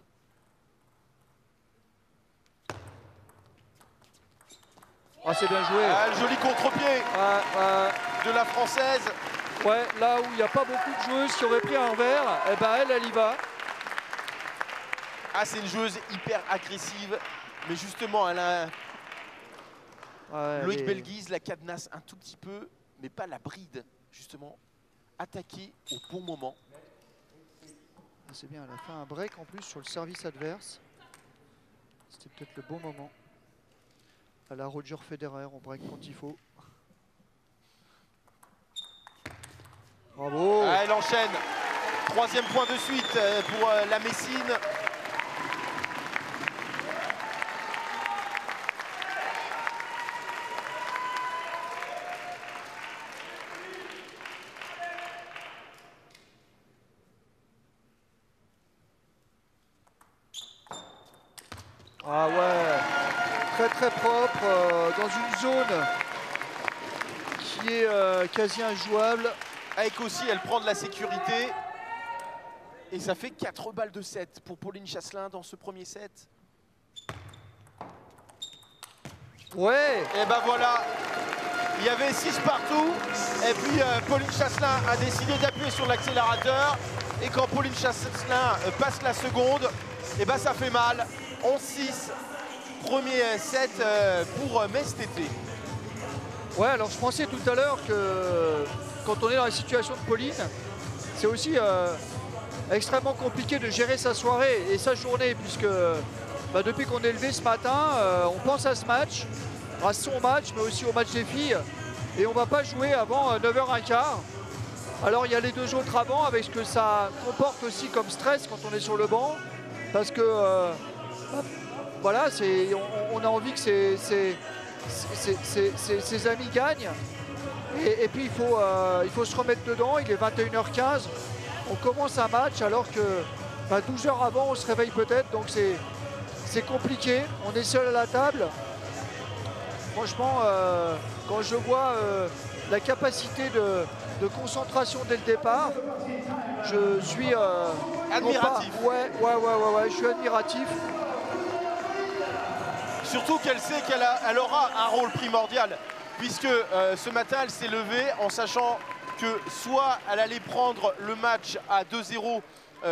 Ah, c'est bien joué. Ah, le joli contre-pied de la Française. Ouais, là où il n'y a pas beaucoup de joueuses qui auraient pris un revers, eh ben elle y va. Ah, c'est une joueuse hyper agressive. Mais justement, elle a... Loïc Belguise la cadenasse un tout petit peu, mais pas la bride, justement. Attaquée au bon moment. C'est bien, elle a fait un break en plus sur le service adverse. C'était peut-être le bon moment. à la Roger Federer, on break quand il faut. Bravo. Ah, elle enchaîne. Troisième point de suite pour la Messine. Ah ouais, très très propre, dans une zone qui est quasi injouable. Avec aussi, elle prend de la sécurité. Et ça fait 4 balles de 7 pour Pauline Chasselin dans ce premier set. Ouais. Et ben voilà, il y avait 6 partout. Et puis Pauline Chasselin a décidé d'appuyer sur l'accélérateur. Et quand Pauline Chasselin passe la seconde, et ben ça fait mal. 11-6, premier set pour Metz TT. Ouais, alors je pensais tout à l'heure que quand on est dans la situation de Pauline, c'est aussi extrêmement compliqué de gérer sa soirée et sa journée, puisque bah, depuis qu'on est levé ce matin, on pense à ce match, à son match, mais aussi au match des filles, et on ne va pas jouer avant 9h15. Alors il y a les deux autres avant, avec ce que ça comporte aussi comme stress quand on est sur le banc, parce que... voilà, on a envie que ses amis gagnent. Et puis il faut se remettre dedans, il est 21h15. On commence un match alors que bah, 12 heures avant on se réveille peut-être. Donc c'est compliqué, on est seul à la table. Franchement, quand je vois la capacité de concentration dès le départ, je suis... admiratif. Ouais, je suis admiratif. Surtout qu'elle sait qu'elle aura un rôle primordial, puisque ce matin, elle s'est levée en sachant que soit elle allait prendre le match à 2-0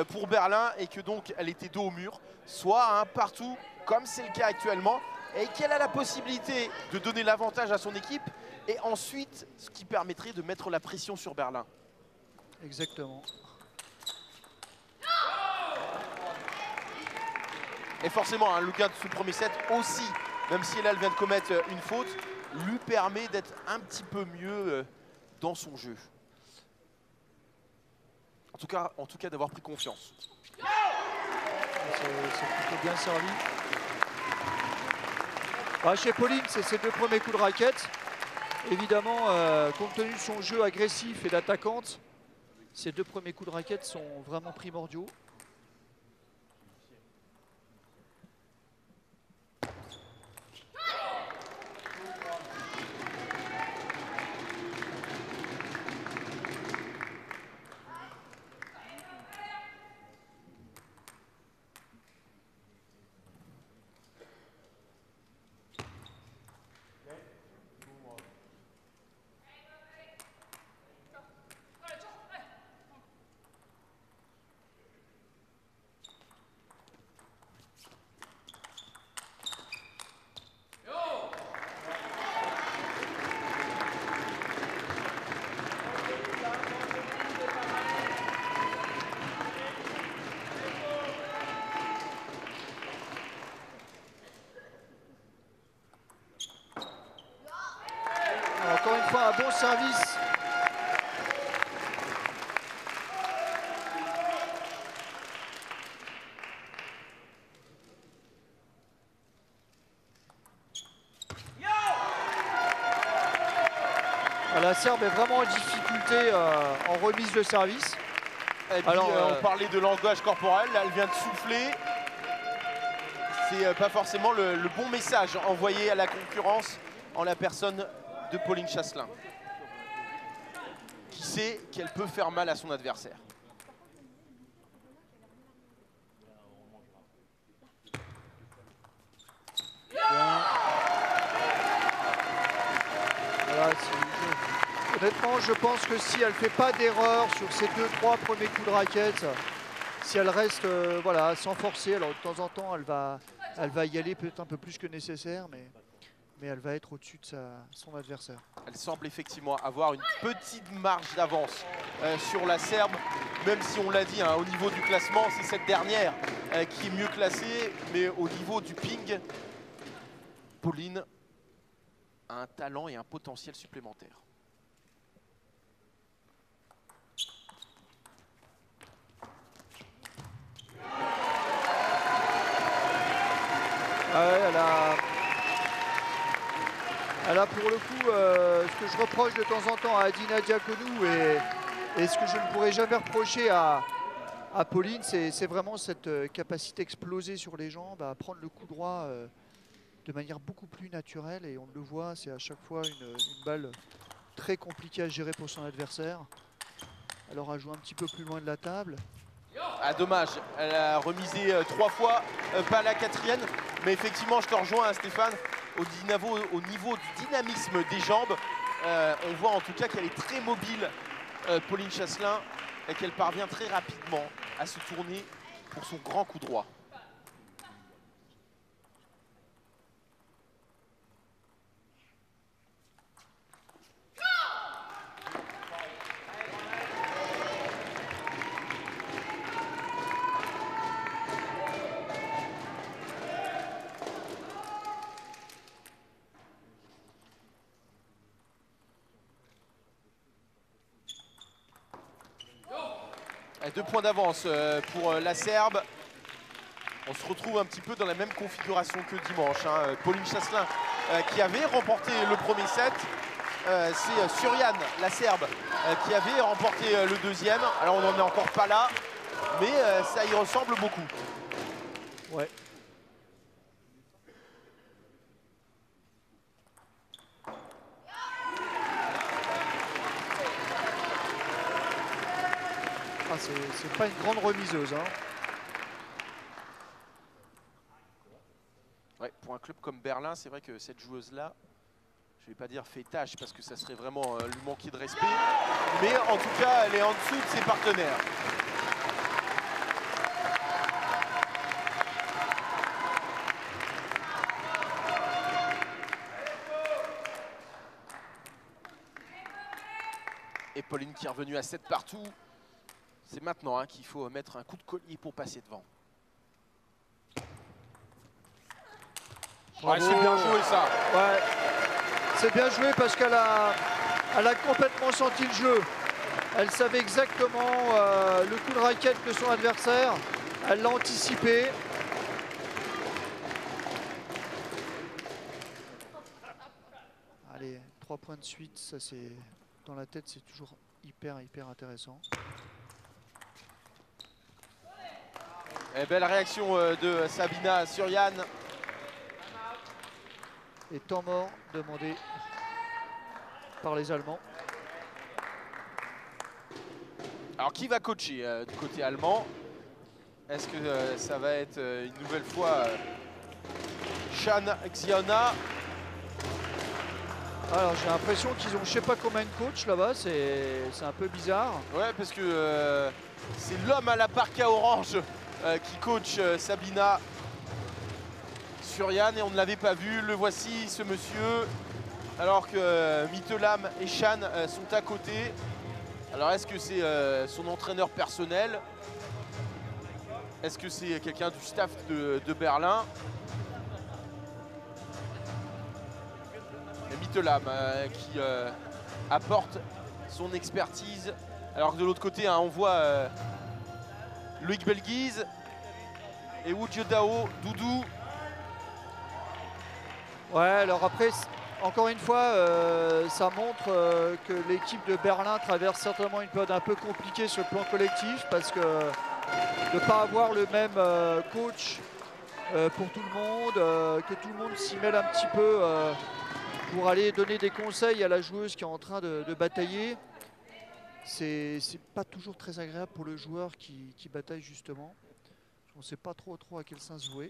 pour Berlin et que donc elle était dos au mur, soit à un partout, comme c'est le cas actuellement, et qu'elle a la possibilité de donner l'avantage à son équipe et ensuite, ce qui permettrait de mettre la pression sur Berlin. Exactement. Et forcément, hein, le gain de ce premier set aussi, même si elle vient de commettre une faute, lui permet d'être un petit peu mieux dans son jeu. En tout cas d'avoir pris confiance. C'est plutôt bien servi. Bah, chez Pauline, c'est ses deux premiers coups de raquette. Évidemment, compte tenu de son jeu agressif et d'attaquante, ses deux premiers coups de raquette sont vraiment primordiaux. Un bon service. La Serbe est vraiment en difficulté en remise de service. Et puis, alors, on parlait de langage corporel, là, elle vient de souffler. C'est pas forcément le bon message envoyé à la concurrence en la personne de Pauline Chasselin, qui sait qu'elle peut faire mal à son adversaire. Voilà, honnêtement, je pense que si elle ne fait pas d'erreur sur ses 2-3 premiers coups de raquette, si elle reste voilà, sans forcer, alors de temps en temps, elle va y aller peut-être un peu plus que nécessaire, mais elle va être au-dessus de son adversaire. Elle semble effectivement avoir une petite marge d'avance sur la Serbe, même si on l'a dit, hein, au niveau du classement, c'est cette dernière qui est mieux classée, mais au niveau du ping, Pauline talent et un potentiel supplémentaire. Ah ouais, elle a pour le coup ce que je reproche de temps en temps à Adina Diaconu et ce que je ne pourrais jamais reprocher à Pauline, c'est vraiment cette capacité à exploser sur les jambes, à prendre le coup droit de manière beaucoup plus naturelle. Et on le voit, c'est à chaque fois une balle très compliquée à gérer pour son adversaire. Elle aura joué un petit peu plus loin de la table. Ah, dommage, elle a remisé trois fois, pas la quatrième, mais effectivement je te rejoins hein, Stéphane, au niveau du dynamisme des jambes, on voit en tout cas qu'elle est très mobile, Pauline Chasselin, et qu'elle parvient très rapidement à se tourner pour son grand coup droit. Deux points d'avance pour la Serbe. On se retrouve un petit peu dans la même configuration que dimanche. Hein. Pauline Chasselin qui avait remporté le premier set. C'est Surian, la Serbe, qui avait remporté le deuxième. Alors on n'en est encore pas là, mais ça y ressemble beaucoup. Ouais. C'est pas une grande remiseuse. Hein. Ouais, pour un club comme Berlin, c'est vrai que cette joueuse-là, je vais pas dire fait tâche parce que ça serait vraiment lui manquer de respect. Mais en tout cas, elle est en dessous de ses partenaires. Et Pauline qui est revenue à 7 partout. C'est maintenant hein, qu'il faut mettre un coup de collier pour passer devant. Ouais, c'est bien joué ça. Ouais. C'est bien joué parce qu'elle a complètement senti le jeu. Elle savait exactement le coup de raquette de son adversaire. Elle l'a anticipé. Allez, 3 points de suite, ça c'est dans la tête, c'est toujours hyper intéressant. Et belle réaction de Sabina Surian. Et temps mort demandé par les Allemands. Alors qui va coacher du côté allemand? Est-ce que ça va être une nouvelle fois Shan Xiaona? Alors j'ai l'impression qu'ils ont je sais pas combien de coachs là-bas, c'est un peu bizarre. Ouais parce que c'est l'homme à la parka orange qui coach Sabina Surian et on ne l'avait pas vu. Le voici ce monsieur alors que Mittelham et Shan sont à côté. Alors est-ce que c'est son entraîneur personnel? Est-ce que c'est quelqu'un du staff de Berlin? Et Mittelham qui apporte son expertise alors que de l'autre côté hein, on voit Loïc Belguise et Wu Judao, Doudou. Ouais, alors après, encore une fois, ça montre que l'équipe de Berlin traverse certainement une période un peu compliquée sur le plan collectif parce que de ne pas avoir le même coach pour tout le monde, que tout le monde s'y mêle un petit peu pour aller donner des conseils à la joueuse qui est en train de batailler. C'est pas toujours très agréable pour le joueur qui bataille justement. On ne sait pas trop à quel sens jouer.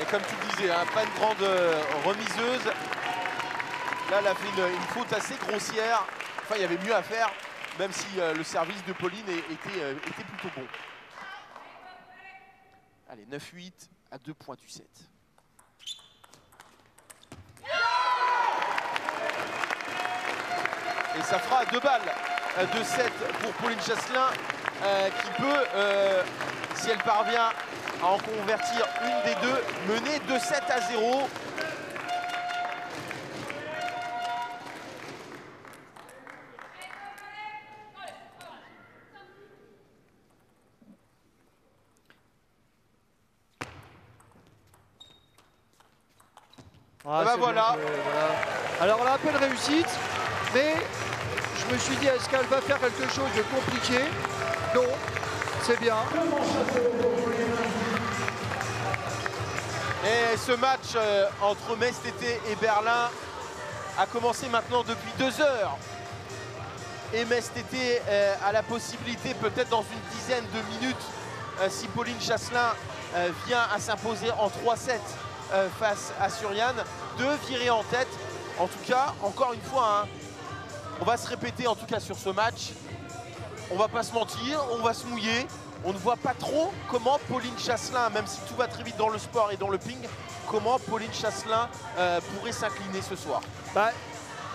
Et comme tu le disais, hein, pas une grande remiseuse. Là, elle a fait une faute assez grossière. Enfin, il y avait mieux à faire, même si le service de Pauline était plutôt bon. Allez, 9-8 à 2 points du 7. Et ça fera 2 balles de 7 pour Pauline Chasselin qui peut, si elle parvient à en convertir une des deux, mener 2-7 à 0. Ah, ben voilà. Alors on a un peu de réussite, mais je me suis dit, est-ce qu'elle va faire quelque chose de compliqué? Non, c'est bien. Et ce match entre Metz TT et Berlin a commencé maintenant depuis 2 heures. Et Metz TT a la possibilité, peut-être dans une dizaine de minutes, si Pauline Chasselin vient à s'imposer en 3-7 face à Surian, de virer en tête. En tout cas, encore une fois, hein, on va se répéter en tout cas sur ce match. On va pas se mentir, on va se mouiller. On ne voit pas trop comment Pauline Chasselin, même si tout va très vite dans le sport et dans le ping, comment Pauline Chasselin pourrait s'incliner ce soir. Bah,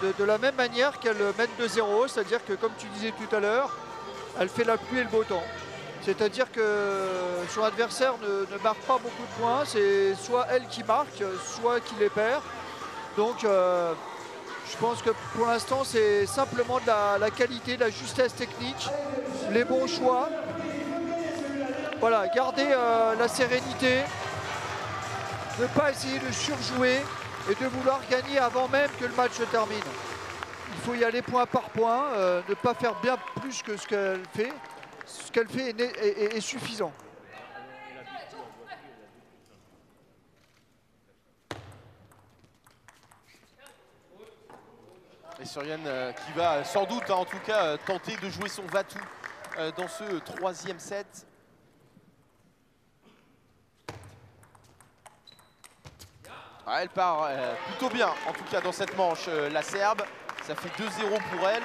de la même manière qu'elle mène 2-0, c'est-à-dire que comme tu disais tout à l'heure, elle fait la pluie et le beau temps. C'est-à-dire que son adversaire ne marque pas beaucoup de points, c'est soit elle qui marque, soit qui les perd. Donc je pense que pour l'instant c'est simplement de la qualité, de la justesse technique, les bons choix. Voilà, garder la sérénité, ne pas essayer de surjouer et de vouloir gagner avant même que le match se termine. Il faut y aller point par point, ne pas faire bien plus que ce qu'elle fait. Ce qu'elle fait est suffisant. Et Surian qui va sans doute, hein, en tout cas, tenter de jouer son va-tout dans ce 3e set. Ah, elle part plutôt bien, en tout cas dans cette manche, la Serbe. Ça fait 2-0 pour elle.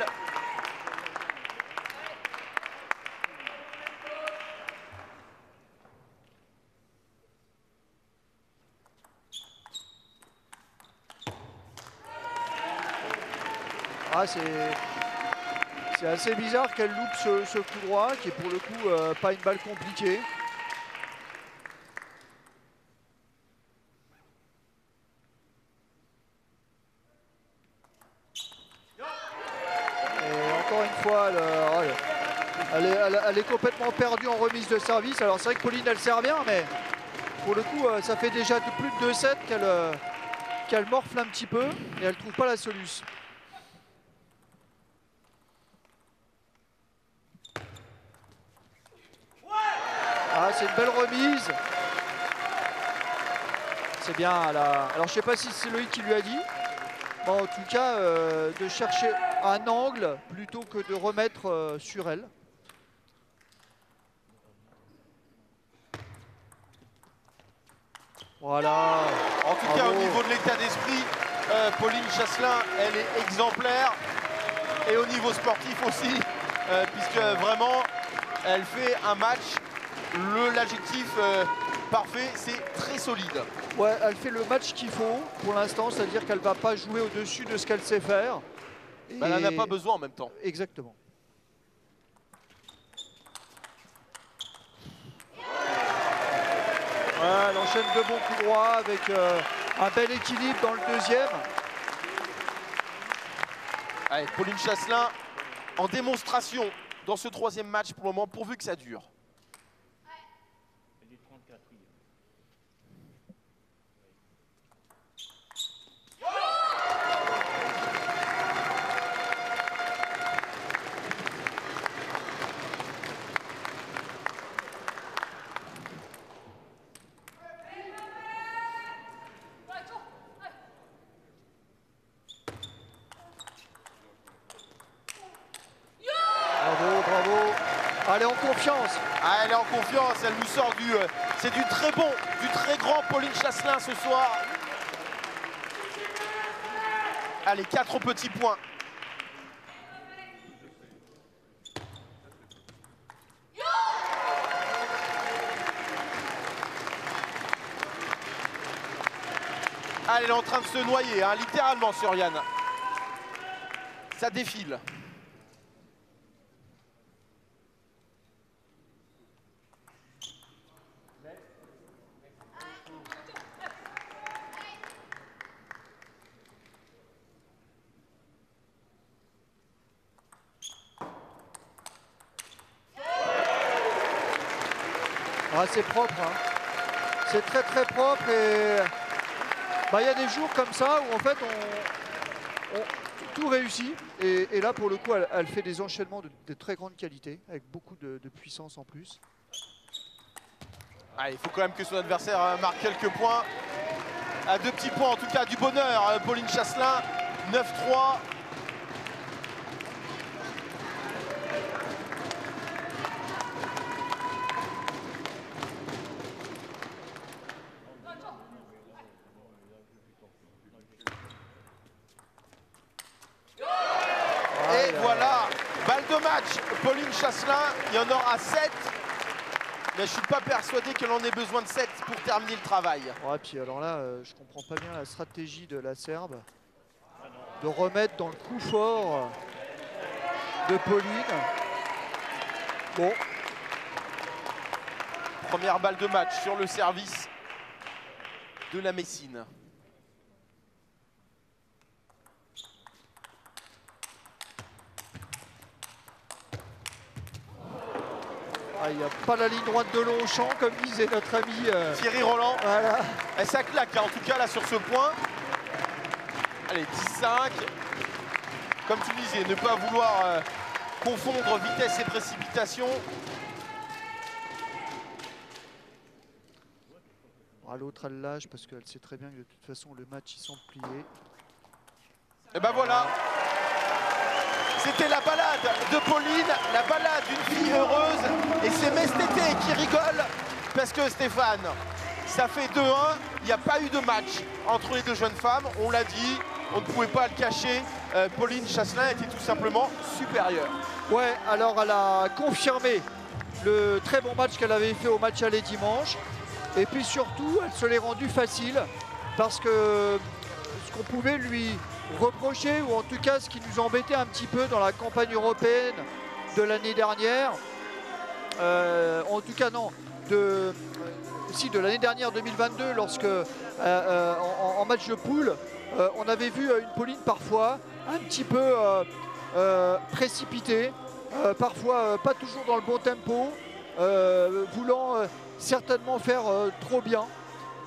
Ah, c'est assez bizarre qu'elle loupe ce coup droit, qui est pour le coup pas une balle compliquée. Elle est complètement perdue en remise de service. Alors c'est vrai que Pauline, elle sert bien, mais pour le coup, ça fait déjà plus de 2 sets qu'elle morfle un petit peu et elle ne trouve pas la solution. Ah, c'est une belle remise. C'est bien. Alors je ne sais pas si c'est Loïc qui lui a dit. Bon, en tout cas, de chercher un angle plutôt que de remettre sur elle. Voilà. En tout cas, au niveau de l'état d'esprit, Pauline Chasselin, elle est exemplaire. Et au niveau sportif aussi, puisque vraiment, elle fait un match. L'adjectif parfait, c'est très solide. Ouais, elle fait le match qu'il faut pour l'instant, c'est-à-dire qu'elle ne va pas jouer au-dessus de ce qu'elle sait faire. Ben, elle n'en a pas besoin en même temps. Exactement. Ouais, elle enchaîne 2 bons coups droits avec un bel équilibre dans le 2e. Allez, Pauline Chasselin en démonstration dans ce 3e match pour le moment, pourvu que ça dure. Elle est en confiance. Ah, elle est en confiance, elle nous sort du... c'est du très bon, du très grand Pauline Chasselin ce soir. Allez, 4 petits points. Ah, elle est en train de se noyer, hein, littéralement, Surian. Ça défile. C'est propre, hein. C'est très propre et bah, y a des jours comme ça où en fait tout réussit. Et là, pour le coup, elle fait des enchaînements de très grande qualité, avec beaucoup de puissance en plus. Ah, il faut quand même que son adversaire marque quelques points. À deux petits points, en tout cas, du bonheur. Pauline Chasselin, 9-3. Pauline Chasselin, il y en aura 7, mais je suis pas persuadé qu'elle en ait besoin de 7 pour terminer le travail. Ouais, puis alors là, je comprends pas bien la stratégie de la Serbe de remettre dans le coup fort de Pauline. Bon. Première balle de match sur le service de la Messine. Ah, il n'y a pas la ligne droite de long au champ, comme disait notre ami Thierry Roland. Voilà. Et ça claque, là, en tout cas, là, sur ce point. Allez, 10-5. Comme tu disais, ne pas vouloir confondre vitesse et précipitation. Ah, l'autre, elle lâche, parce qu'elle sait très bien que, de toute façon, le match, ils sont pliés. Et ben voilà. C'était la balade de Pauline, la balade d'une fille heureuse. Et c'est Metz TT qui rigole parce que Stéphane, ça fait 2-1. Il n'y a pas eu de match entre les deux jeunes femmes. On l'a dit, on ne pouvait pas le cacher. Pauline Chasselin était tout simplement supérieure. Ouais, alors elle a confirmé le très bon match qu'elle avait fait au match aller dimanche. Et puis surtout, elle se l'est rendue facile parce que ce qu'on pouvait lui reprocher, ou en tout cas ce qui nous embêtait un petit peu dans la campagne européenne de l'année dernière, en tout cas non, de l'année dernière 2022, lorsque en match de poule, on avait vu une Pauline parfois un petit peu précipitée, parfois pas toujours dans le bon tempo, voulant certainement faire trop bien.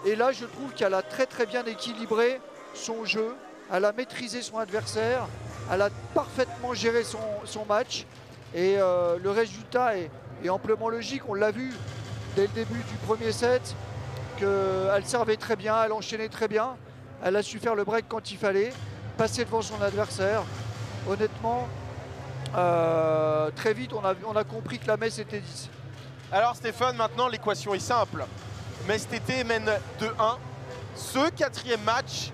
Et là, je trouve qu'elle a très bien équilibré son jeu. Elle a maîtrisé son adversaire, elle a parfaitement géré son match et le résultat est amplement logique. On l'a vu dès le début du premier set, qu'elle servait très bien, elle enchaînait très bien, elle a su faire le break quand il fallait, passer devant son adversaire. Honnêtement, très vite, on a compris que la Metz était 10. Alors Stéphane, maintenant l'équation est simple. Metz TT mène 2-1. Ce quatrième match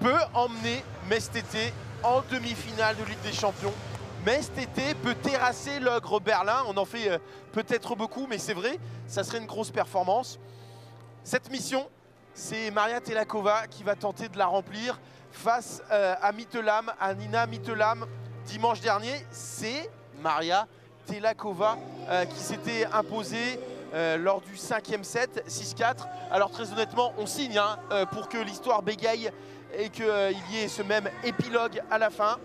peut emmener Metz TT en demi-finale de Ligue des Champions. Metz TT peut terrasser l'ogre Berlin. On en fait peut-être beaucoup, mais c'est vrai, ça serait une grosse performance. Cette mission, c'est Maria Tailakova qui va tenter de la remplir face à Mittelham, à Nina Mittelham. Dimanche dernier, c'est Maria Tailakova qui s'était imposée lors du 5e set, 6-4. Alors très honnêtement, on signe hein, pour que l'histoire bégaye et qu'il y ait ce même épilogue à la fin.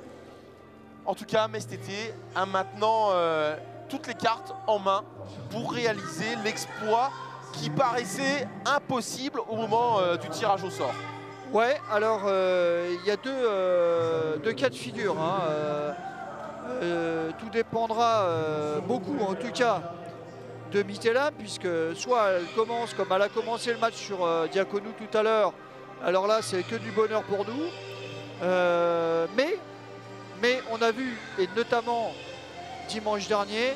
En tout cas, Metz TT a maintenant toutes les cartes en main pour réaliser l'exploit qui paraissait impossible au moment du tirage au sort. Ouais, alors il y a deux cas de figure. Hein. Tout dépendra beaucoup, en tout cas, de Mittelham, puisque soit elle commence comme elle a commencé le match sur Diaconu tout à l'heure. Alors là, c'est que du bonheur pour nous. Mais on a vu, et notamment dimanche dernier,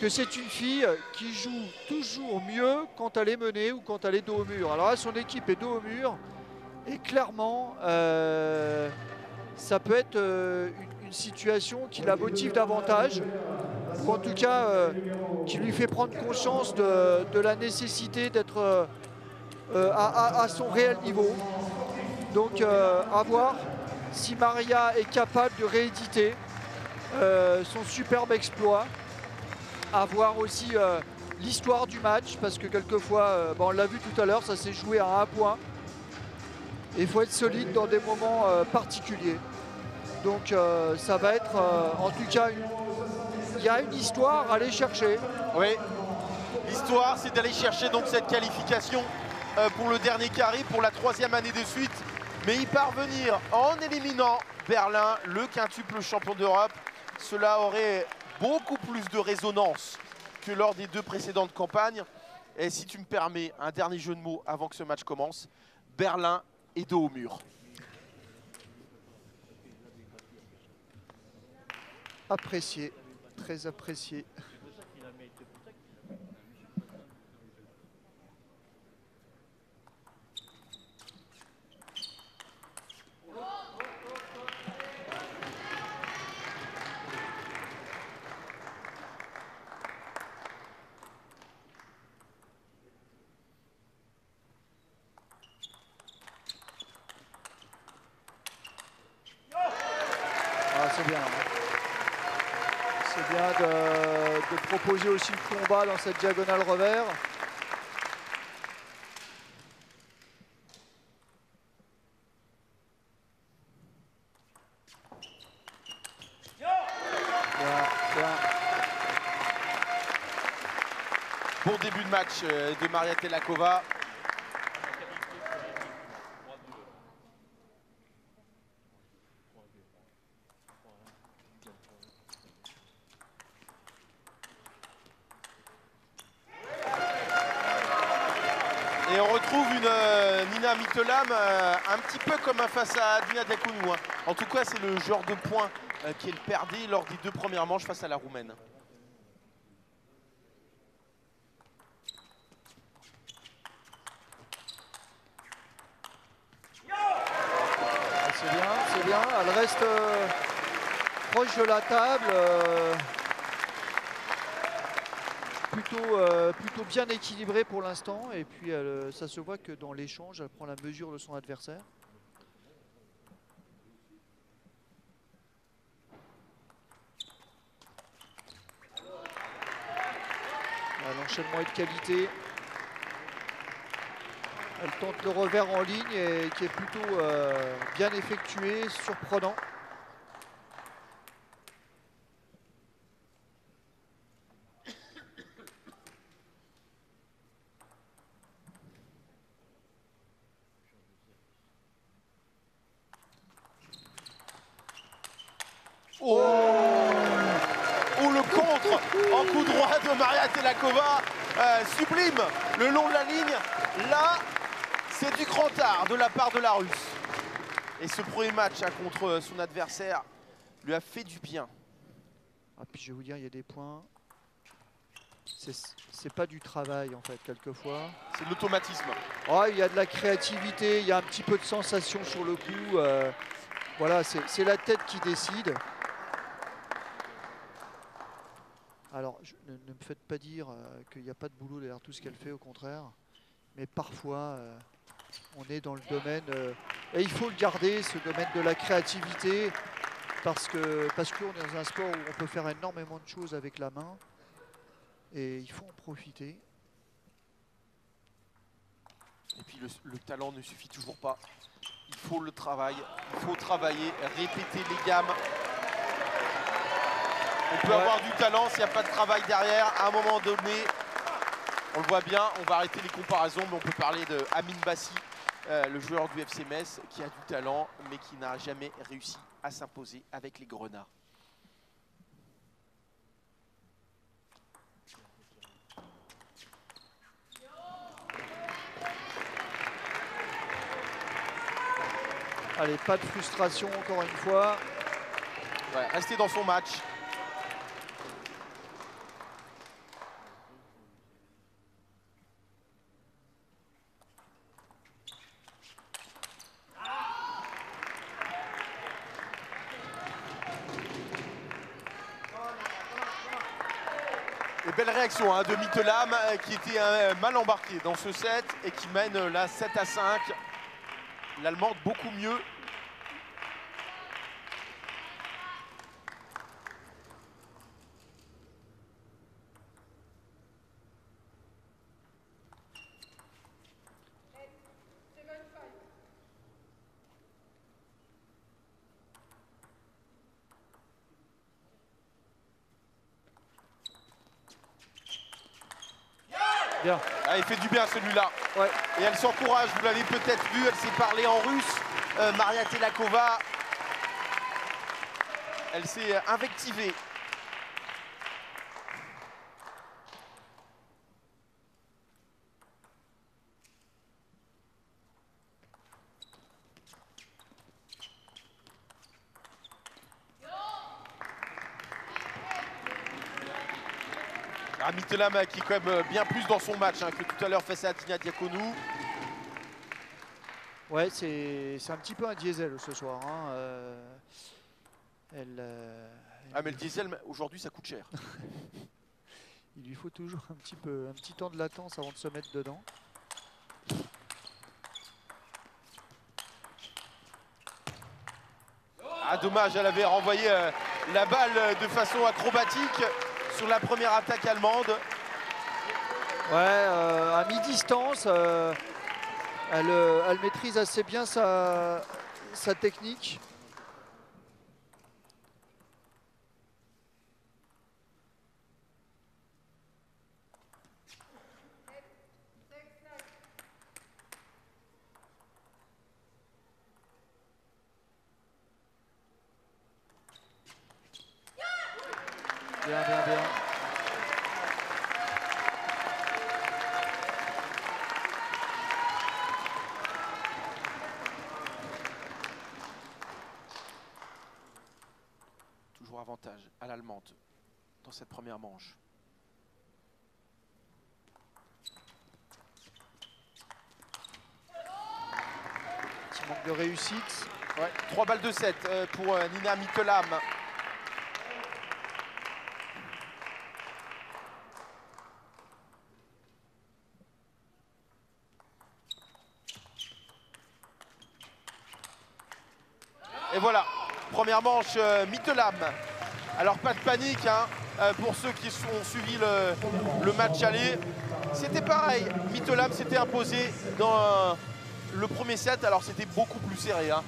que c'est une fille qui joue toujours mieux quand elle est menée ou quand elle est dos au mur. Alors là, son équipe est dos au mur. Et clairement, ça peut être une situation qui la motive davantage. Ou en tout cas, qui lui fait prendre conscience de la nécessité d'être... à son réel niveau. Donc à voir si Maria est capable de rééditer son superbe exploit, à voir aussi l'histoire du match, parce que quelquefois, on l'a vu tout à l'heure, ça s'est joué à un point. Il faut être solide dans des moments particuliers. Donc ça va être, en tout cas, il y a une histoire à aller chercher. Oui, l'histoire, c'est d'aller chercher donc cette qualification pour le dernier carré pour la troisième année de suite. Mais y parvenir en éliminant Berlin, le quintuple champion d'Europe, cela aurait beaucoup plus de résonance que lors des deux précédentes campagnes. Et si tu me permets, un dernier jeu de mots avant que ce match commence, Berlin est dos au mur. Apprécié, très apprécié. De proposer aussi le combat dans cette diagonale revers. Bien, bien. Bon début de match de Maria Tailakova. Et on retrouve une Nina Mittelham un petit peu comme face à Adina Diaconu. Hein. En tout cas, c'est le genre de points qu'elle perdait lors des deux premières manches face à la Roumaine. C'est bien, c'est bien. Elle reste proche de la table. Plutôt bien équilibré pour l'instant, et puis ça se voit que dans l'échange, elle prend la mesure de son adversaire. L'enchaînement est de qualité. Elle tente le revers en ligne et qui est plutôt bien effectué, surprenant. Sublime le long de la ligne, là c'est du grand art de la part de la Russe. Et ce premier match contre son adversaire lui a fait du bien. Ah, puis je vais vous dire, il y a des points, c'est pas du travail en fait quelquefois. C'est de l'automatisme. Oh, il y a de la créativité, il y a un petit peu de sensation sur le coup. Voilà, c'est la tête qui décide. Alors, ne me faites pas dire qu'il n'y a pas de boulot derrière tout ce qu'elle fait, au contraire. Mais parfois, on est dans le domaine, et il faut le garder, ce domaine de la créativité, parce qu'on est dans un sport où on peut faire énormément de choses avec la main, et il faut en profiter. Et puis le talent ne suffit toujours pas. Il faut le travail, il faut travailler, répéter les gammes. On peut avoir du talent s'il n'y a pas de travail derrière. À un moment donné, on le voit bien, on va arrêter les comparaisons, mais on peut parler de Amin Bassi, le joueur du FC Metz, qui a du talent, mais qui n'a jamais réussi à s'imposer avec les Grenats. Allez, pas de frustration encore une fois. Ouais, rester dans son match. Belle réaction hein, de Mittelham qui était mal embarqué dans ce set et qui mène la 7-5. L'Allemande beaucoup mieux. bien. Ah, il fait du bien celui-là. Ouais. Et elle s'encourage, vous l'avez peut-être vu, elle s'est parlé en russe. Maria Tailakova, elle s'est invectivée. Mittelham qui est quand même bien plus dans son match hein, que tout à l'heure face à Adina Diaconu. Ouais, c'est un petit peu un diesel ce soir. Hein. Ah mais le diesel aujourd'hui ça coûte cher. Il lui faut toujours un petit temps de latence avant de se mettre dedans. Ah dommage, elle avait renvoyé la balle de façon acrobatique sur la première attaque allemande. Ouais, à mi-distance, elle maîtrise assez bien sa technique. Bien. Toujours avantage à l'allemande dans cette première manche. Petit manque de réussite. Ouais, 3 balles de 7 pour Nina Mittelham. Et voilà, première manche Mittelham. Alors pas de panique hein, pour ceux qui ont suivi le match aller. C'était pareil, Mittelham s'était imposé dans le premier set. Alors c'était beaucoup plus serré, hein,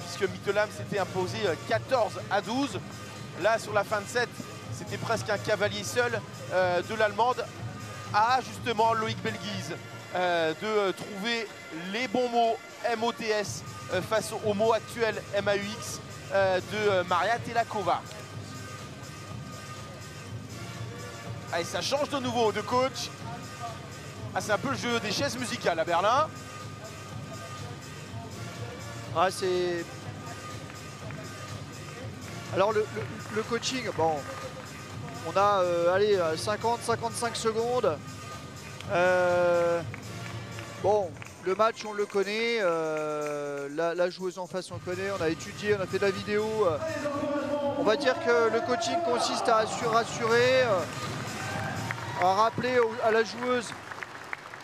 puisque Mittelham s'était imposé 14 à 12. Là sur la fin de set, c'était presque un cavalier seul de l'Allemande à justement Loïc Belguise de trouver les bons mots MOTS face au mot actuel MAUX de Maria Tailakova. Allez, ça change de nouveau de coach. Ah, c'est un peu le jeu des chaises musicales à Berlin. Ah, c'est... Alors le coaching, bon, on a 50-55 secondes. Bon, le match on le connaît, la joueuse en face on connaît, on a étudié, on a fait de la vidéo. On va dire que le coaching consiste à rassurer, à rappeler à la joueuse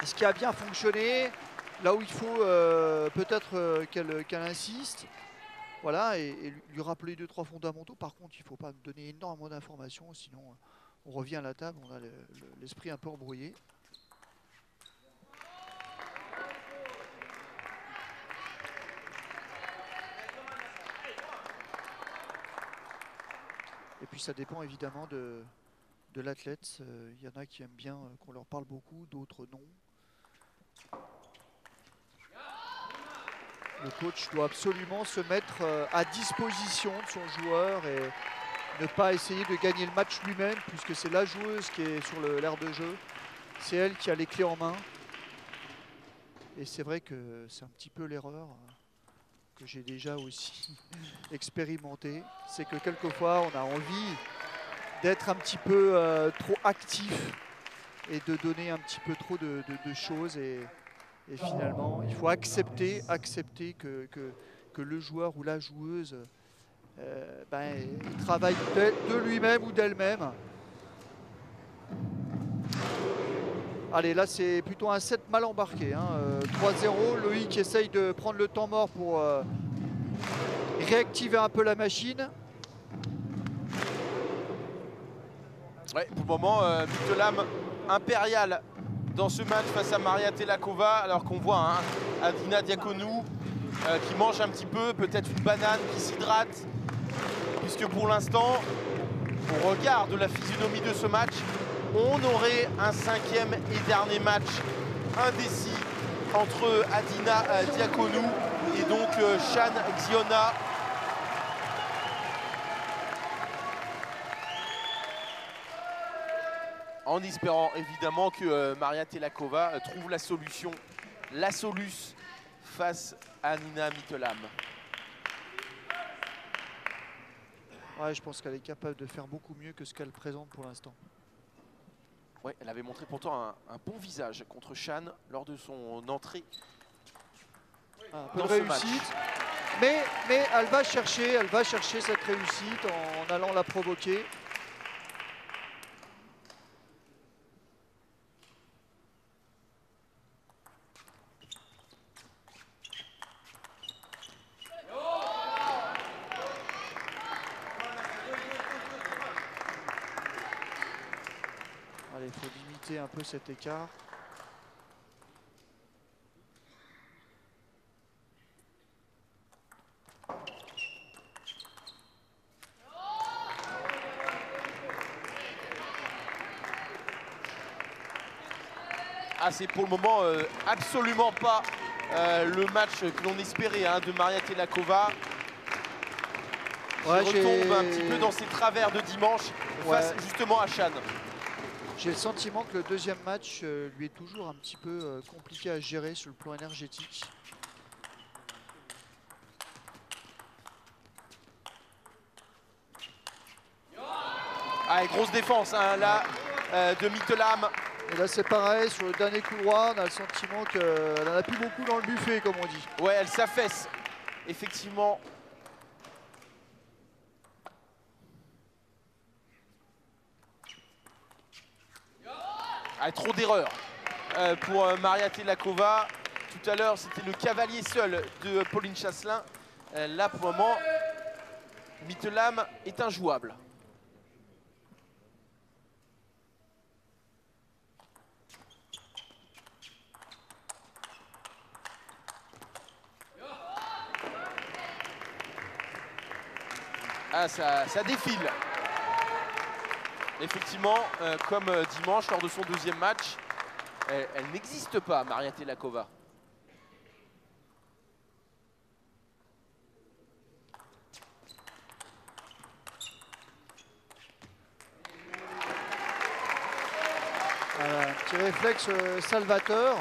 ce qui a bien fonctionné, là où il faut peut-être qu'elle insiste. Voilà, et lui rappeler 2-3 fondamentaux. Par contre, il ne faut pas donner énormément d'informations, sinon on revient à la table, on a l'esprit un peu embrouillé. Et puis ça dépend évidemment de l'athlète. Il y en a qui aiment bien qu'on leur parle beaucoup, d'autres non. Le coach doit absolument se mettre à disposition de son joueur et ne pas essayer de gagner le match lui-même, puisque c'est la joueuse qui est sur l'aire de jeu. C'est elle qui a les clés en main. Et c'est vrai que c'est un petit peu l'erreur que j'ai déjà aussi expérimenté, c'est que quelquefois on a envie d'être un petit peu trop actif et de donner un petit peu trop de choses et finalement il faut accepter que le joueur ou la joueuse travaille de lui-même ou d'elle-même. Allez, là c'est plutôt un set mal embarqué. Hein. 3-0, Loïc essaye de prendre le temps mort pour réactiver un peu la machine. Ouais, pour le moment, Mittelham impériale dans ce match face à Maria Tailakova. Alors qu'on voit hein, Adina Diaconu qui mange un petit peu, peut-être une banane, qui s'hydrate. Puisque pour l'instant, au regard de la physionomie de ce match, on aurait un cinquième et dernier match indécis entre Adina Diaconu et donc Shan Xiaona. En espérant évidemment que Maria Tailakova trouve la solution, la soluce face à Nina Mittelham. Ouais, je pense qu'elle est capable de faire beaucoup mieux que ce qu'elle présente pour l'instant. Ouais, elle avait montré pourtant un bon visage contre Shan lors de son entrée. Un peu de réussite, mais elle va chercher cette réussite en allant la provoquer. Un peu cet écart. Ah, c'est pour le moment absolument pas le match que l'on espérait de Maria Tailakova. Ouais, qui retombe un petit peu dans ses travers de dimanche face justement à Shan. J'ai le sentiment que le deuxième match lui est toujours un petit peu compliqué à gérer sur le plan énergétique. Ah, grosse défense là de Mittelham. Et là c'est pareil, sur le dernier coup droit, on a le sentiment qu'elle en a plus beaucoup dans le buffet, comme on dit. Ouais, elle s'affaisse, effectivement. Ah, trop d'erreurs pour Maria Tailakova. Tout à l'heure, c'était le cavalier seul de Pauline Chasselin. Là, pour le moment, Mittelham est injouable. Ah, ça défile. Effectivement, comme dimanche, lors de son deuxième match, elle n'existe pas, Maria Tailakova. Petit réflexe salvateur.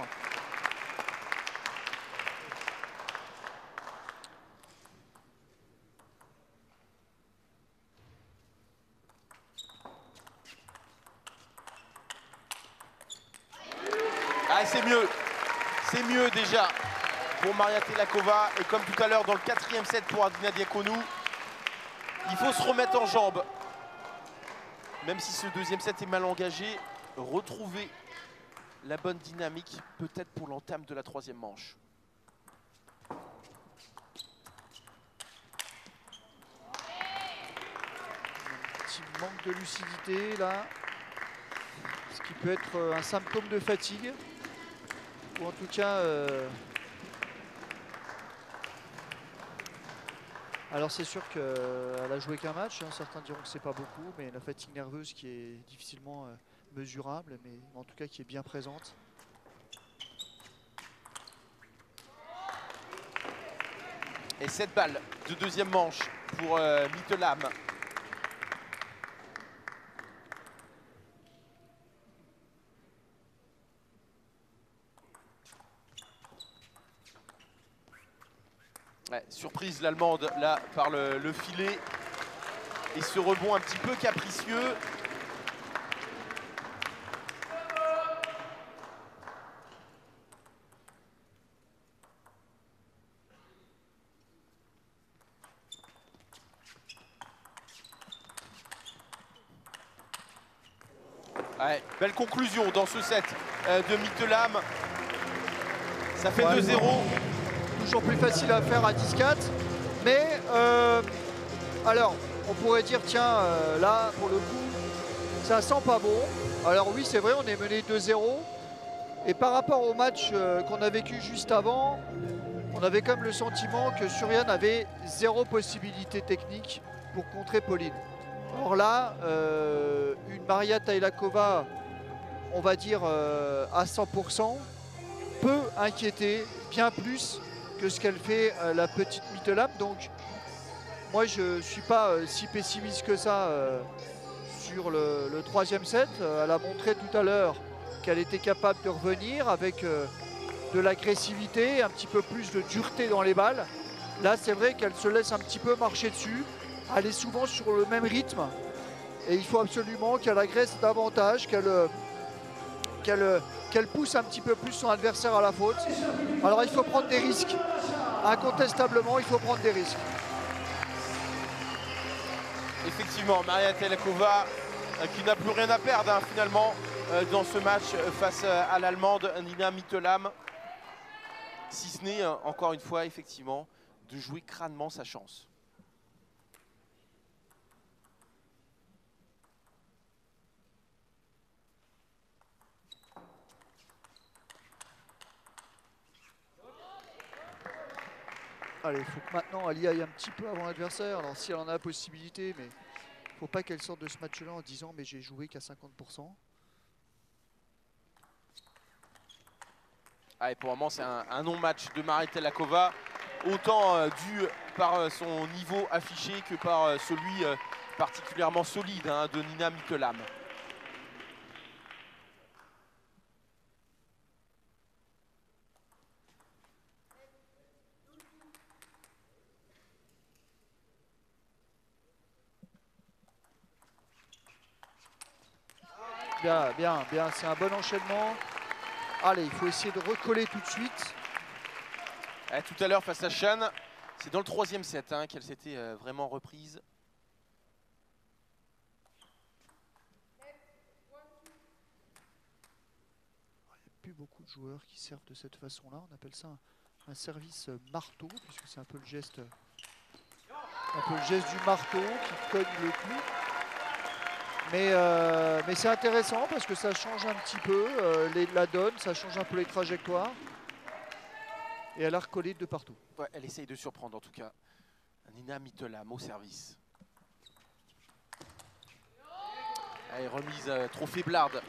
C'est mieux déjà pour Maria Tailakova. Et comme tout à l'heure dans le quatrième set pour Adina Diaconu, il faut se remettre en jambe. Même si ce deuxième set est mal engagé, retrouver la bonne dynamique peut-être pour l'entame de la troisième manche. Un petit manque de lucidité là, ce qui peut être un symptôme de fatigue. Ou en tout cas, alors c'est sûr qu'elle a joué qu'un match, certains diront que c'est pas beaucoup, mais la fatigue nerveuse qui est difficilement mesurable, mais en tout cas qui est bien présente. Et 7 balles de deuxième manche pour Mittelham. Ouais, surprise l'Allemande là par le filet et ce rebond un petit peu capricieux. Ouais, belle conclusion dans ce set de Mittelham. Ça fait 2-0. Toujours plus facile à faire à 10-4, mais alors on pourrait dire tiens là pour le coup ça sent pas bon. Alors oui, c'est vrai, on est mené 2-0 et par rapport au match qu'on a vécu juste avant, on avait quand même le sentiment que Surian avait zéro possibilité technique pour contrer Pauline. Or là, une Maria Tailakova on va dire à 100%, peut inquiéter bien plus que ce qu'elle fait la petite Mittelham. Donc moi je ne suis pas si pessimiste que ça sur le troisième set. Elle a montré tout à l'heure qu'elle était capable de revenir avec de l'agressivité, un petit peu plus de dureté dans les balles. Là c'est vrai qu'elle se laisse un petit peu marcher dessus, elle est souvent sur le même rythme et il faut absolument qu'elle agresse davantage, qu'elle pousse un petit peu plus son adversaire à la faute. Alors il faut prendre des risques, incontestablement il faut prendre des risques. Effectivement, Maria Tailakova qui n'a plus rien à perdre hein, finalement dans ce match face à l'Allemande Nina Mittelham. Si ce n'est, encore une fois, effectivement, de jouer crânement sa chance. Allez, il faut que maintenant elle y aille un petit peu avant l'adversaire. Alors si elle en a la possibilité, mais il ne faut pas qu'elle sorte de ce match-là en disant « mais j'ai joué qu'à 50%. ». Ah, et pour le moment, c'est un non-match de Maria Tailakova, autant dû par son niveau affiché que par celui particulièrement solide hein, de Nina Mittelham. Bien, bien, bien, c'est un bon enchaînement. Allez, il faut essayer de recoller tout de suite. Tout à l'heure face à Shan, c'est dans le troisième set hein, qu'elle s'était vraiment reprise. Il n'y a plus beaucoup de joueurs qui servent de cette façon-là. On appelle ça un service marteau, puisque c'est un peu le geste du marteau qui cogne le coup. Mais c'est intéressant parce que ça change un petit peu la donne, ça change un peu les trajectoires. Et elle a recollé de partout. Ouais, elle essaye de surprendre en tout cas. Nina Mittelham au service. Elle est remise trop faiblarde.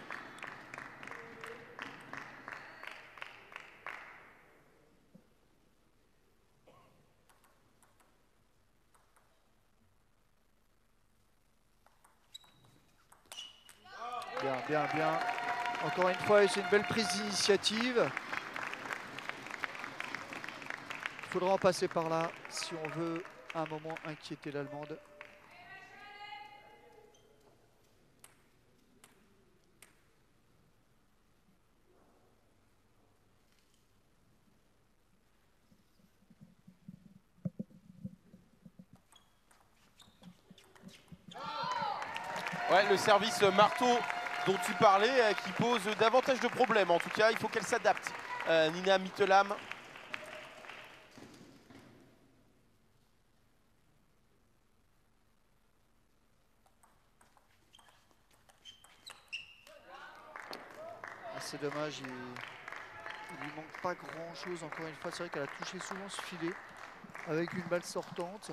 Bien, bien. Encore une fois, c'est une belle prise d'initiative. Il faudra en passer par là si on veut à un moment inquiéter l'Allemande. Ouais, le service marteau dont tu parlais, qui pose davantage de problèmes. En tout cas, il faut qu'elle s'adapte, Nina Mittelham. Ah, c'est dommage, il lui manque pas grand-chose. Encore une fois, c'est vrai qu'elle a touché souvent ce filet avec une balle sortante.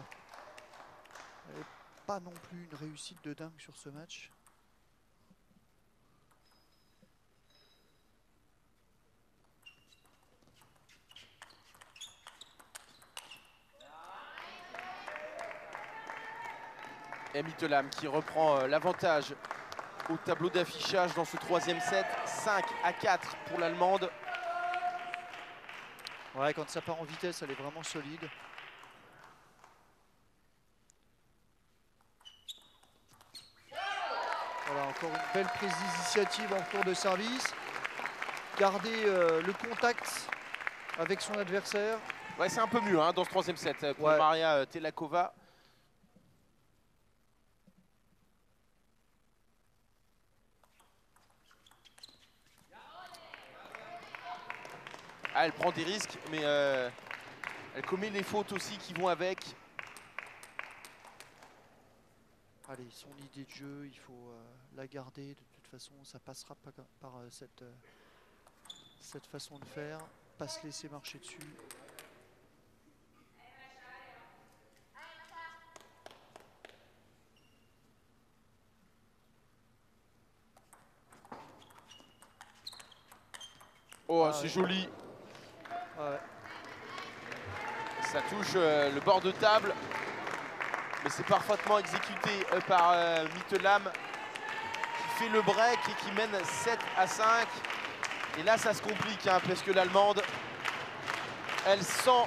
Elle n'est pas non plus une réussite de dingue sur ce match. Et Mittelham qui reprend l'avantage au tableau d'affichage dans ce troisième set. 5-4 pour l'Allemande. Ouais, quand ça part en vitesse, elle est vraiment solide. Voilà, encore une belle prise d'initiative en retour de service. Garder le contact avec son adversaire. Ouais, c'est un peu mieux hein, dans ce troisième set pour ouais. Maria Tailakova. Ah, elle prend des risques, mais elle commet les fautes aussi qui vont avec. Allez, son idée de jeu, il faut la garder. De toute façon, ça passera pas par cette façon de faire. Pas se laisser marcher dessus. Oh, ah, c'est joli. Ouais. Ça touche le bord de table. Mais c'est parfaitement exécuté par Mittelham, qui fait le break et qui mène 7 à 5. Et là, ça se complique, hein, parce que l'Allemande, elle sent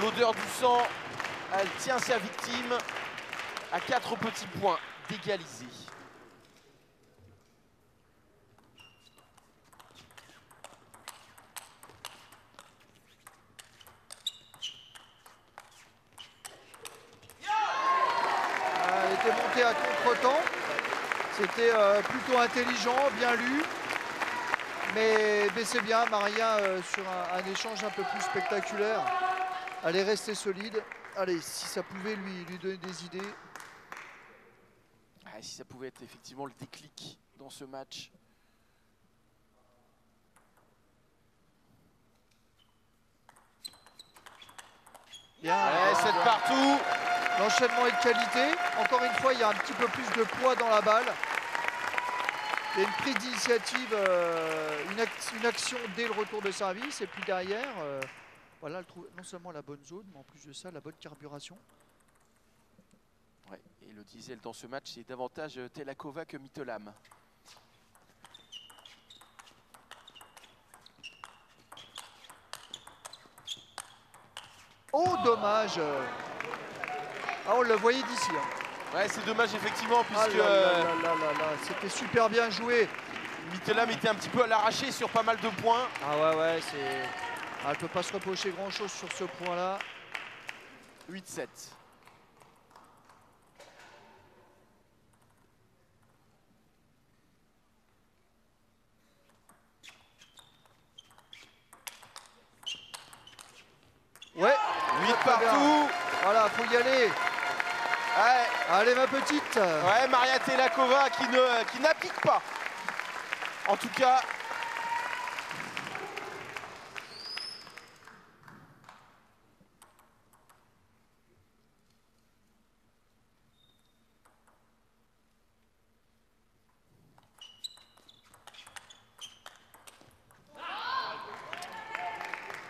l'odeur du sang. Elle tient sa victime à 4 petits points d'égalisé. Elle était montée à contre-temps. C'était plutôt intelligent, bien lu. Mais c'est bien, Maria, sur un échange un peu plus spectaculaire. Elle est restée solide. Allez, si ça pouvait lui donner des idées. Ah, si ça pouvait être effectivement le déclic dans ce match. Bien. Allez, 7 partout. L'enchaînement est de qualité. Encore une fois, il y a un petit peu plus de poids dans la balle. Il y a une prise d'initiative, une action dès le retour de service. Et puis derrière... voilà, elle trouve non seulement la bonne zone, mais en plus de ça, la bonne carburation. Ouais, et le diesel dans ce match, c'est davantage Tailakova que Mittelham. Oh, dommage. Ah, on le voyait d'ici. Hein. Ouais, c'est dommage, effectivement, puisque... c'était super bien joué. Mittelham était un petit peu à l'arraché sur pas mal de points. Ah ouais, c'est... Elle ne peut pas se reprocher grand-chose sur ce point-là. 8-7. Ouais, 8 partout. Voilà, il faut y aller. Ouais. Allez, ma petite. Ouais, Maria Tailakova qui n'applique pas. En tout cas...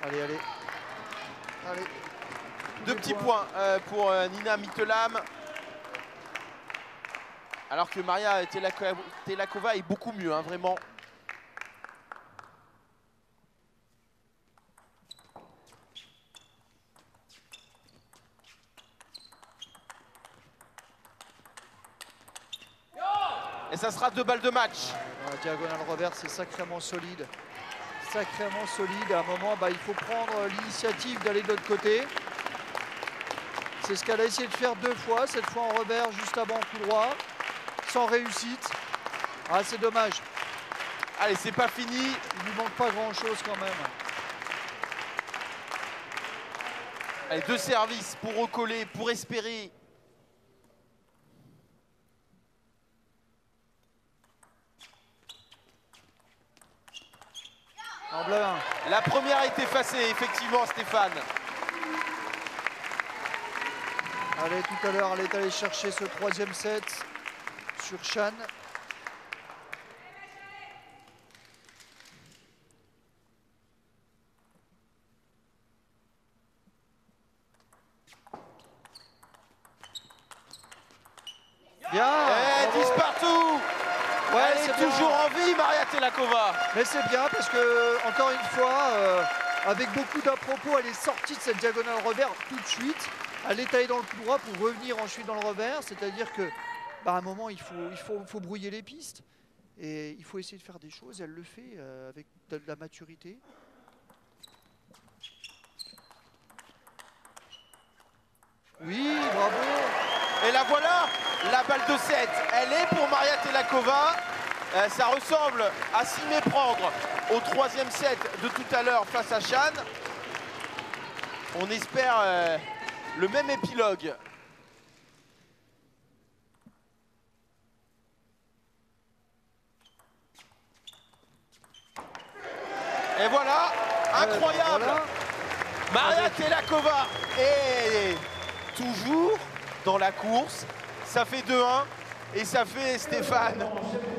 Allez. Deux petits points pour Nina Mittelham. Alors que Maria Tailakova est beaucoup mieux, hein, vraiment. Et ça sera 2 balles de match. La diagonale revers, c'est sacrément solide. Sacrément solide. À un moment, bah, il faut prendre l'initiative d'aller de l'autre côté. C'est ce qu'elle a essayé de faire 2 fois. Cette fois en revers, juste avant en coup droit. Sans réussite. Ah, c'est dommage. Allez, c'est pas fini. Il ne lui manque pas grand-chose quand même. Allez, 2 services pour recoller, pour espérer. La première est effacée, effectivement, Stéphane. Allez, tout à l'heure, elle est allée chercher ce 3e set sur Shan. Mais c'est bien parce que, encore une fois, avec beaucoup d'à-propos, elle est sortie de cette diagonale revers tout de suite. Elle est allée dans le coup droit pour revenir ensuite dans le revers. C'est-à-dire que, bah, à un moment, il faut brouiller les pistes. Et il faut essayer de faire des choses. Elle le fait avec de la maturité. Oui, bravo. Et la voilà, la balle de 7. Elle est pour Maria Tailakova. Ça ressemble à s'y méprendre au 3e set de tout à l'heure face à Shan. On espère le même épilogue. Et voilà, incroyable. Voilà. Maria Tailakova est toujours dans la course. Ça fait 2-1 et ça fait, Stéphane,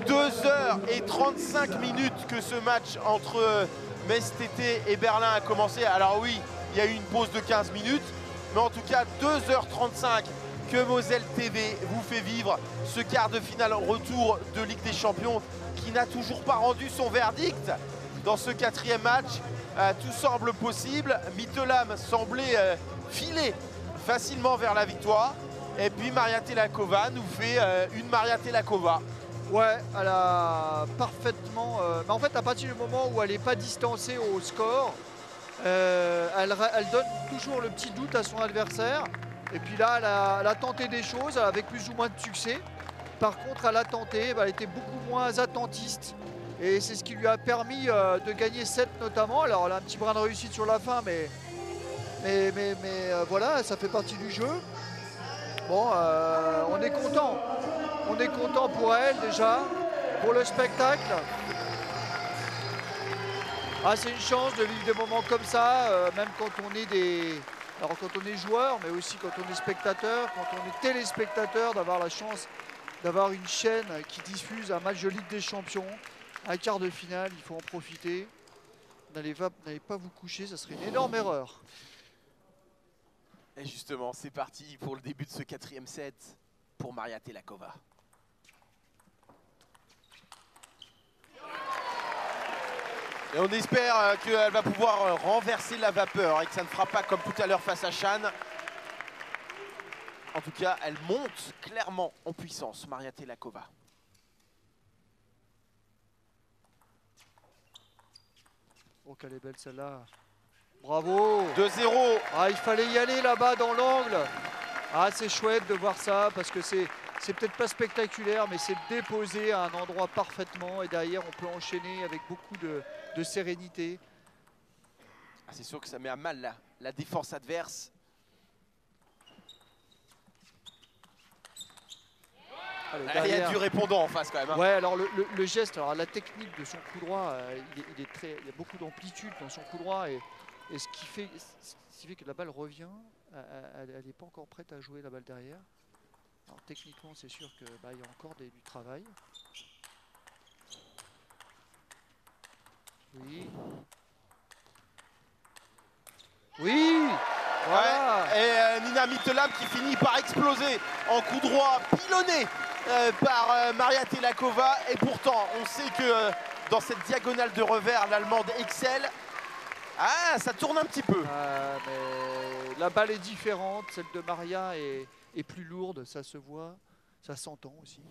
2h35 que ce match entre Metz TT et Berlin a commencé. Alors oui, il y a eu une pause de 15 minutes, mais en tout cas 2h35 que Moselle TV vous fait vivre ce quart de finale retour de Ligue des Champions qui n'a toujours pas rendu son verdict dans ce quatrième match. Tout semble possible. Mittelham semblait filer facilement vers la victoire. Et puis Maria Tailakova nous fait une Maria Tailakova. Ouais, elle a parfaitement... mais en fait, à partir du moment où elle n'est pas distancée au score, elle donne toujours le petit doute à son adversaire. Et puis là, elle a tenté des choses avec plus ou moins de succès. Par contre, elle a tenté, elle était beaucoup moins attentiste. Et c'est ce qui lui a permis de gagner 7 notamment. Alors, elle a un petit brin de réussite sur la fin, mais voilà, ça fait partie du jeu. Bon, on est content. On est content pour elle déjà, pour le spectacle. Ah, c'est une chance de vivre des moments comme ça, même quand on est alors quand on est joueur, mais aussi quand on est spectateur, quand on est téléspectateur, d'avoir la chance d'avoir une chaîne qui diffuse un match de Ligue des Champions, un quart de finale, il faut en profiter. N'allez pas vous coucher, ça serait une énorme erreur. Et justement, c'est parti pour le début de ce quatrième set pour Maria Tailakova. Et on espère qu'elle va pouvoir renverser la vapeur et que ça ne fera pas comme tout à l'heure face à Shan. En tout cas, elle monte clairement en puissance, Maria Tailakova. Oh, qu'elle est belle celle-là. Bravo. 2-0. Ah, il fallait y aller là-bas dans l'angle. Ah, c'est chouette de voir ça parce que c'est peut-être pas spectaculaire, mais c'est déposé à un endroit parfaitement et derrière on peut enchaîner avec beaucoup de sérénité. Ah, c'est sûr que ça met à mal la défense adverse. Il y a du répondant en face quand même. Hein. Ouais, alors le geste, alors la technique de son coup droit, il y a beaucoup d'amplitude dans son coup droit et ce qui fait que la balle revient. Elle n'est pas encore prête à jouer la balle derrière. Alors techniquement, c'est sûr qu'il y a encore du travail. Oui. Oui. Voilà. Ouais. Et Nina Mittelham qui finit par exploser en coup droit pilonné par Maria Tailakova. Et pourtant, on sait que dans cette diagonale de revers, l'Allemande excelle. Ah, ça tourne un petit peu. Mais la balle est différente, celle de Maria est plus lourde, ça se voit, ça s'entend aussi.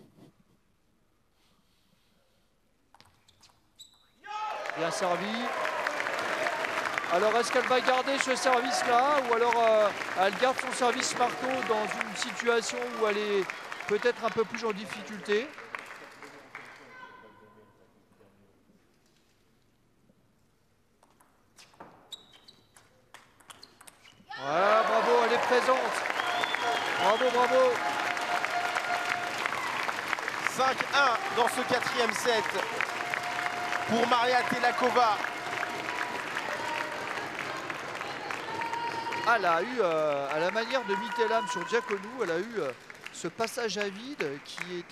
Bien servi. Alors est-ce qu'elle va garder ce service-là ou alors elle garde son service marteau dans une situation où elle est peut-être un peu plus en difficulté? Voilà, bravo, elle est présente. Bravo, bravo. 5-1 dans ce quatrième set pour Maria Tailakova. Elle a eu, à la manière de Mittelham sur Diaconu, elle a eu ce passage à vide qui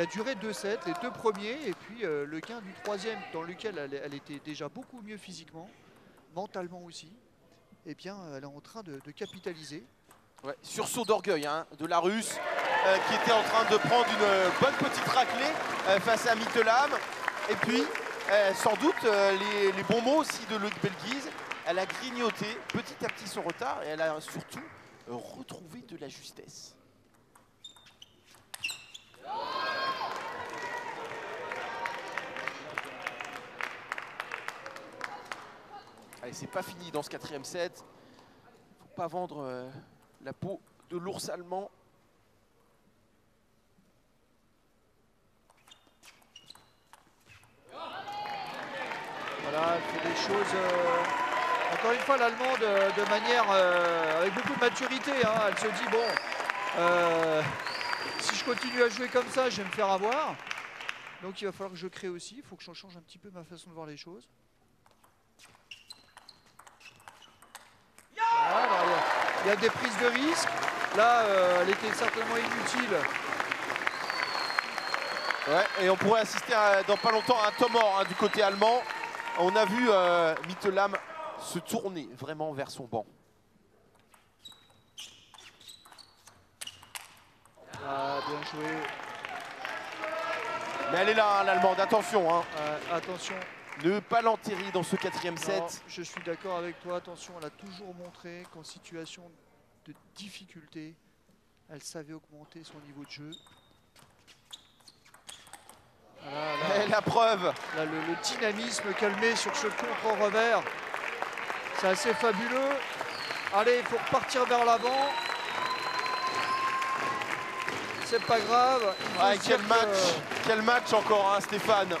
a duré 2 sets, les 2 premiers, et puis le gain du 3e dans lequel elle était déjà beaucoup mieux physiquement, mentalement aussi. Eh bien, elle est en train de capitaliser. Ouais, sursaut d'orgueil hein, de la Russe qui était en train de prendre une bonne petite raclée face à Mittelham. Et puis, sans doute, les bons mots aussi de Loïc Belguise. Elle a grignoté petit à petit son retard et elle a surtout retrouvé de la justesse. Allez, c'est pas fini dans ce quatrième set. Faut pas vendre la peau de l'ours allemand. Voilà, elle fait des choses. Encore une fois, l'Allemande, de manière avec beaucoup de maturité, hein, elle se dit bon, si je continue à jouer comme ça, je vais me faire avoir. Donc il va falloir que je crée aussi. Il faut que j'en change un petit peu ma façon de voir les choses. Il y a des prises de risque. Là, elle était certainement inutile. Ouais, et on pourrait assister à, dans pas longtemps à un temps mort du côté allemand. On a vu Mittelham se tourner vraiment vers son banc. Ah, bien joué. Mais elle est là, hein, l'Allemande, attention. Hein. Attention. Ne pas l'enterrer dans ce quatrième set. Je suis d'accord avec toi, attention, elle a toujours montré qu'en situation de difficulté, elle savait augmenter son niveau de jeu. Voilà, là, et la preuve. Là, le dynamisme qu'elle met sur ce contre-revers, c'est assez fabuleux. Allez, il faut repartir vers l'avant. C'est pas grave. Ah, quel match encore, hein, Stéphane.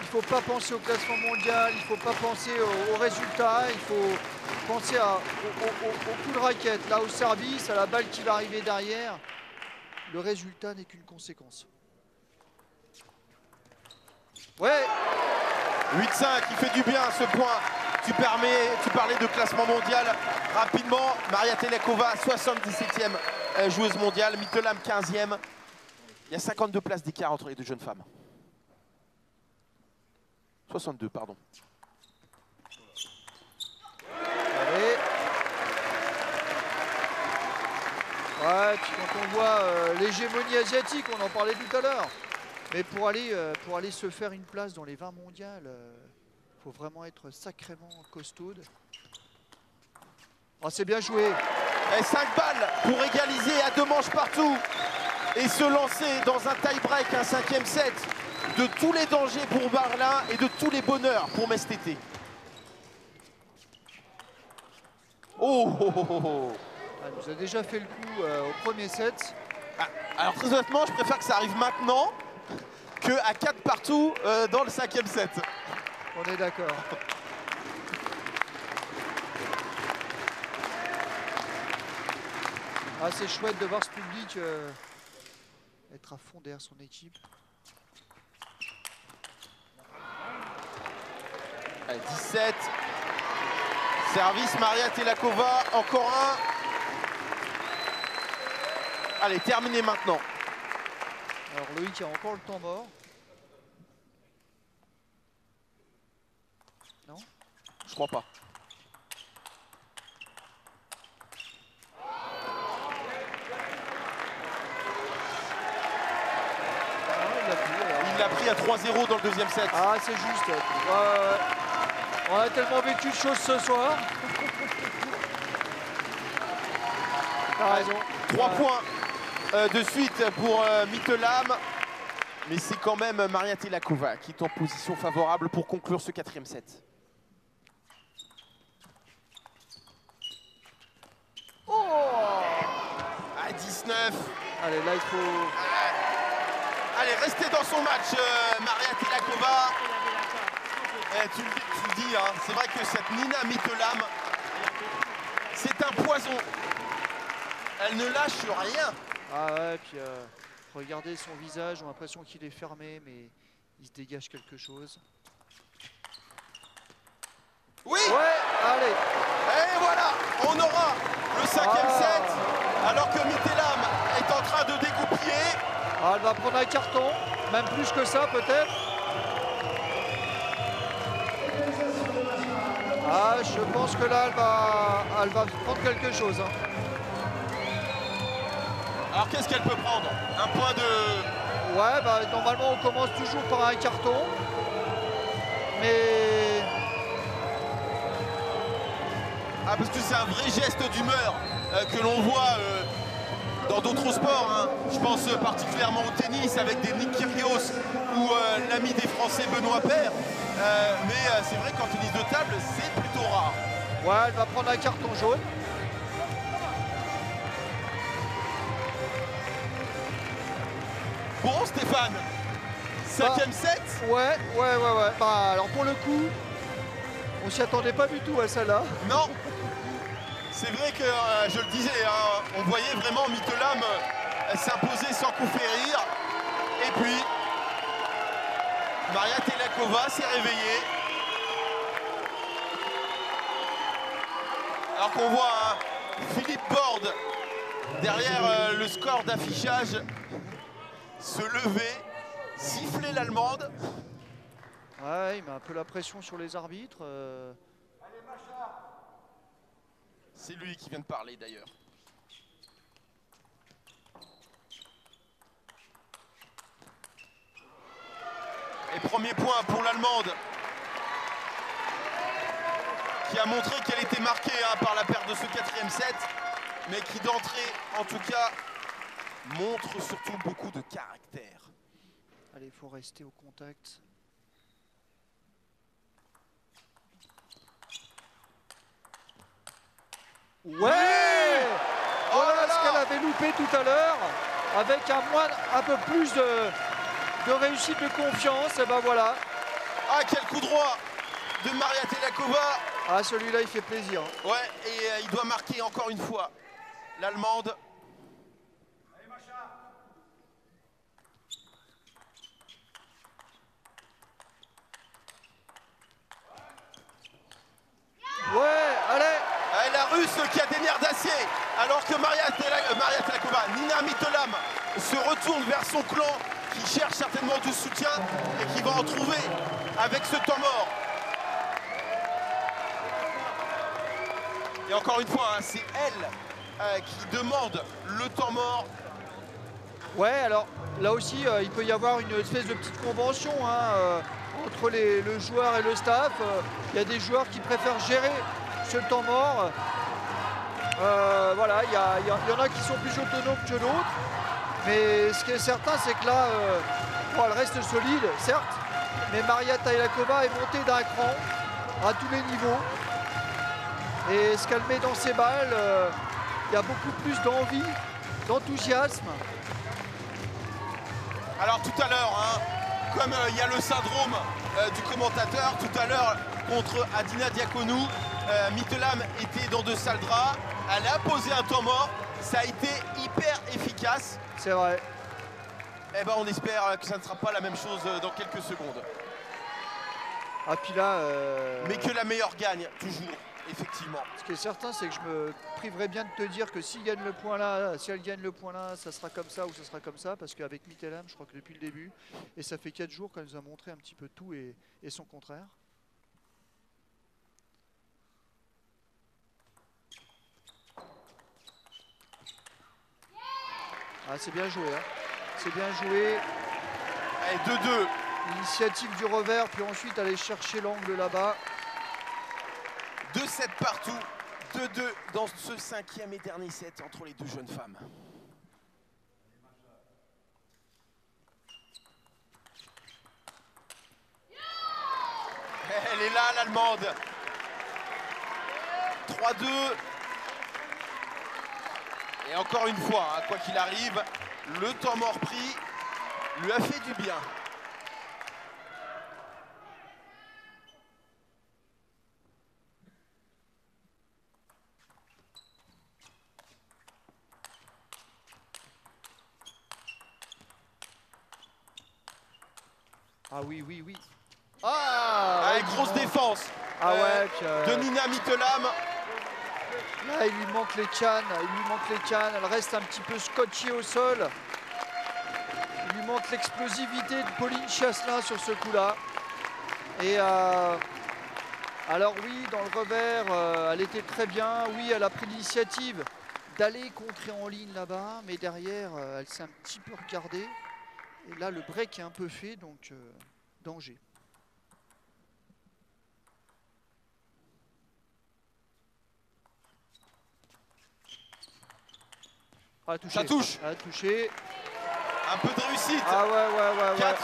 Il faut pas penser au classement mondial, il faut pas penser aux résultats, il faut penser au coup de raquette, là, au service, à la balle qui va arriver derrière. Le résultat n'est qu'une conséquence. Ouais. 8-5, il fait du bien ce point. Tu parlais de classement mondial rapidement. Maria Tailakova, 77e joueuse mondiale, Mittelham 15e. Il y a 52 places d'écart entre les deux jeunes femmes. 62, pardon. Allez. Ouais, puis quand on voit l'hégémonie asiatique, on en parlait tout à l'heure. Mais pour aller se faire une place dans les 20 mondiales, il faut vraiment être sacrément costaude. Oh, c'est bien joué. Et 5 balles pour égaliser à 2 manches partout et se lancer dans un tie-break, un 5e set, de tous les dangers pour Berlin et de tous les bonheurs pour Metz TT. Oh, oh, oh, oh. Elle nous a déjà fait le coup au 1er set. Ah, alors très honnêtement, je préfère que ça arrive maintenant qu'à 4 partout dans le 5e set. On est d'accord. Ah, c'est chouette de voir ce public être à fond derrière son équipe. 17. Service Maria Tailakova, encore un. Allez, terminé maintenant. Alors Loïc a encore le temps mort. Non? Je crois pas. Il l'a pris à 3-0 dans le 2e set. Ah, c'est juste. On a tellement vécu de choses ce soir. T'as raison. 3 points de suite pour Mittelham. Mais c'est quand même Maria Tailakova qui est en position favorable pour conclure ce 4e set. Oh, à 19. Allez, là, il faut... Allez, restez dans son match, Maria Tailakova. Eh, tu le dis, hein, c'est vrai que cette Nina Mittelham, c'est un poison. Elle ne lâche rien. Ah ouais, puis regardez son visage, on a l'impression qu'il est fermé, mais il se dégage quelque chose. Oui. Ouais, allez. Et voilà, on aura le 5e set, alors que Mittelham est en train de dégoupiller. Ah, elle va prendre un carton, même plus que ça peut-être. Ah, je pense que là, elle va prendre quelque chose. Hein. Alors, qu'est-ce qu'elle peut prendre? Un point de... Ouais, bah, normalement, on commence toujours par un carton. Mais... Ah, parce que c'est un vrai geste d'humeur que l'on voit dans d'autres sports. Hein. Je pense particulièrement au tennis avec des Nick Kyrgios ou l'ami des Français Benoît Paire. Mais c'est vrai qu'en tennis de table, c'est plutôt rare. Ouais, elle va prendre un carton jaune. Bon, Stéphane, 5e set. Ouais. Bah, alors pour le coup, on s'y attendait pas du tout à celle-là. Non. C'est vrai que, je le disais, hein, on voyait vraiment Mittelham s'imposer sans coup férir. Et puis... Maria Tailakova s'est réveillée. Alors qu'on voit Philippe Borde derrière le score d'affichage. se lever, siffler l'allemande. Ouais, il met un peu la pression sur les arbitres. C'est lui qui vient de parler d'ailleurs. Et premier point pour l'allemande, qui a montré qu'elle était marquée par la perte de ce quatrième set, mais qui d'entrée, en tout cas, montre surtout beaucoup de caractère. Allez, il faut rester au contact. Ouais! Oh là là, ce qu'elle avait loupé tout à l'heure, avec un peu plus de réussite, de confiance, et ben voilà. Ah, quel coup droit de Maria Tailakova. Ah, celui-là, il fait plaisir. Ouais, et il doit marquer encore une fois l'Allemande. Ouais, allez. Allez, la Russe qui a des nerfs d'acier, alors que Maria Tailakova, Nina Mittelham, se retourne vers son clan, qui cherche certainement du soutien et qui va en trouver avec ce temps mort. Et encore une fois, c'est elle qui demande le temps mort. Ouais, alors là aussi, il peut y avoir une espèce de petite convention entre le joueur et le staff. Il y a des joueurs qui préfèrent gérer ce temps mort. Voilà, il y en a qui sont plus autonomes que d'autres. Mais ce qui est certain, c'est que là, elle reste solide, certes, mais Maria Tailakova est montée d'un cran à tous les niveaux. Et ce qu'elle met dans ses balles, il y a beaucoup plus d'envie, d'enthousiasme. Alors tout à l'heure, comme il y a le syndrome du commentateur, tout à l'heure contre Adina Diaconu, Mittelham était dans de sales draps, elle a posé un temps mort, ça a été hyper efficace. C'est vrai. Eh ben on espère que ça ne sera pas la même chose dans quelques secondes. Ah puis là... Mais que la meilleure gagne, toujours, effectivement. Ce qui est certain, c'est que je me priverais bien de te dire que s'il gagne le point là, si elle gagne le point là, ça sera comme ça ou ça sera comme ça, parce qu'avec Mittelham, je crois que depuis le début, et ça fait 4 jours qu'elle nous a montré un petit peu tout et son contraire. Ah, c'est bien joué, c'est bien joué. Allez, 2-2. Initiative du revers, puis ensuite aller chercher l'angle là-bas. 2-7 partout, 2-2 dans ce cinquième et dernier set entre les deux jeunes femmes. Elle est là, l'Allemande. 3-2. Et encore une fois, quoi qu'il arrive, le temps mort pris lui a fait du bien. Ah oui, oui, oui. Ah ouais, grosse défense de Nina Mittelham. Là, il lui manque les cannes, elle reste un petit peu scotchée au sol. Il lui manque l'explosivité de Pauline Chasselin sur ce coup-là. Et alors oui, dans le revers, elle était très bien. Oui, elle a pris l'initiative d'aller contrer en ligne là-bas, mais derrière, elle s'est un petit peu regardée. Et là, le break est un peu fait, donc danger. Ah, touché. Ça touche. Ah, touché. Un peu de réussite. Ah, ouais.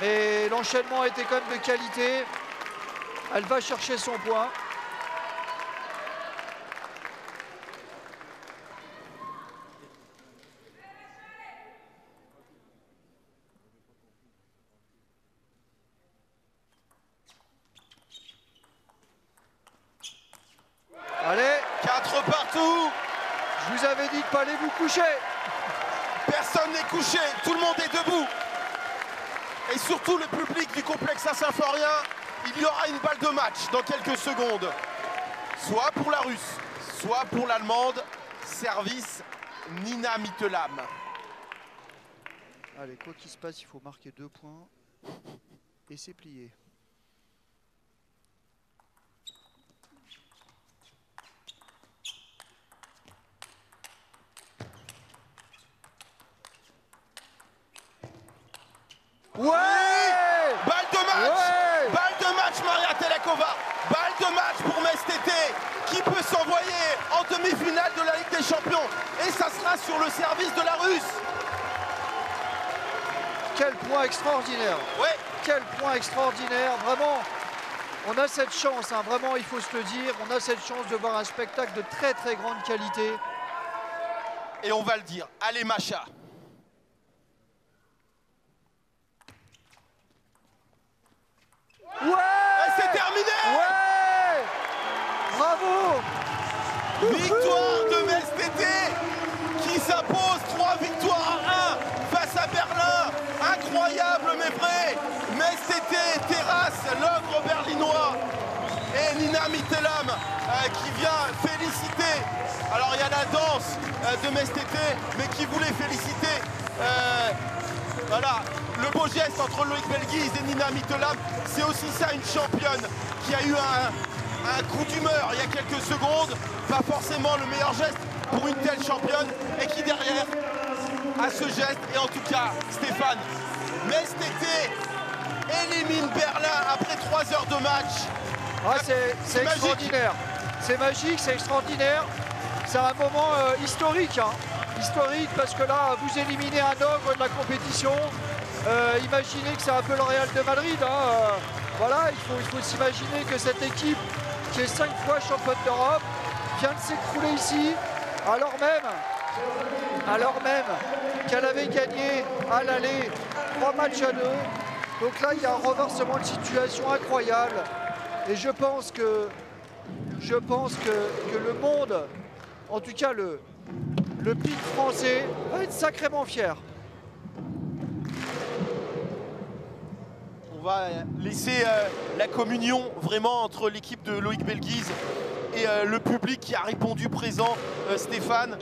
4-3. Et l'enchaînement était quand même de qualité. Elle va chercher son point. Personne n'est couché, tout le monde est debout. Et surtout le public du complexe à Saint-Symphorien, il y aura une balle de match dans quelques secondes. Soit pour la Russe, soit pour l'Allemande. Service Nina Mittelham. Allez, quoi qu'il se passe, il faut marquer 2 points. Et c'est plié. Ouais, ouais, balle de match, ouais, balle de match, Maria Tailakova. Balle de match pour Metz TT qui peut s'envoyer en demi-finale de la Ligue des Champions. Et ça sera sur le service de la Russe. Quel point extraordinaire. Ouais. Quel point extraordinaire. Vraiment, on a cette chance, hein, vraiment, il faut se le dire. On a cette chance de voir un spectacle de très, très grande qualité. Et on va le dire. Allez, Macha. Ouais, c'est terminé. Ouais, bravo. Victoire de Metz TT qui s'impose 3 victoires à 1 face à Berlin. Incroyable mais vrai. Metz TT terrasse l'ogre berlinois. Et Nina Mittelham qui vient féliciter. Alors il y a la danse de Metz TT, mais qui voulait féliciter. Voilà, le beau geste entre Loïc Belguise et Nina Mittelham, c'est aussi ça, une championne qui a eu un coup d'humeur il y a quelques secondes, pas forcément le meilleur geste pour une telle championne, et qui derrière a ce geste, et en tout cas, Stéphane, Metz TT élimine Berlin après 3 heures de match. Ah, c'est extraordinaire, c'est magique, c'est extraordinaire, c'est un moment historique, hein. Historique parce que là, vous éliminez un ogre de la compétition. Imaginez que c'est un peu le Real de Madrid. Hein. Voilà, il faut s'imaginer que cette équipe, qui est 5 fois championne d'Europe, vient de s'écrouler ici, alors même qu'elle avait gagné à l'aller 3 matchs à 2. Donc là, il y a un renversement de situation incroyable. Et je pense que le monde, en tout cas le pic français va être sacrément fier. On va laisser la communion vraiment entre l'équipe de Loïc Belguise et le public qui a répondu présent, Stéphane.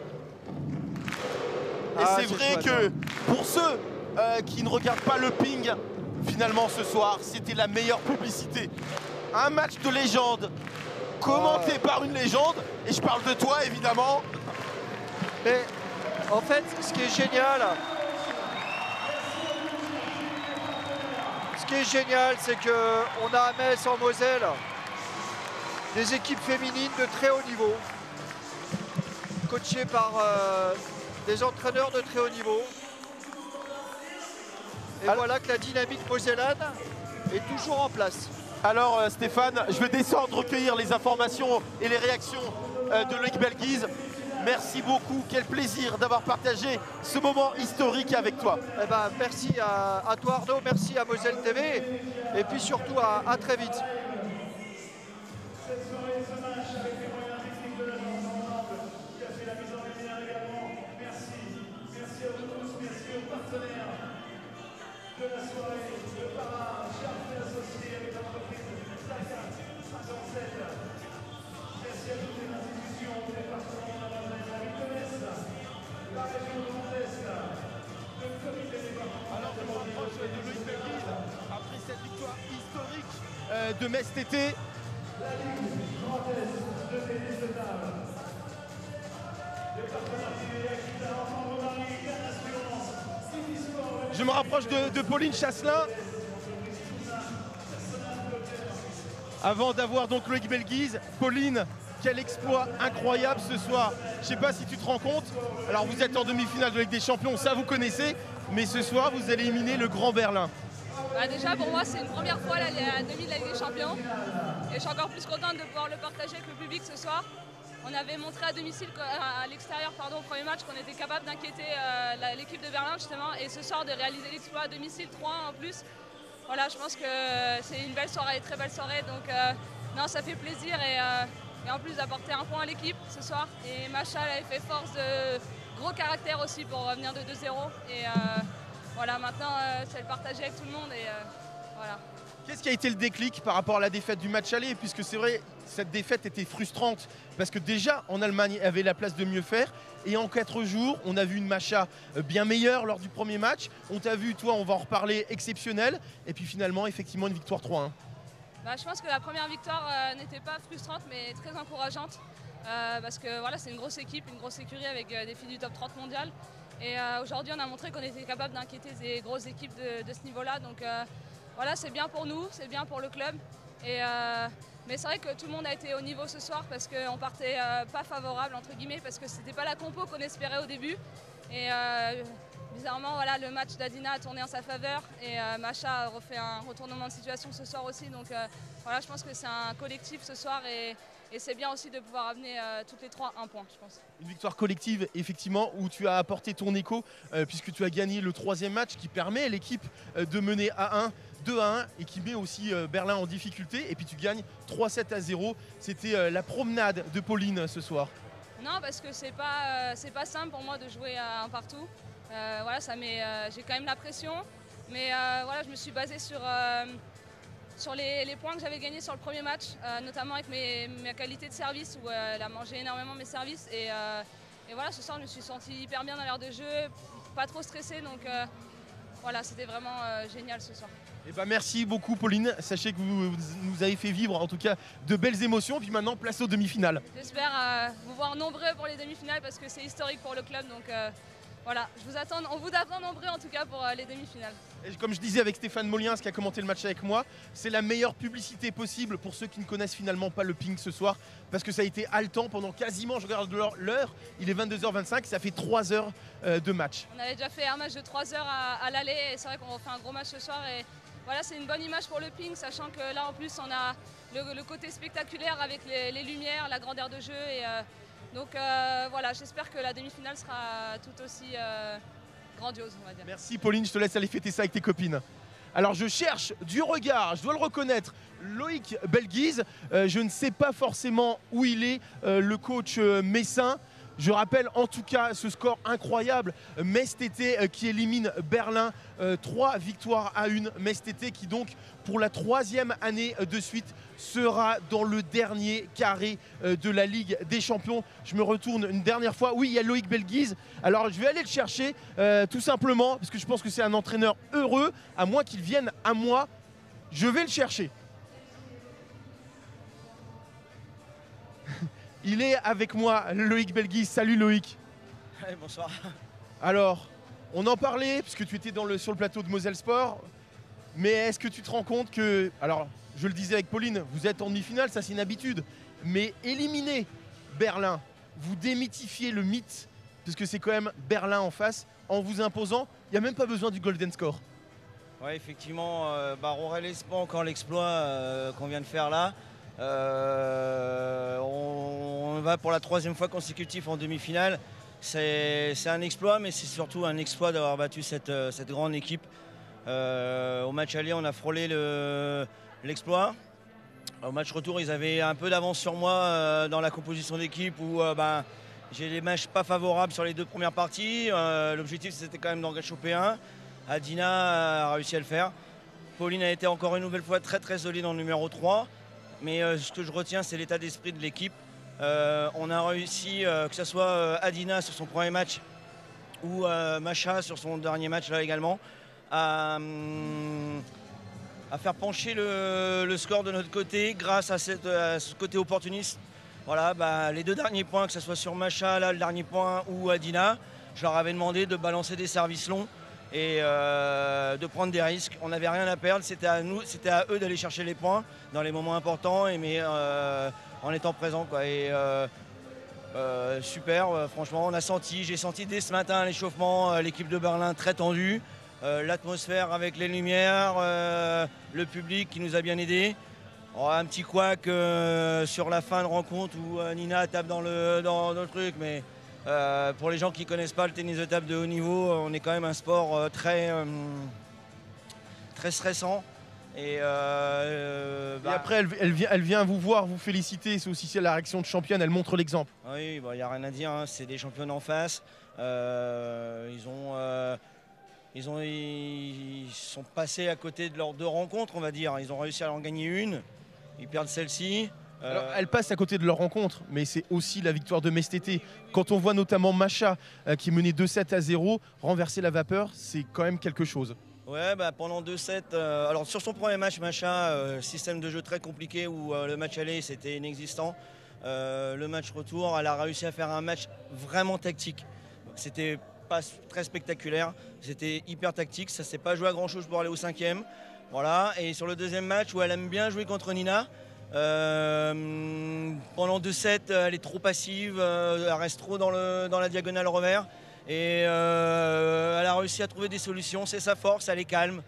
Et c'est vrai chouette, que hein, pour ceux qui ne regardent pas le ping, finalement ce soir, c'était la meilleure publicité. Un match de légende, commenté par une légende, et je parle de toi évidemment. Mais en fait, ce qui est génial, c'est qu'on a à Metz, en Moselle, des équipes féminines de très haut niveau, coachées par des entraîneurs de très haut niveau. Et voilà que la dynamique mosellane est toujours en place. Alors Stéphane, je vais descendre recueillir les informations et les réactions de Loïc Belguise. Merci beaucoup, quel plaisir d'avoir partagé ce moment historique avec toi. Eh ben, merci à toi Arnaud, merci à Moselle TV et puis surtout à très vite. De Metz TT. Je me rapproche de Pauline Chasselin avant d'avoir donc Loïc Belguise. Pauline, quel exploit incroyable ce soir. Je ne sais pas si tu te rends compte, alors vous êtes en demi-finale de Ligue des Champions, ça vous connaissez, mais ce soir vous allez éliminer le Grand Berlin. Bah déjà pour moi c'est une première fois la demi de la Ligue des Champions et je suis encore plus contente de pouvoir le partager avec le public ce soir. On avait montré à domicile, à l'extérieur pardon, au premier match qu'on était capable d'inquiéter l'équipe de Berlin justement, et ce soir de réaliser l'exploit à domicile 3-1 en plus. Voilà, je pense que c'est une belle soirée, très belle soirée, donc non, ça fait plaisir et en plus d'apporter un point à l'équipe ce soir, et Macha avait fait force de gros caractère aussi pour revenir de 2-0 et voilà, maintenant c'est le partager avec tout le monde et voilà. Qu'est-ce qui a été le déclic par rapport à la défaite du match aller? Puisque c'est vrai, cette défaite était frustrante parce que déjà en Allemagne, il avait la place de mieux faire. Et en 4 jours, on a vu une Macha bien meilleure lors du premier match. On t'a vu, toi, on va en reparler, exceptionnel. Et puis finalement, effectivement, une victoire 3-1. Bah, je pense que la première victoire n'était pas frustrante, mais très encourageante. Parce que voilà, c'est une grosse équipe, une grosse écurie avec des filles du top 30 mondial. Et aujourd'hui, on a montré qu'on était capable d'inquiéter des grosses équipes de ce niveau-là. Donc voilà, c'est bien pour nous, c'est bien pour le club. Mais c'est vrai que tout le monde a été au niveau ce soir parce qu'on partait pas favorable, entre guillemets, parce que c'était pas la compo qu'on espérait au début. Et bizarrement, voilà, le match d'Adina a tourné en sa faveur et Macha a refait un retournement de situation ce soir aussi. Donc voilà, je pense que c'est un collectif ce soir et c'est bien aussi de pouvoir amener toutes les trois un point, je pense. Une victoire collective, effectivement, où tu as apporté ton écho puisque tu as gagné le 3e match qui permet à l'équipe de mener à 1. 2-1 et qui met aussi Berlin en difficulté et puis tu gagnes 3-7-0. C'était la promenade de Pauline ce soir. Non, parce que c'est pas simple pour moi de jouer à un partout. Voilà, ça met j'ai quand même la pression, mais voilà, je me suis basée sur les points que j'avais gagnés sur le premier match, notamment avec ma qualité de service où elle a mangé énormément mes services et voilà, ce soir je me suis sentie hyper bien dans l'heure de jeu, pas trop stressée, donc voilà, c'était vraiment génial ce soir. Eh ben, merci beaucoup Pauline, sachez que vous nous avez fait vivre en tout cas de belles émotions, puis maintenant place aux demi-finales. J'espère vous voir nombreux pour les demi-finales parce que c'est historique pour le club, donc voilà, on vous attend nombreux en tout cas pour les demi-finales. Et comme je disais avec Stéphane Molliens qui a commenté le match avec moi, c'est la meilleure publicité possible pour ceux qui ne connaissent finalement pas le ping ce soir parce que ça a été haletant pendant quasiment, je regarde l'heure, il est 22h25, ça fait 3 heures de match. On avait déjà fait un match de 3 heures à l'aller et c'est vrai qu'on refait un gros match ce soir et voilà, c'est une bonne image pour le ping, sachant que là en plus on a le côté spectaculaire avec les lumières, la grandeur de jeu et donc voilà, j'espère que la demi-finale sera tout aussi grandiose, on va dire. Merci Pauline, je te laisse aller fêter ça avec tes copines. Alors je cherche du regard, je dois le reconnaître, Loïc Belguise, je ne sais pas forcément où il est, le coach messin. Je rappelle en tout cas ce score incroyable, Metz TT qui élimine Berlin, 3 victoires à 1. Metz TT qui donc pour la 3e année de suite sera dans le dernier carré de la Ligue des Champions. Je me retourne une dernière fois, oui il y a Loïc Belguise, alors je vais aller le chercher tout simplement parce que je pense que c'est un entraîneur heureux, à moins qu'il vienne à moi, je vais le chercher. Il est avec moi, Loïc Belguise. Salut Loïc. Hey, bonsoir. Alors, on en parlait, puisque tu étais sur le plateau de Moselle Sport, mais est-ce que tu te rends compte que, alors, je le disais avec Pauline, vous êtes en demi-finale, ça c'est une habitude, mais éliminer Berlin, vous démythifiez le mythe, puisque c'est quand même Berlin en face, en vous imposant, il n'y a même pas besoin du golden score. Oui, effectivement, on réalise pas encore l'exploit qu'on vient de faire là. On va pour la 3e fois consécutive en demi-finale. C'est un exploit, mais c'est surtout un exploit d'avoir battu cette grande équipe. Au match aller, on a frôlé l'exploit. Au match retour, ils avaient un peu d'avance sur moi dans la composition d'équipe où j'ai des matchs pas favorables sur les 2 premières parties. L'objectif, c'était quand même d'en choper un. Adina a réussi à le faire. Pauline a été encore une nouvelle fois très très solide en numéro 3. Mais ce que je retiens, c'est l'état d'esprit de l'équipe. On a réussi, que ce soit Adina sur son premier match ou Macha sur son dernier match là également, à faire pencher le score de notre côté grâce à ce côté opportuniste. Voilà, les 2 derniers points, que ce soit sur Macha, là, le dernier point, ou Adina, je leur avais demandé de balancer des services longs et de prendre des risques. On n'avait rien à perdre, c'était à eux d'aller chercher les points dans les moments importants, mais en étant présent, quoi. Super, franchement, j'ai senti dès ce matin l'échauffement, l'équipe de Berlin très tendue, l'atmosphère avec les lumières, le public qui nous a bien aidés. Un petit couac sur la fin de rencontre où Nina tape dans le truc, mais... pour les gens qui ne connaissent pas le tennis de table de haut niveau, on est quand même un sport très stressant. Et après, elle vient vous voir, vous féliciter. C'est aussi la réaction de championne, elle montre l'exemple. Oui, il n'y a rien à dire, hein. C'est des championnes en face. Ils ont Ils sont passés à côté de leurs deux rencontres, on va dire. Ils ont réussi à en gagner une. Ils perdent celle-ci. Alors, elle passe à côté de leur rencontre, mais c'est aussi la victoire de Metz TT. Quand on voit notamment Macha qui menait 2-7 à 0, renverser la vapeur, c'est quand même quelque chose. Ouais, bah, pendant 2-7, alors sur son premier match, Macha, système de jeu très compliqué où le match aller c'était inexistant. Le match retour, elle a réussi à faire un match vraiment tactique. C'était pas très spectaculaire, c'était hyper tactique, ça s'est pas joué à grand chose pour aller au cinquième. Voilà, et sur le deuxième match où elle aime bien jouer contre Nina. Pendant 2-7, elle est trop passive, elle reste trop dans la diagonale revers et elle a réussi à trouver des solutions, c'est sa force, elle est calme.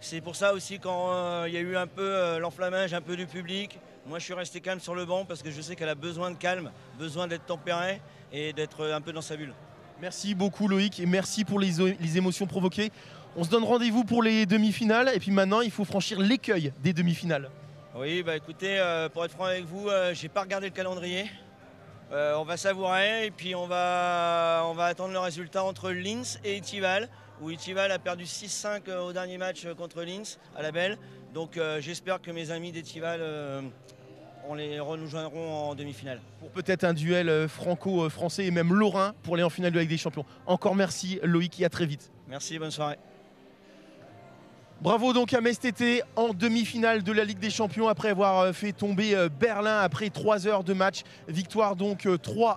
C'est pour ça aussi quand il y a eu un peu l'enflammage un peu du public, moi je suis resté calme sur le banc parce que je sais qu'elle a besoin de calme, besoin d'être tempérée et d'être un peu dans sa bulle. Merci beaucoup Loïc et merci pour les émotions provoquées. On se donne rendez-vous pour les demi-finales et puis maintenant il faut franchir l'écueil des demi-finales. Oui, bah écoutez, pour être franc avec vous, j'ai pas regardé le calendrier. On va savourer et puis on va attendre le résultat entre Linz et Etival, où Etival a perdu 6-5 au dernier match contre Linz à la Belle. Donc j'espère que mes amis d'Etival, on les rejoindront en demi-finale. Pour peut-être un duel franco-français et même lorrain pour aller en finale de la Ligue des Champions. Encore merci Loïc et à très vite. Merci, bonne soirée. Bravo donc à Metz TT en demi-finale de la Ligue des Champions après avoir fait tomber Berlin après 3 heures de match. Victoire donc 3-1.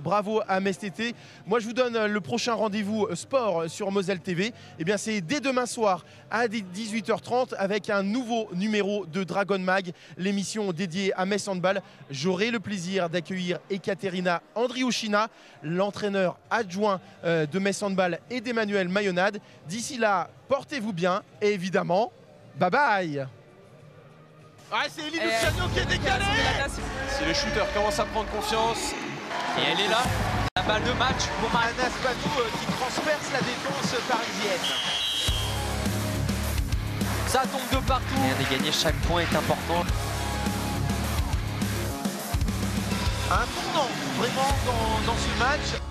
Bravo à Metz TT. Moi je vous donne le prochain rendez-vous sport sur Moselle TV. Eh bien c'est dès demain soir à 18h30 avec un nouveau numéro de Dragon Mag, l'émission dédiée à Metz Handball. J'aurai le plaisir d'accueillir Ekaterina Andriushina, l'entraîneur adjoint de Metz Handball et d'Emmanuel Mayonnade. D'ici là, portez-vous bien et évidemment, bye bye. Ah, c'est Elie Luciano qui est décalée. Si le shooter commence à prendre confiance, et elle est là, la balle de match pour Maranas Badou qui transperce la défense parisienne. Ça tombe de partout. Et de gagner chaque point est important. Un tournant vraiment dans ce match.